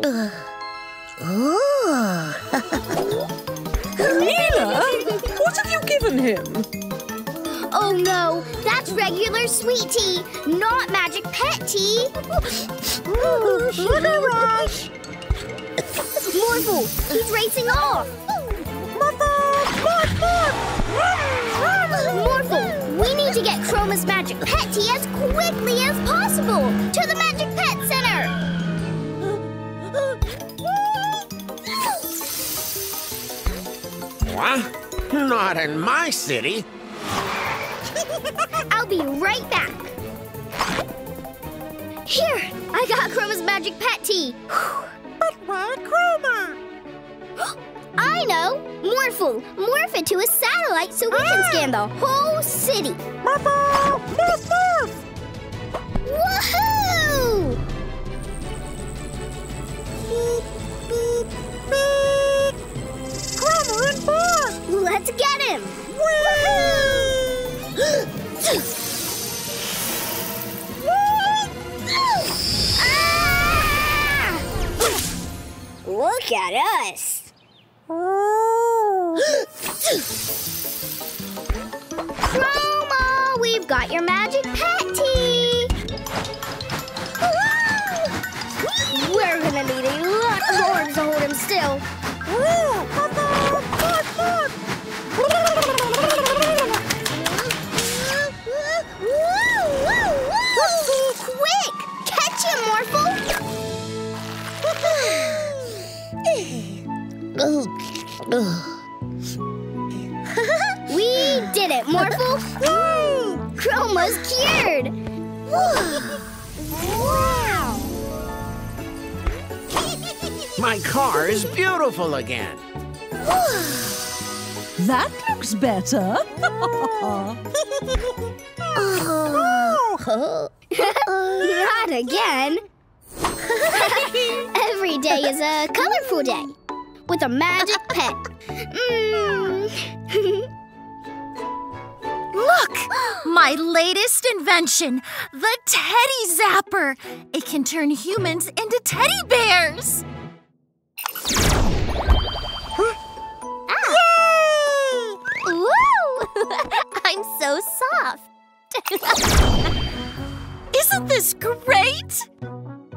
Uh, oh. Mila, what have you given him? Oh, no. That's regular sweet tea, not Magic Pet Tea. Oh, sugar rush. Morphle, he's racing off. Morphle, Morphle. Morphle, we need to get Chroma's Magic Pet Tea as quickly as possible to the Magic Pet Center. Not in my city. I'll be right back. Here, I got Chroma's Magic Pet Tea. But why Chroma? I know. Morphle, morph it to a satellite so we ah. can scan the whole city. Morphle, morph, morph. Woohoo! Beep, beep, beep. Chroma and Bob. Let's get him. Woohoo! Look at us. Chroma, we've got your Magic Pet Tea. We're gonna need a lot of horns to hold him still. Quick, catch him, Morphle. We did it, Morphle! Chroma's cured! Wow! My car is beautiful again. That looks better. Oh. Not again. Every day is a colorful day with a magic pet. Mm. Look! My latest invention, the Teddy Zapper. It can turn humans into teddy bears. Ah. Yay! Woo! I'm so soft. Isn't this great?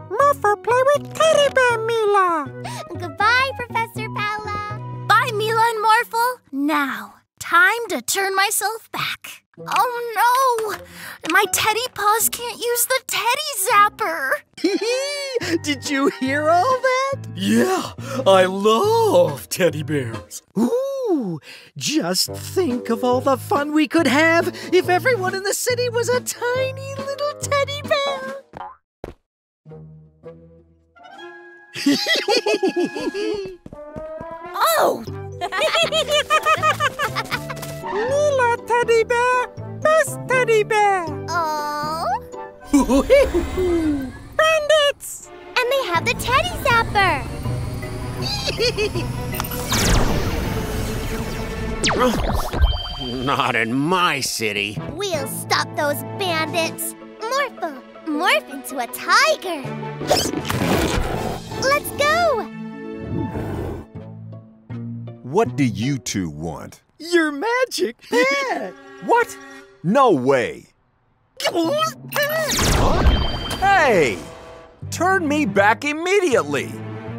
Morphle, play with Teddy Bear, Mila. Goodbye, Professor Paola. Bye, Mila and Morphle. Now, time to turn myself back. Oh, no. My teddy paws can't use the Teddy Zapper. Did you hear all that? Yeah, I love teddy bears. Ooh, just think of all the fun we could have if everyone in the city was a tiny little teddy bear. Oh! Mila Teddy Bear, Bus Teddy Bear. Oh! Bandits! And they have the Teddy Zapper. Not in my city. We'll stop those bandits. Morphle, morph into a tiger. Let's go! What do you two want? Your magic pet! What? No way! Huh? Hey! Turn me back immediately!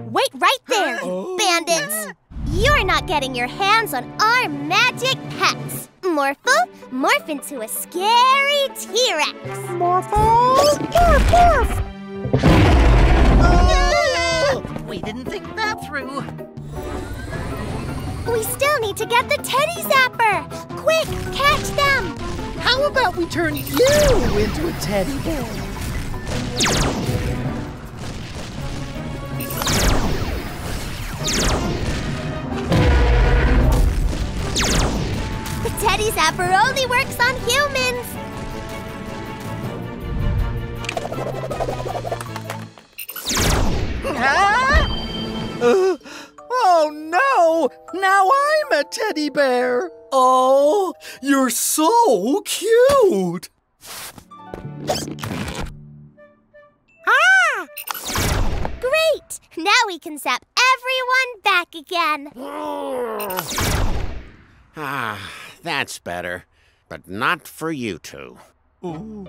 Wait right there, oh. bandits! You're not getting your hands on our magic pets! Morphle, morph into a scary T-Rex! Morphle, morph, morph! Oh. We didn't think that through. We still need to get the Teddy Zapper. Quick, catch them. How about we turn you into a teddy bear? The Teddy Zapper only works on humans. Huh? Uh, oh no! Now I'm a teddy bear. Oh, you're so cute. Ah! Great! Now we can zap everyone back again. Ah, that's better, but not for you two. Ooh.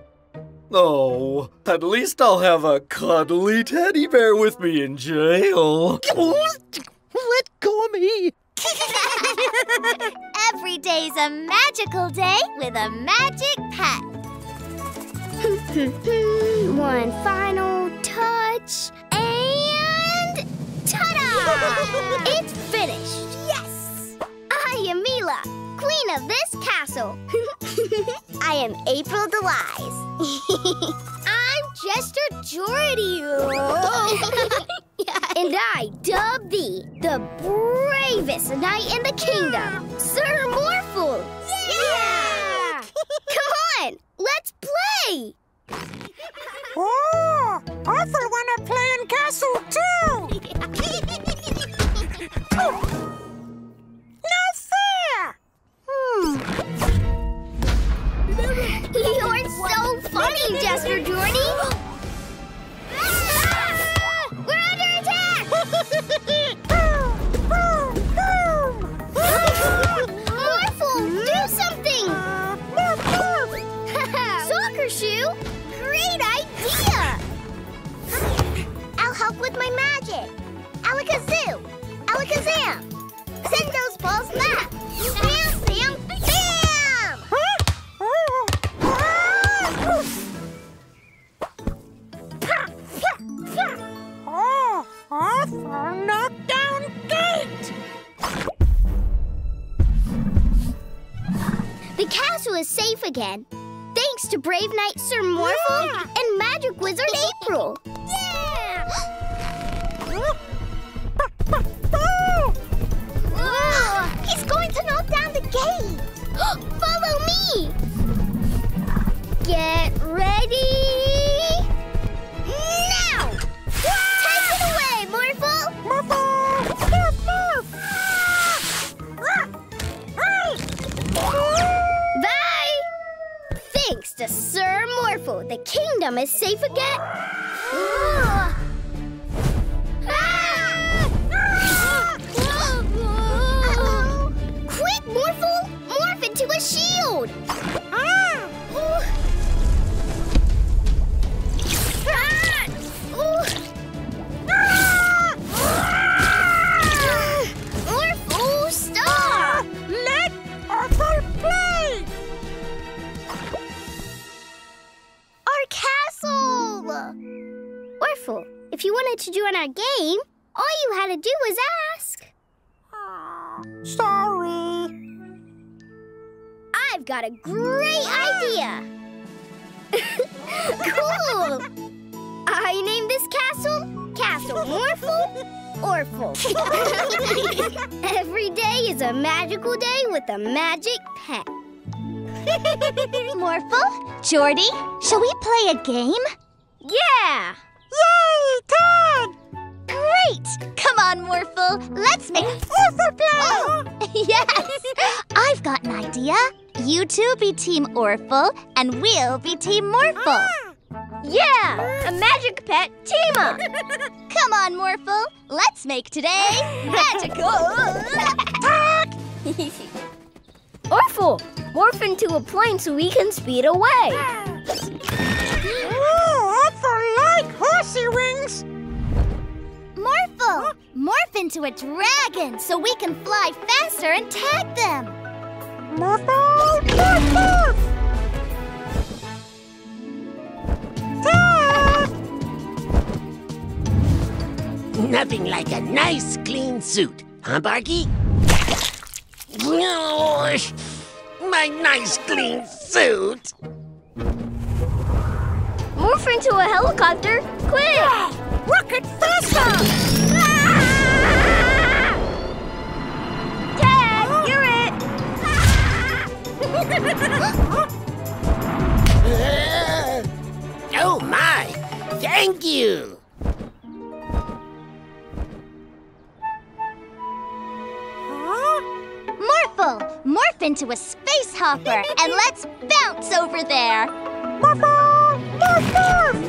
Oh, at least I'll have a cuddly teddy bear with me in jail. Let go of me. Every day's a magical day with a magic pet. One final touch, and ta-da! It's finished. Yes! I am Mila, queen of this castle. I am April the Wise. I'm Jester Jordy. And I dub thee the bravest knight in the kingdom, yeah. Sir Morphle. Yeah! yeah! Come on, let's play. Oh, Orphle wanna play in castle too. No fair. Hmm. You're so funny, Jester Jordy! Ah! We're under attack! Boom! Boom! Boom! Morphle, do something! Morph, morph! Soccer shoe? Great idea! I'll help with my magic! Alakazoo! Alakazam! Send those balls back! Bam, bam, bam! Huh? Oh, Orphle knocked down gate! The castle is safe again, thanks to brave knight Sir Morphle yeah. and magic wizard April. Yeah! Oh, he's going to knock down the gate! Follow me! Get ready! Now! Take it away, Morphle! Morphle! Morph, morph! Bye! Thanks to Sir Morphle, the kingdom is safe again. Ah! Uh-oh. Quick, Morphle! Morph into a shield! Ah! Ah! Ah! Ah! Orphle, stop! Let Orphle play! Our castle! Orphle, if you wanted to join our game, all you had to do was ask. Oh, sorry. I've got a great idea! Cool! I named this castle Castle Morphle Orphle. Every day is a magical day with a magic pet. Morphle, Jordy, shall we play a game? Yeah! Yay, Ted! Great! Come on, Morphle, let's make Orphle play! Oh, yes! I've got an idea. You two be Team Orphle, and we'll be Team Morphle. Yeah! A magic pet team-up! Come on, Morphle. Let's make today magical. Orphle, morph into a plane so we can speed away. Ooh, Orphle like horsey wings. Morphle, morph into a dragon so we can fly faster and tag them. Morphle! Morphle! Nothing like a nice, clean suit, huh, Barky? Gosh, my nice, clean suit! Morph into a helicopter, quick! Yeah. Rocket faster! Ah! up into a space hopper and let's bounce over there. Morphle! Morphle!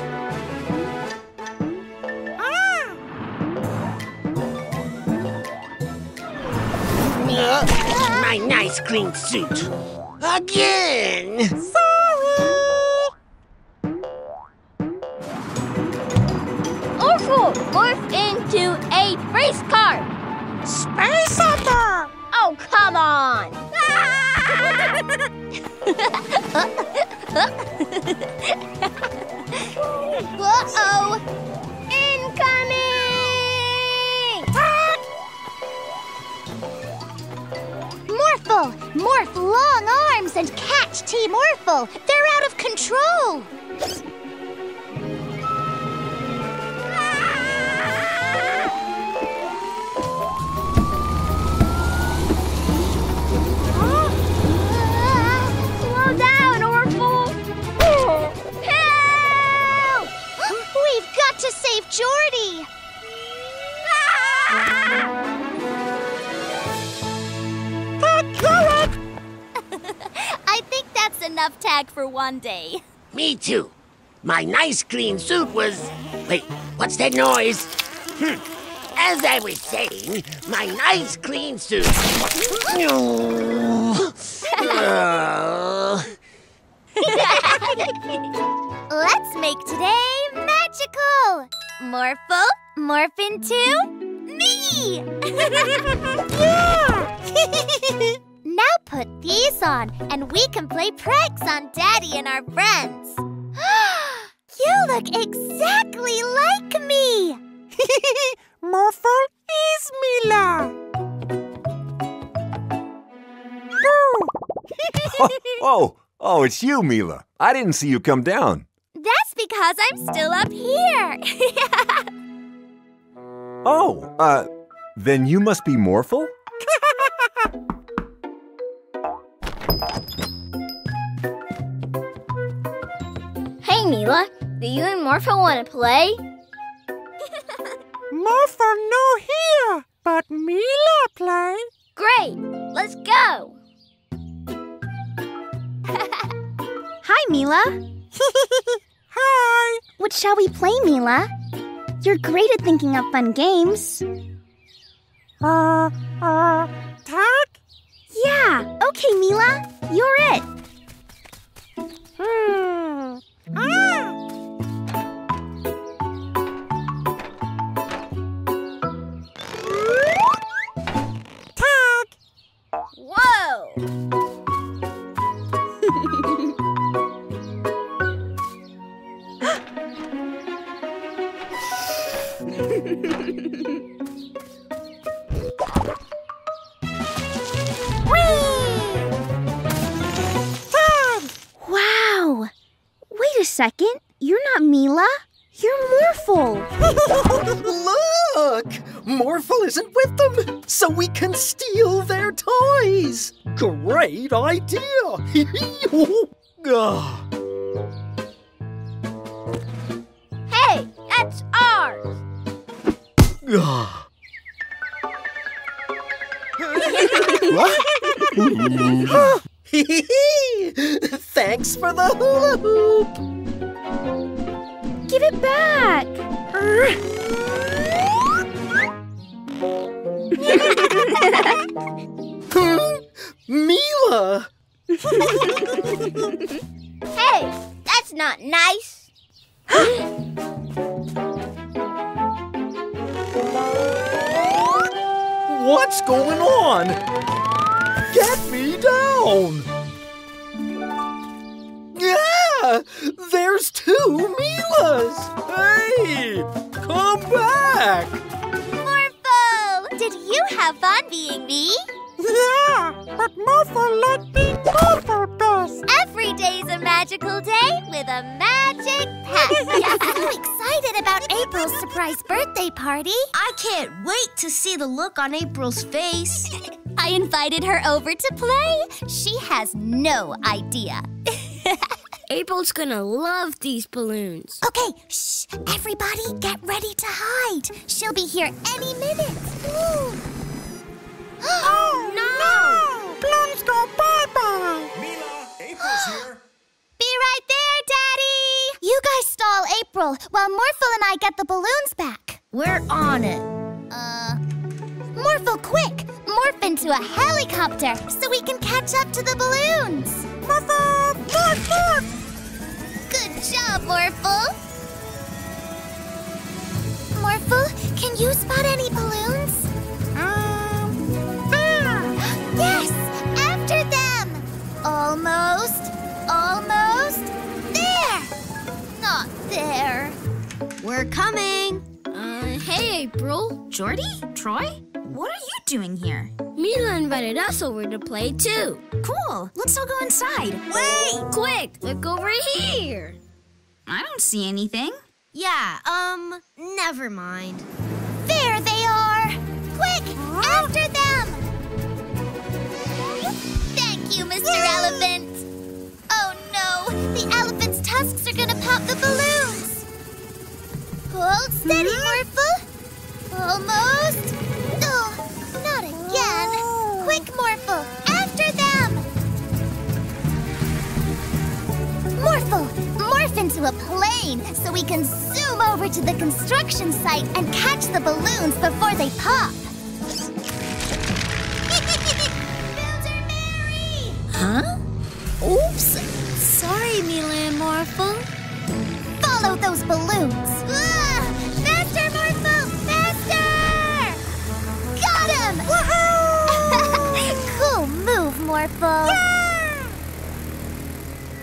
Uh, my nice green suit. Again! Sorry! Orphle, morph into a race car! Space Center! Oh, come on! Uh-oh! Morphle! Morph long arms and catch Team Orphle! They're out of control! Slow down, Orphle! Help! We've got to save Jordy! I think that's enough tag for one day. Me too. My nice green suit was... Wait, what's that noise? Hm. As I was saying, my nice green suit... uh... Let's make today magical! Morphle, morph into me! Yeah! Now put these on, and we can play pranks on Daddy and our friends. You look exactly like me! Morphle is Mila! oh, oh, oh, it's you, Mila. I didn't see you come down. That's because I'm still up here. oh, uh, then you must be Morphle? Hey, Mila. Do you and Morphle want to play? Morphle no here, but Mila play. Great. Let's go. Hi, Mila. Hi. What shall we play, Mila? You're great at thinking up fun games. Uh, uh, tag? Yeah. Okay, Mila. You're it. Hmm. Ah! Tag! Whoa! Wait a second, you're not Mila, you're Morphle. Look, Morphle isn't with them, so we can steal their toys. Great idea. Hey, that's ours. What? Thanks for the hula hoop! Give it back! Mila! Hey, that's not nice! What's going on? Get me down! Yeah! There's two Milas! Hey! Come back! Morphle! Did you have fun being me? Yeah! But Morphle liked being Morphle best! Every day's a magical day with a magic pet! I'm so excited about April's surprise birthday party! I can't wait to see the look on April's face! I invited her over to play. She has no idea. April's gonna love these balloons. Okay, shh. Everybody get ready to hide. She'll be here any minute. Ooh. Oh, no! no! Balloons go by. April while Morphle and I get the balloons back. We're on it. Uh... Morphle, quick! Morph into a helicopter so we can catch up to the balloons! Morphle! Morph! Morph! Good job, Morphle! Morphle, can you spot any balloons? Um... Ah! Yes! After them! Almost! Almost! There! Not there! We're coming! Uh, hey, April. Jordy? Troy? What are you doing here? Mila invited us over to play, too. Cool. Let's all go inside. Wait! Quick, look over here. I don't see anything. Yeah, um, never mind. There they are! Quick, huh? After them! Thank you, Mister Yay! Elephant. Oh, no. The elephant's tusks are gonna pop the balloons. Hold steady, Morphle. Almost. No, not again. Oh. Quick, Morphle, after them. Morphle, morph into a plane so we can zoom over to the construction site and catch the balloons before they pop. Builder Mary! Huh? Oops. Sorry, Mila and Morphle. Follow those balloons. Ah! Faster, Morphle! Cool move, Morphle. Yeah!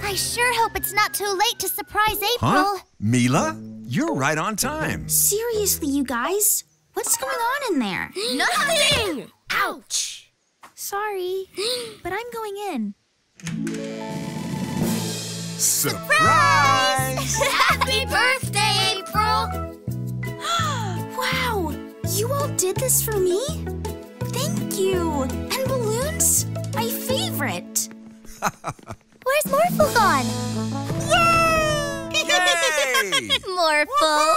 I sure hope it's not too late to surprise April. Huh? Mila, you're right on time. Seriously, you guys? What's going on in there? Nothing! Ouch! Sorry, but I'm going in. Surprise! Happy birthday, April! Wow! You all did this for me? Thank you! And balloons? My favorite! Where's Morphle gone? Yay! Yay! Morphle!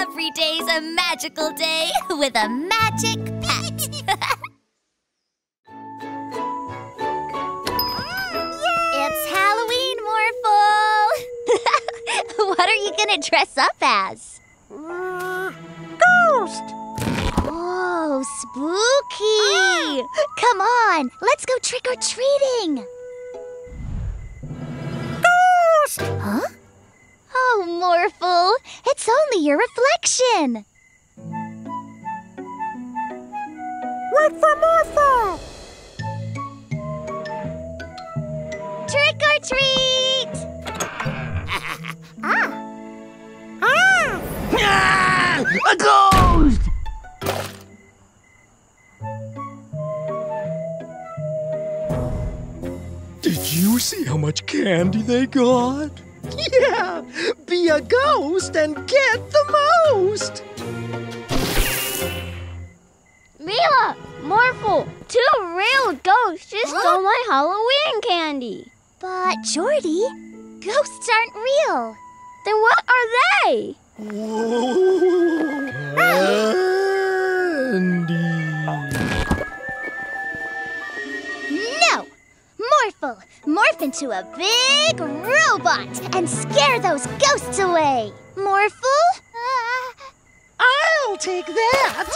Every day's a magical day with a magic pet! It's Halloween, Morphle! What are you gonna dress up as? Uh, ghost! Oh, spooky! Ah. Come on, let's go trick-or-treating! Ghost! Huh? Oh, Morphle, it's only your reflection! Wait for Morphle! Trick-or-treat! ah! Ah! Ah! A ghost! Did you see how much candy they got? Yeah! Be a ghost and get the most! Mila! Morphle! Two real ghosts just huh? stole my Halloween candy! But, Jordy, ghosts aren't real! Then what are they? Whoa! Candy! Morphle, morph into a big robot and scare those ghosts away. Morphle? Uh... I'll take that.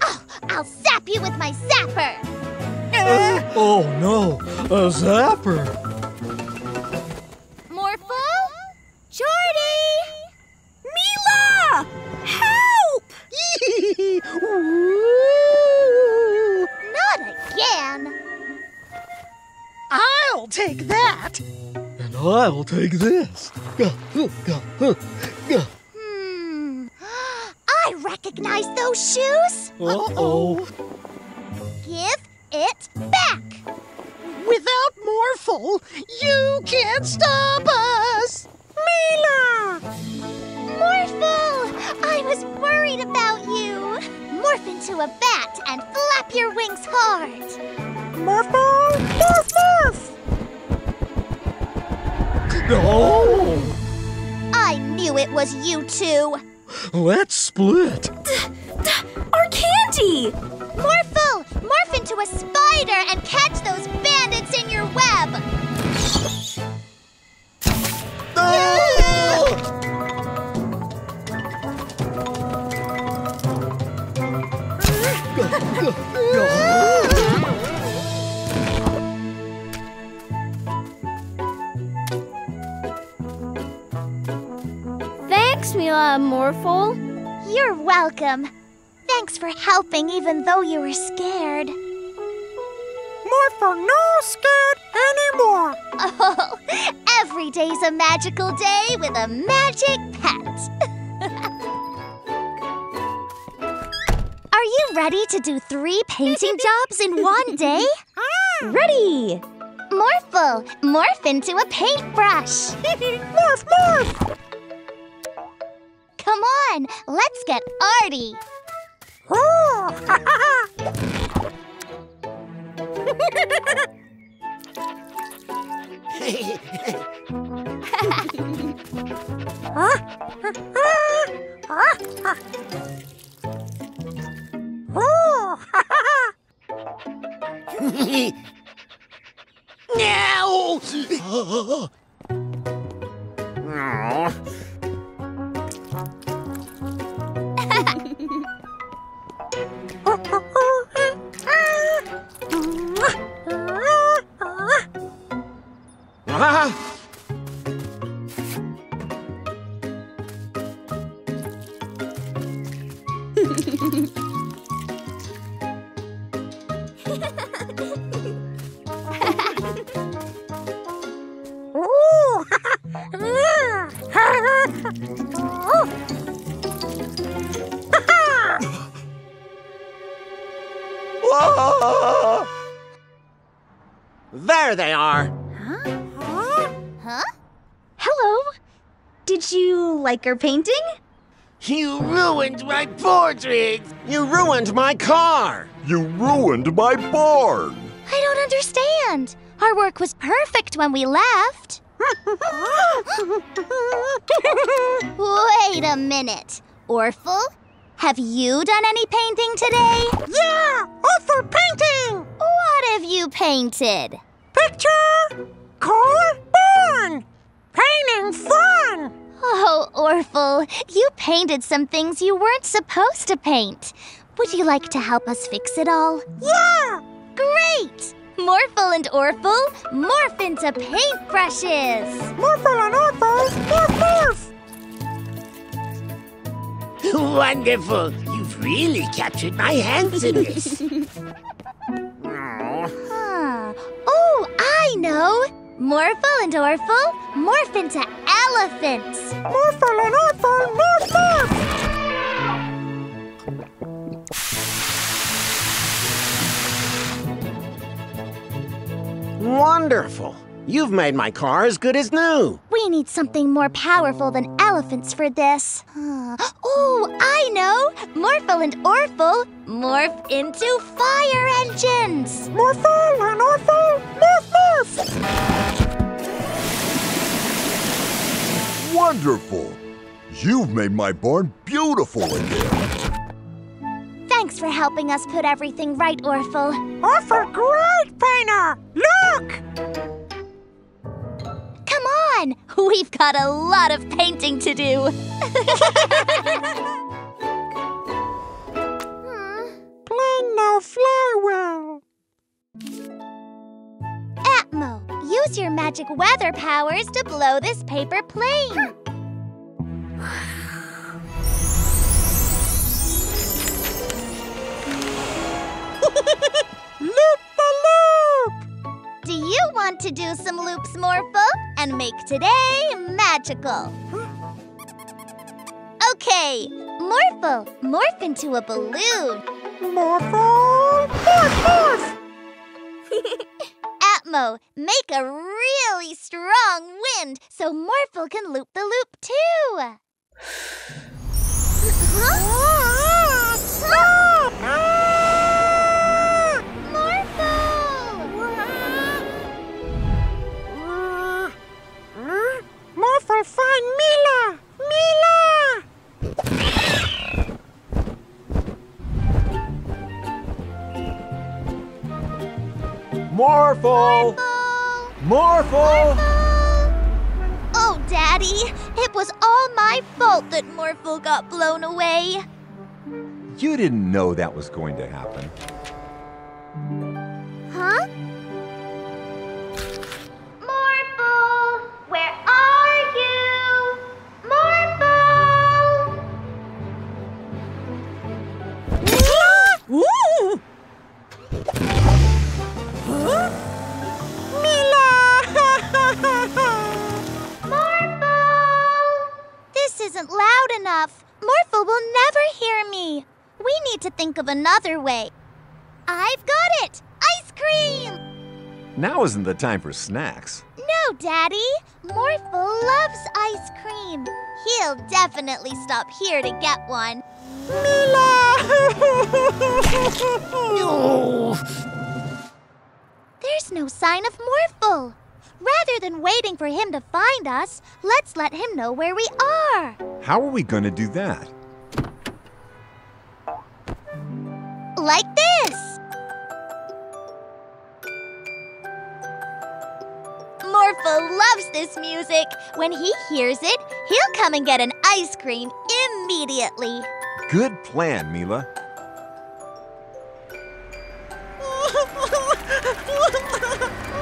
Oh, I'll zap you with my zapper. Uh, oh, no, a zapper. Morphle? Jordy! Mila! Help! Not again. I'll take that! And I'll take this. Hmm. I recognize those shoes! Uh-oh. Give it back! Without Morphle, you can't stop us! Mila! Morphle! I was worried about you! Morph into a bat and flap your wings hard! Morphle! Morph, morph! No! I knew it was you two! Let's split! Our candy! Morphle! Morph into a spider and catch those bandits in your web! Thanks, Mila and Morphle. You're welcome. Thanks for helping even though you were scared. Morphle no scared anymore. Oh, every day's a magical day with a magic pet. Are you ready to do three painting jobs in one day? Ah. Ready. Morphle, morph into a paintbrush. Morph, morph. Come on, let's get arty. Oh, now. There they are. Huh? Huh? Huh? Hello. Did you like our painting? You ruined my portrait. You ruined my car. You ruined my barn. I don't understand. Our work was perfect when we left. Wait a minute. Orphle, have you done any painting today? Yeah, Orphle painting. What have you painted? Picture, car, barn. Painting fun. Oh, Orphle, you painted some things you weren't supposed to paint. Would you like to help us fix it all? Yeah! Great! Morphle and Orphle, morph into paintbrushes! Morphle and Orphle, morph, morph! Wonderful! You've really captured my handsomeness. Huh. Oh, I know! Morphle and Orphle, morph into elephants! Morphle and Orphle, morph, morph! Wonderful! You've made my car as good as new! We need something more powerful than elephants for this. Oh, I know! Morphle and Orphle, morph into fire engines! Morphle and Orphle, morph, morph! Wonderful! You've made my barn beautiful again! Thanks for helping us put everything right, Orphle. Orphle, great painter! Look! Come on! We've got a lot of painting to do! hmm. Plan now fly well! Atmo, use your magic weather powers to blow this paper plane! Loop the loop! Do you want to do some loops, Morphle? And make today magical. Okay, Morphle, morph into a balloon. Morphle, morph, morph! Atmo, make a really strong wind so Morphle can loop the loop too. Huh? Stop! Morphle, find Mila! Mila! Morphle! Morphle! Morphle! Oh, Daddy, it was all my fault that Morphle got blown away. You didn't know that was going to happen. Huh? Morphle! Where are you? Morphle! Ooh! Huh? Mila! Morphle! This isn't loud enough. Morphle will never hear me. We need to think of another way. I've got it! Ice cream! Now isn't the time for snacks. No, Daddy. Morphle loves ice cream. He'll definitely stop here to get one. Mila! Oh. There's no sign of Morphle. Rather than waiting for him to find us, let's let him know where we are. How are we going to do that? Like this! Morphle loves this music. When he hears it, he'll come and get an ice cream immediately. Good plan, Mila.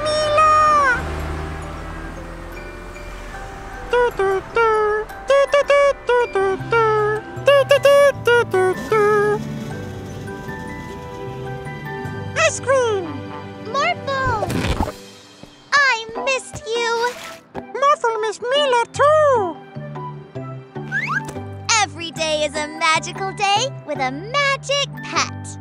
Mila! Do, do, do. Do, do, do, do, do, do. Do, do, do, do, do, do. Ice cream! Morphle! I missed you! Morphle missed Mila too! Every day is a magical day with a magic pet.